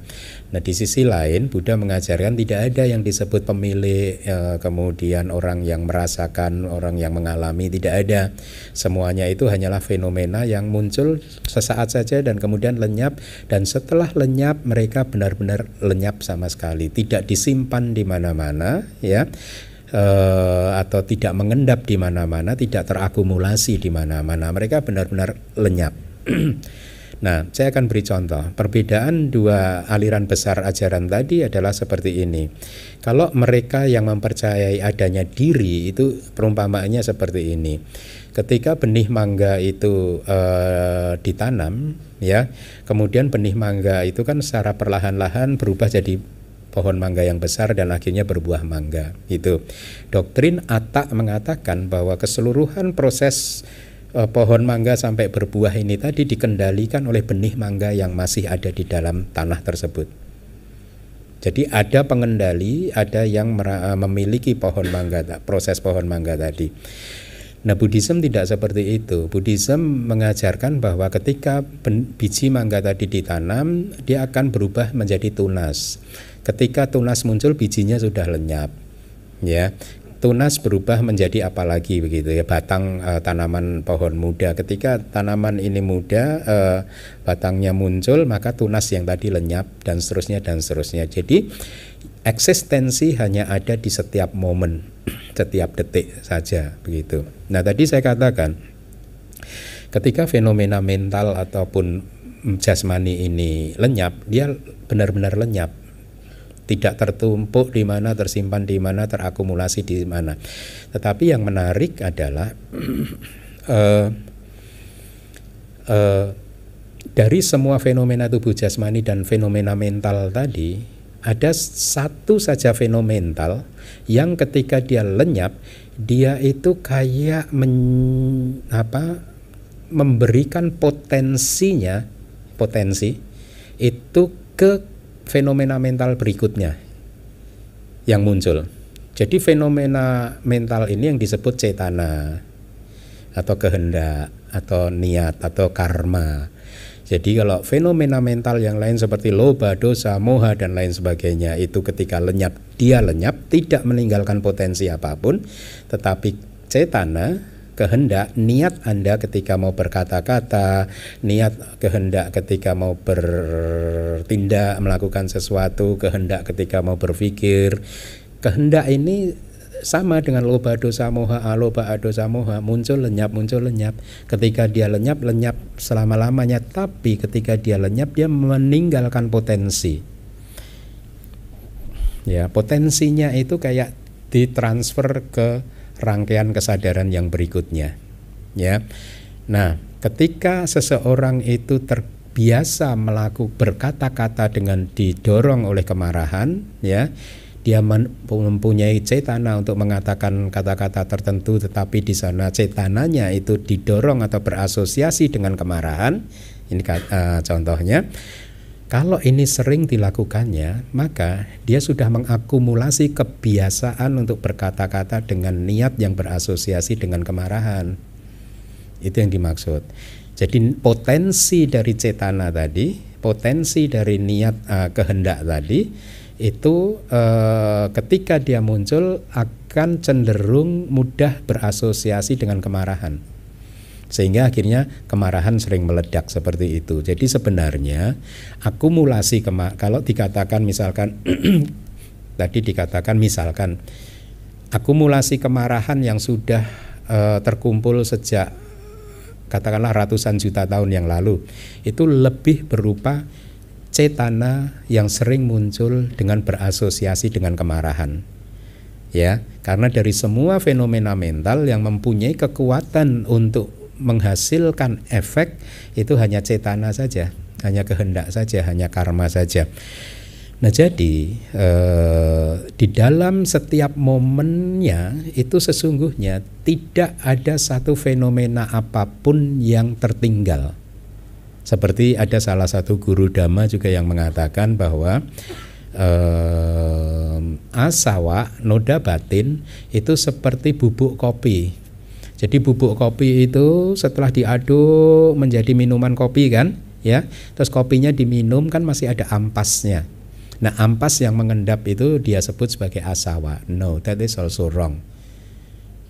Nah, di sisi lain Buddha mengajarkan tidak ada yang disebut pemilik, kemudian orang yang merasakan, orang yang mengalami, tidak ada. Semuanya itu hanyalah fenomena yang muncul sesaat saja dan kemudian lenyap, dan setelah lenyap mereka benar-benar lenyap sama sekali, tidak disimpan di mana-mana ya. Atau tidak mengendap di mana-mana, tidak terakumulasi di mana-mana, mereka benar-benar lenyap. Nah, saya akan beri contoh. Perbedaan dua aliran besar ajaran tadi adalah seperti ini. Kalau mereka yang mempercayai adanya diri, itu perumpamaannya seperti ini. Ketika benih mangga itu ditanam, ya, kemudian benih mangga itu kan secara perlahan-lahan berubah jadi pohon mangga yang besar dan akhirnya berbuah mangga. Itu doktrin Atta mengatakan bahwa keseluruhan proses pohon mangga sampai berbuah ini tadi dikendalikan oleh benih mangga yang masih ada di dalam tanah tersebut. Jadi ada pengendali, ada yang memiliki pohon mangga, proses pohon mangga tadi. Nah, Buddhism tidak seperti itu. Buddhism mengajarkan bahwa ketika biji mangga tadi ditanam, dia akan berubah menjadi tunas. Ketika tunas muncul, bijinya sudah lenyap, ya. Tunas berubah menjadi apa lagi, begitu ya, batang tanaman pohon muda. Ketika tanaman ini muda, batangnya muncul, maka tunas yang tadi lenyap, dan seterusnya dan seterusnya. Jadi eksistensi hanya ada di setiap momen, setiap detik saja, begitu. Nah, tadi saya katakan ketika fenomena mental ataupun jasmani ini lenyap, dia benar-benar lenyap, tidak tertumpuk di mana, tersimpan di mana, terakumulasi di mana. Tetapi yang menarik adalah dari semua fenomena tubuh jasmani dan fenomena mental tadi, ada satu saja fenomenal yang ketika dia lenyap, dia itu kayak memberikan potensi itu ke fenomena mental berikutnya yang muncul. Jadi fenomena mental ini yang disebut cetana atau kehendak atau niat atau karma. Jadi kalau fenomena mental yang lain seperti loba, dosa, moha dan lain sebagainya itu ketika lenyap, dia lenyap, tidak meninggalkan potensi apapun. Tetapi cetana, kehendak, niat Anda ketika mau berkata-kata, niat kehendak ketika mau bertindak, melakukan sesuatu, kehendak ketika mau berpikir, kehendak ini sama dengan loba, dosa, moha, aloba, dosa, moha, muncul, lenyap. Ketika dia lenyap, lenyap selama-lamanya. Tapi ketika dia lenyap, dia meninggalkan potensi. Ya, potensinya itu kayak ditransfer ke rangkaian kesadaran yang berikutnya, ya. Nah, ketika seseorang itu terbiasa melakukan berkata-kata dengan didorong oleh kemarahan, ya, dia mempunyai cetana untuk mengatakan kata-kata tertentu, tetapi di sana cetananya itu didorong atau berasosiasi dengan kemarahan. Ini contohnya. Kalau ini sering dilakukannya, maka dia sudah mengakumulasi kebiasaan untuk berkata-kata dengan niat yang berasosiasi dengan kemarahan. Itu yang dimaksud. Jadi potensi dari cetana tadi, potensi dari niat kehendak tadi, itu ketika dia muncul akan cenderung mudah berasosiasi dengan kemarahan. Sehingga akhirnya kemarahan sering meledak seperti itu. Jadi sebenarnya akumulasi kalau dikatakan misalkan tadi dikatakan misalkan akumulasi kemarahan yang sudah terkumpul sejak katakanlah ratusan juta tahun yang lalu, itu lebih berupa cetana yang sering muncul dengan berasosiasi dengan kemarahan. Ya, karena dari semua fenomena mental yang mempunyai kekuatan untuk menghasilkan efek itu hanya cetana saja, hanya kehendak saja, hanya karma saja. Nah, jadi di dalam setiap momennya itu sesungguhnya tidak ada satu fenomena apapun yang tertinggal. Seperti ada salah satu guru Dhamma juga yang mengatakan bahwa asawa, noda batin itu seperti bubuk kopi. Jadi bubuk kopi itu setelah diaduk menjadi minuman kopi kan, ya. Terus kopinya diminum kan masih ada ampasnya. Nah, ampas yang mengendap itu dia sebut sebagai asawa. No, that is also wrong.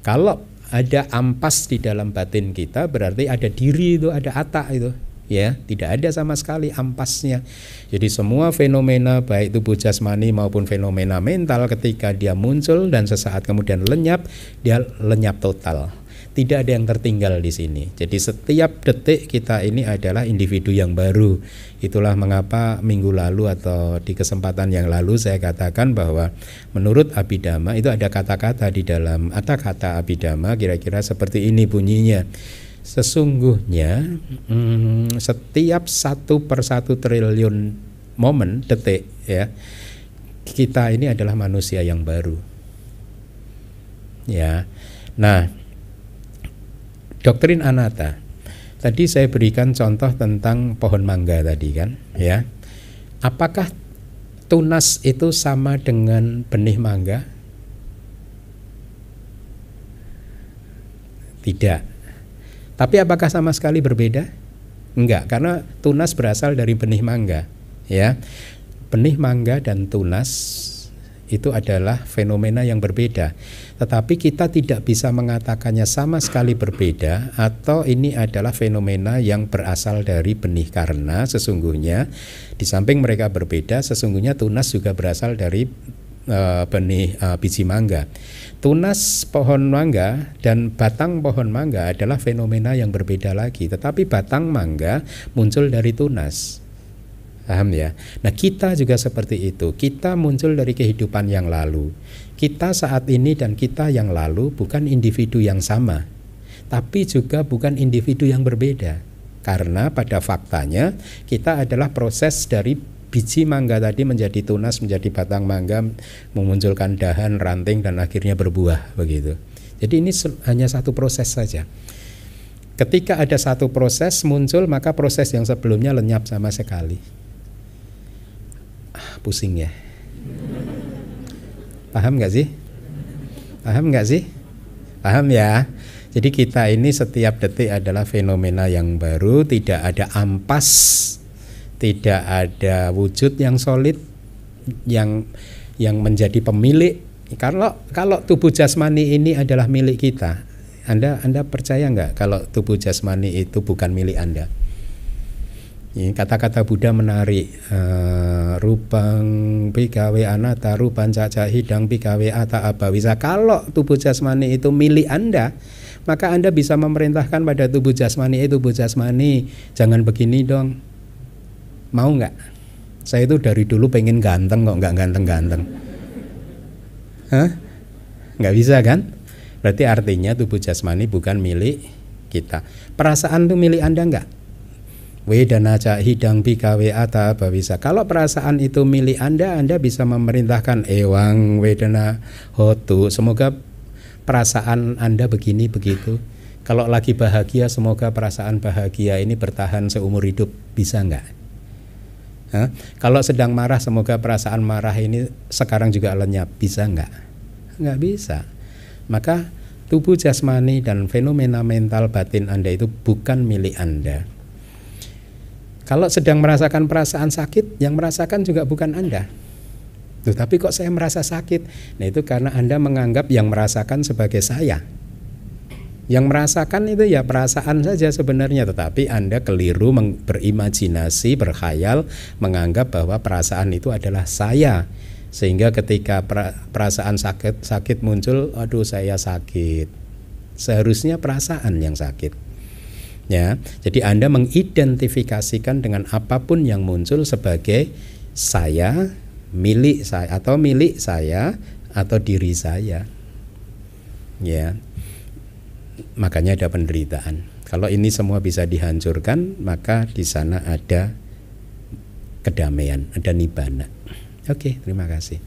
Kalau ada ampas di dalam batin kita berarti ada diri itu, ada atak itu. Ya, tidak ada sama sekali ampasnya. Jadi semua fenomena baik tubuh jasmani maupun fenomena mental ketika dia muncul dan sesaat kemudian lenyap, dia lenyap total. Tidak ada yang tertinggal di sini. Jadi setiap detik kita ini adalah individu yang baru. Itulah mengapa minggu lalu atau di kesempatan yang lalu saya katakan bahwa menurut Abhidhamma itu ada kata-kata di dalam Aṭṭhakathā Abhidhamma kira-kira seperti ini bunyinya. Sesungguhnya setiap 1/1 triliun momen detik, ya, kita ini adalah manusia yang baru, ya. Nah, doktrin anatta tadi saya berikan contoh tentang pohon mangga tadi kan, ya. Apakah tunas itu sama dengan benih mangga? Tidak. Tapi apakah sama sekali berbeda? Enggak, karena tunas berasal dari benih mangga, ya. Benih mangga dan tunas itu adalah fenomena yang berbeda. Tetapi kita tidak bisa mengatakannya sama sekali berbeda atau ini adalah fenomena yang berasal dari benih, karena sesungguhnya di samping mereka berbeda, sesungguhnya tunas juga berasal dari benih biji mangga. Tunas pohon mangga dan batang pohon mangga adalah fenomena yang berbeda lagi, tetapi batang mangga muncul dari tunas. Paham ya? Nah, kita juga seperti itu. Kita muncul dari kehidupan yang lalu. Kita saat ini dan kita yang lalu bukan individu yang sama, tapi juga bukan individu yang berbeda. Karena pada faktanya kita adalah proses dari biji mangga tadi menjadi tunas, menjadi batang mangga, memunculkan dahan, ranting, dan akhirnya berbuah begitu. Jadi ini hanya satu proses saja. Ketika ada satu proses muncul, maka proses yang sebelumnya lenyap sama sekali. Pusing ya. Paham nggak sih? Paham nggak sih? Paham ya? Jadi kita ini setiap detik adalah fenomena yang baru, tidak ada ampas, tidak ada wujud yang solid yang menjadi pemilik. Kalau tubuh jasmani ini adalah milik kita, Anda percaya nggak kalau tubuh jasmani itu bukan milik Anda? Kata-kata Buddha menarik, rupang bikawe anatta rupan caca hidang bikawe ata abawisa. Kalau tubuh jasmani itu milik Anda, maka Anda bisa memerintahkan pada tubuh jasmani, tubuh jasmani jangan begini dong. Mau nggak? Saya itu dari dulu pengen ganteng kok, nggak ganteng-ganteng. Hah? Nggak bisa kan? Berarti artinya tubuh jasmani bukan milik kita. Perasaan itu milik Anda nggak? Wedana ca hidang bikawe ata bawisa. Kalau perasaan itu milik Anda bisa memerintahkan ewang wedana hotu. Semoga perasaan Anda begini begitu. Kalau lagi bahagia, semoga perasaan bahagia ini bertahan seumur hidup. Bisa nggak? Hah? Kalau sedang marah, semoga perasaan marah ini sekarang juga lenyap. Bisa nggak? Nggak bisa. Maka tubuh jasmani dan fenomena mental batin Anda itu bukan milik Anda. Kalau sedang merasakan perasaan sakit, yang merasakan juga bukan Anda. Tuh, tapi kok saya merasa sakit? Nah, itu karena Anda menganggap yang merasakan sebagai saya. Yang merasakan itu ya perasaan saja sebenarnya, tetapi Anda keliru berimajinasi, berkhayal, menganggap bahwa perasaan itu adalah saya. Sehingga ketika perasaan sakit muncul, aduh saya sakit. Seharusnya perasaan yang sakit. Ya, jadi Anda mengidentifikasikan dengan apapun yang muncul sebagai saya, milik saya, atau milik saya, atau diri saya. Ya. Makanya ada penderitaan. Kalau ini semua bisa dihancurkan, maka di sana ada kedamaian, ada nibbana. Oke, terima kasih.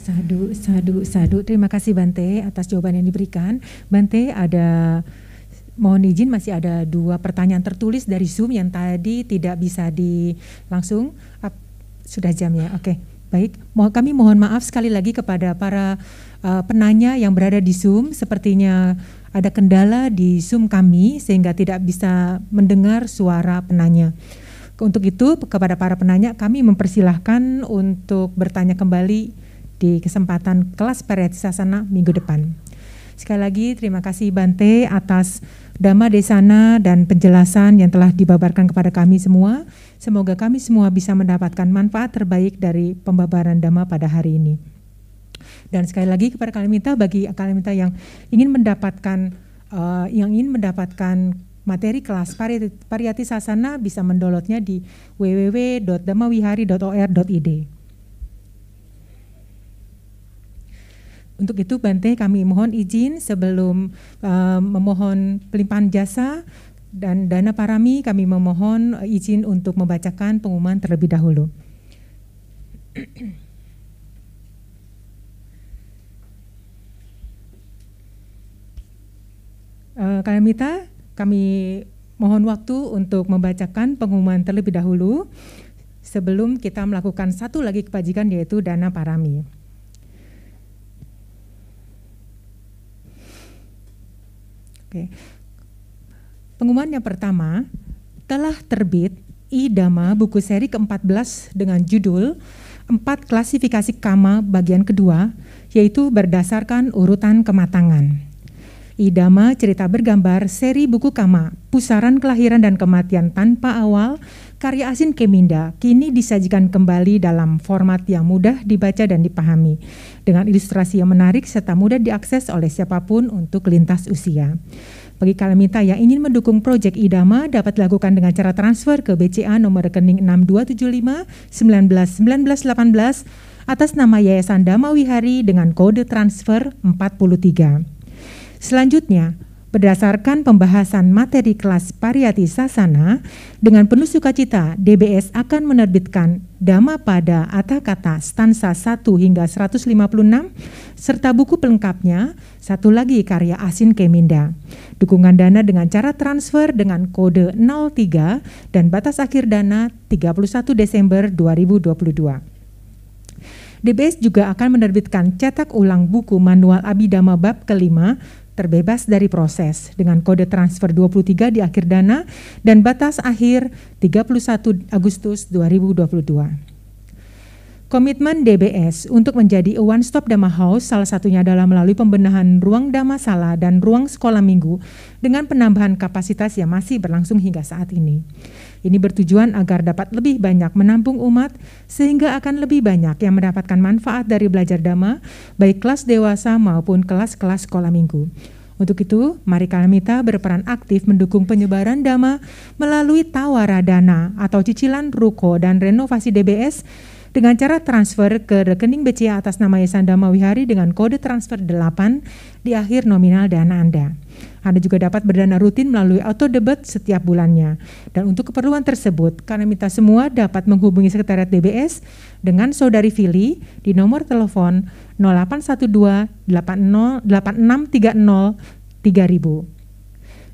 Sadu, sadu, sadu. Terima kasih Bhante atas jawaban yang diberikan. Bhante, ada mohon izin masih ada 2 pertanyaan tertulis dari Zoom yang tadi tidak bisa langsung up. Sudah jamnya. Oke, baik. Kami mohon maaf sekali lagi kepada para penanya yang berada di Zoom. Sepertinya ada kendala di Zoom kami sehingga tidak bisa mendengar suara penanya. Untuk itu, kepada para penanya kami mempersilahkan untuk bertanya kembali di kesempatan kelas Pariyatti Sāsana minggu depan. Sekali lagi terima kasih Bhante atas Dhamma Desana dan penjelasan yang telah dibabarkan kepada kami semua. Semoga kami semua bisa mendapatkan manfaat terbaik dari pembabaran Dhamma pada hari ini. Dan sekali lagi kepada Kalimita, bagi Kalimita yang ingin mendapatkan materi kelas Pariyatti Sāsana bisa mendownloadnya di www.dhammavihari.or.id. Untuk itu Bhante kami mohon izin sebelum memohon pelimpahan jasa dan dana parami, kami memohon izin untuk membacakan pengumuman terlebih dahulu. Kalimita, kami mohon waktu untuk membacakan pengumuman terlebih dahulu sebelum kita melakukan satu lagi kebajikan yaitu dana parami. Oke. Pengumuman yang pertama, telah terbit IDAMA buku seri ke-14 dengan judul 4 klasifikasi kama bagian kedua, yaitu berdasarkan urutan kematangan. IDAMA cerita bergambar seri buku kama, pusaran kelahiran dan kematian tanpa awal, karya Asin Kheminda, kini disajikan kembali dalam format yang mudah dibaca dan dipahami, dengan ilustrasi yang menarik serta mudah diakses oleh siapapun untuk lintas usia. Bagi Kalimita yang ingin mendukung proyek IDAMA dapat dilakukan dengan cara transfer ke BCA nomor rekening 6275-19-1918 atas nama Yayasan Dhammavihari dengan kode transfer 43. Selanjutnya, berdasarkan pembahasan materi kelas Pariyatti Sāsana, dengan penuh sukacita DBS akan menerbitkan Dhammapada Aṭṭhakathā stansa 1 hingga 156 serta buku pelengkapnya, satu lagi karya Asin Kheminda. Dukungan dana dengan cara transfer dengan kode 03 dan batas akhir dana 31 Desember 2022. DBS juga akan menerbitkan cetak ulang buku manual Abhidhamma bab ke-5 terbebas dari proses dengan kode transfer 23 di akhir dana dan batas akhir 31 Agustus 2022. Komitmen DBS untuk menjadi one stop Dhamma house salah satunya adalah melalui pembenahan ruang Dhammasala dan ruang sekolah minggu dengan penambahan kapasitas yang masih berlangsung hingga saat ini. Ini bertujuan agar dapat lebih banyak menampung umat sehingga akan lebih banyak yang mendapatkan manfaat dari belajar Dhamma baik kelas dewasa maupun kelas-kelas sekolah minggu. Untuk itu, mari Kalimita berperan aktif mendukung penyebaran Dhamma melalui tawara dana atau cicilan ruko dan renovasi DBS dengan cara transfer ke rekening BCA atas nama Yayasan Dhammavihari dengan kode transfer 8 di akhir nominal dana Anda. Anda juga dapat berdana rutin melalui auto debit setiap bulannya. Dan untuk keperluan tersebut, Kalimita semua dapat menghubungi Sekretariat DBS dengan Saudari Fili di nomor telepon 0812 8630 3000.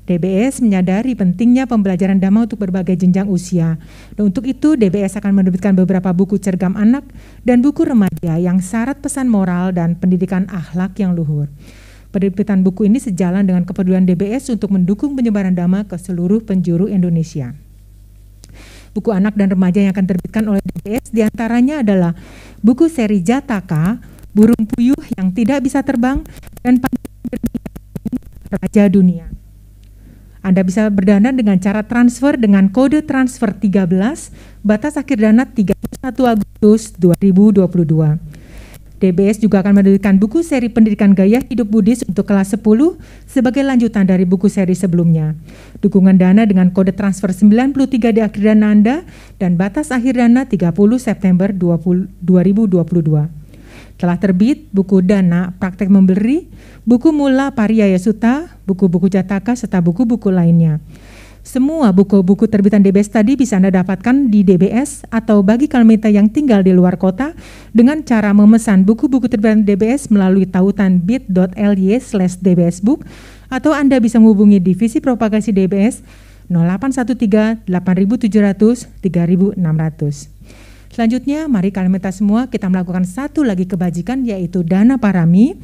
DBS menyadari pentingnya pembelajaran Dhamma untuk berbagai jenjang usia. Dan untuk itu, DBS akan menerbitkan beberapa buku cergam anak dan buku remaja yang syarat pesan moral dan pendidikan akhlak yang luhur. Penerbitan buku ini sejalan dengan kepedulian DBS untuk mendukung penyebaran Dhamma ke seluruh penjuru Indonesia. Buku anak dan remaja yang akan diterbitkan oleh DBS diantaranya adalah buku seri Jātaka, Burung Puyuh yang Tidak Bisa Terbang, dan Raja Dunia. Anda bisa berdana dengan cara transfer dengan kode transfer 13, batas akhir dana 31 Agustus 2022. DBS juga akan menerbitkan buku seri Pendidikan Gaya Hidup Buddhis untuk kelas 10 sebagai lanjutan dari buku seri sebelumnya. Dukungan dana dengan kode transfer 93 di akhir dana Anda dan batas akhir dana 30 September 2022. Telah terbit buku Dana Praktek Memberi, buku Mūlapariyāya Sutta, buku-buku Jātaka, serta buku-buku lainnya. Semua buku-buku terbitan DBS tadi bisa Anda dapatkan di DBS atau bagi Kalimita yang tinggal di luar kota dengan cara memesan buku-buku terbitan DBS melalui tautan bit.ly/dbsbook atau Anda bisa menghubungi Divisi Propagasi DBS 0813 8700 3600. Selanjutnya, mari Kalimita semua kita melakukan satu lagi kebajikan yaitu dana parami.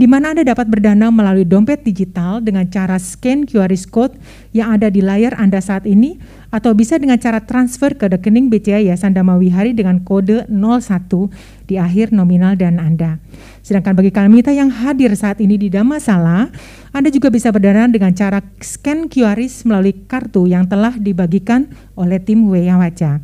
di mana Anda dapat berdana melalui dompet digital dengan cara scan QR Code yang ada di layar Anda saat ini, atau bisa dengan cara transfer ke rekening BCA Yayasan Dhammavihari dengan kode 01 di akhir nominal dan Anda. Sedangkan bagi kalanita yang hadir saat ini di Dhammasala, Anda juga bisa berdana dengan cara scan QR melalui kartu yang telah dibagikan oleh tim Weyawaca.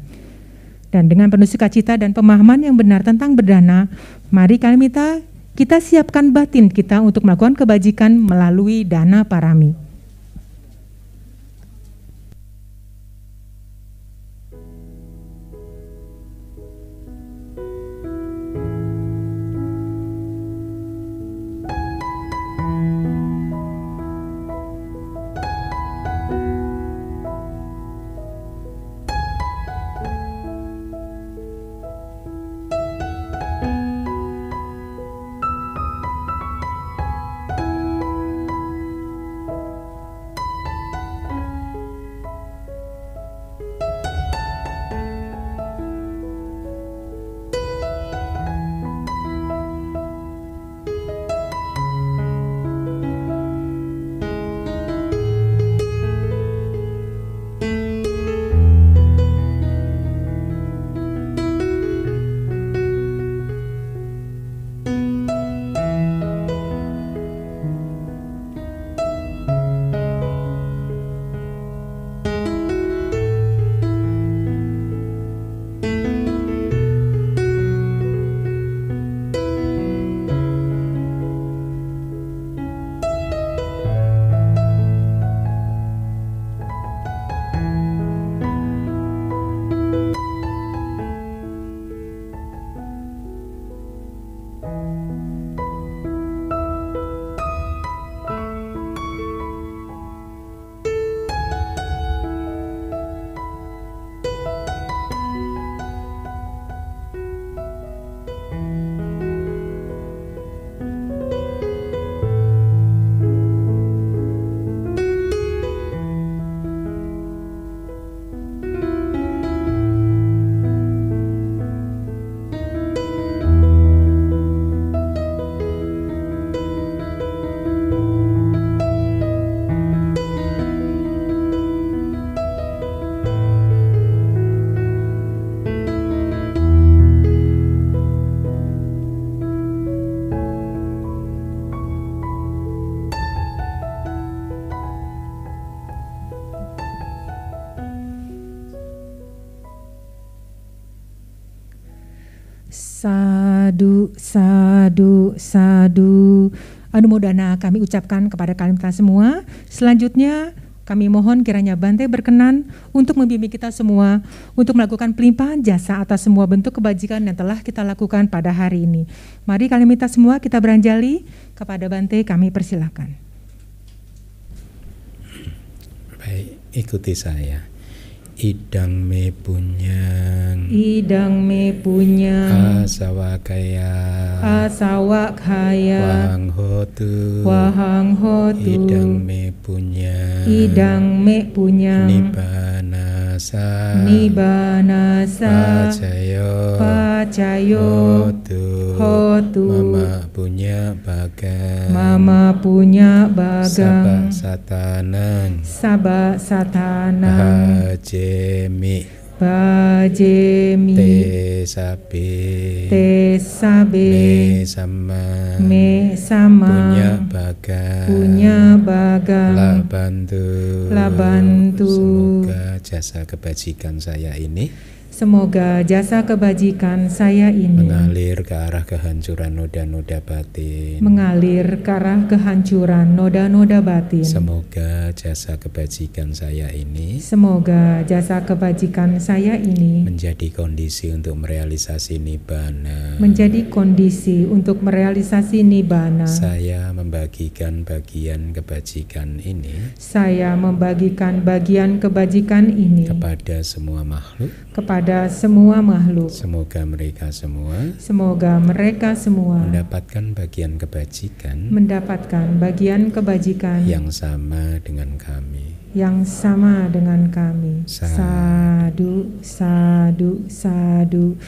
Dan dengan penuh sukacita dan pemahaman yang benar tentang berdana, mari kalanita kita siapkan batin kita untuk melakukan kebajikan melalui dana parami. Sadu, sadu. Anumodana kami ucapkan kepada kalimta semua. Selanjutnya kami mohon kiranya Bhante berkenan untuk membimbing kita semua untuk melakukan pelimpahan jasa atas semua bentuk kebajikan yang telah kita lakukan pada hari ini. Mari kalimta semua kita beranjali kepada Bhante, kami persilahkan. Baik, ikuti saya. Idang me punyang, idang me punyang, asawakaya, asawakaya, wahanghotu, wahanghotu, idang me punyang, idang me punyang, nibanasa, nibanasa, pacayo, pacayo, hotu, hotu, mama punya bagang, mama punya bagang, sabak satanan, sabak satanan, haji Jemi, Bajemi, Tesabe, Tesabe, Mesama, Mesama, punya bagang, punya bagang, Labantu, Labantu. Semoga jasa kebajikan saya ini, semoga jasa kebajikan saya ini mengalir ke arah kehancuran noda-noda batin, mengalir ke arah kehancuran noda-noda batin. Semoga jasa kebajikan saya ini, semoga jasa kebajikan saya ini menjadi kondisi untuk merealisasi nibbana, menjadi kondisi untuk merealisasi nibbana. Saya membagikan bagian kebajikan ini, saya membagikan bagian kebajikan ini kepada semua makhluk, kepada semua makhluk. Semoga mereka semua, semoga mereka semua mendapatkan bagian kebajikan, mendapatkan bagian kebajikan yang sama dengan kami, yang sama dengan kami. Sadu, sadu, sadu.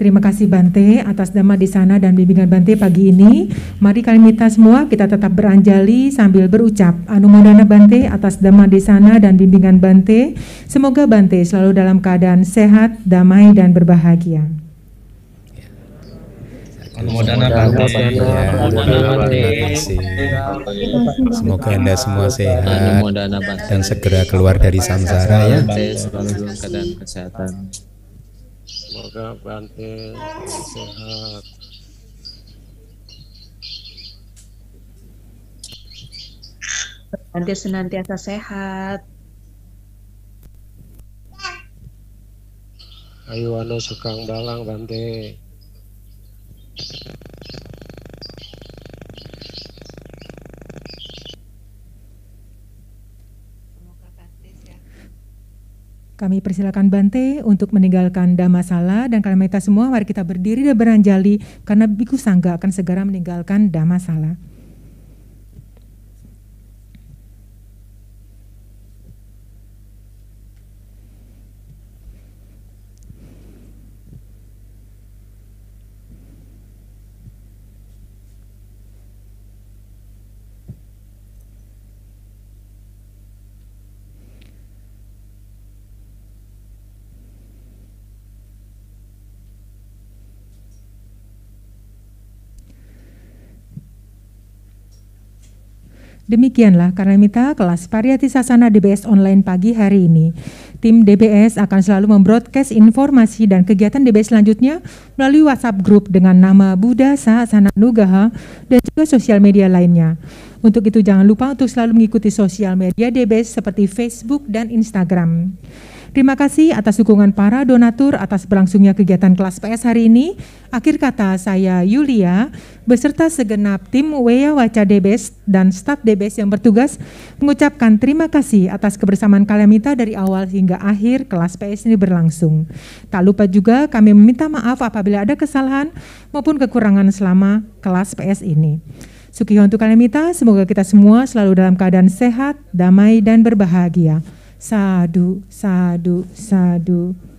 Terima kasih Bhante atas dhamma di sana dan bimbingan Bhante pagi ini. Mari kalian minta semua kita tetap beranjali sambil berucap Anumodana Bhante atas dhamma di sana dan bimbingan Bhante. Semoga Bhante selalu dalam keadaan sehat, damai dan berbahagia. Anumodana Bhante. Semoga Anda semua sehat dan segera keluar dari samsara ya. Selalu dalam keadaan kesehatan. Semoga Bhante sehat. Bhante senantiasa sehat. Ayo anu sukang dalang Bhante. Kami persilakan Bhante untuk meninggalkan Dhammasala dan kalian minta semua mari kita berdiri dan beranjali karena Bhikkhu Sangha akan segera meninggalkan Dhammasala. Demikianlah karena minta kelas Pariyatti Sāsana DBS online pagi hari ini. Tim DBS akan selalu membroadcast informasi dan kegiatan DBS selanjutnya melalui WhatsApp grup dengan nama Buddha Sāsana Anugaha dan juga sosial media lainnya. Untuk itu jangan lupa untuk selalu mengikuti sosial media DBS seperti Facebook dan Instagram. Terima kasih atas dukungan para donatur atas berlangsungnya kegiatan kelas PS hari ini. Akhir kata saya Yulia, beserta segenap tim Weya Waca DBS dan staf DBS yang bertugas mengucapkan terima kasih atas kebersamaan kalian minta dari awal hingga akhir kelas PS ini berlangsung. Tak lupa juga kami meminta maaf apabila ada kesalahan maupun kekurangan selama kelas PS ini. Sukiho untuk kalian minta, semoga kita semua selalu dalam keadaan sehat, damai, dan berbahagia. Sadu, sadu, sadu.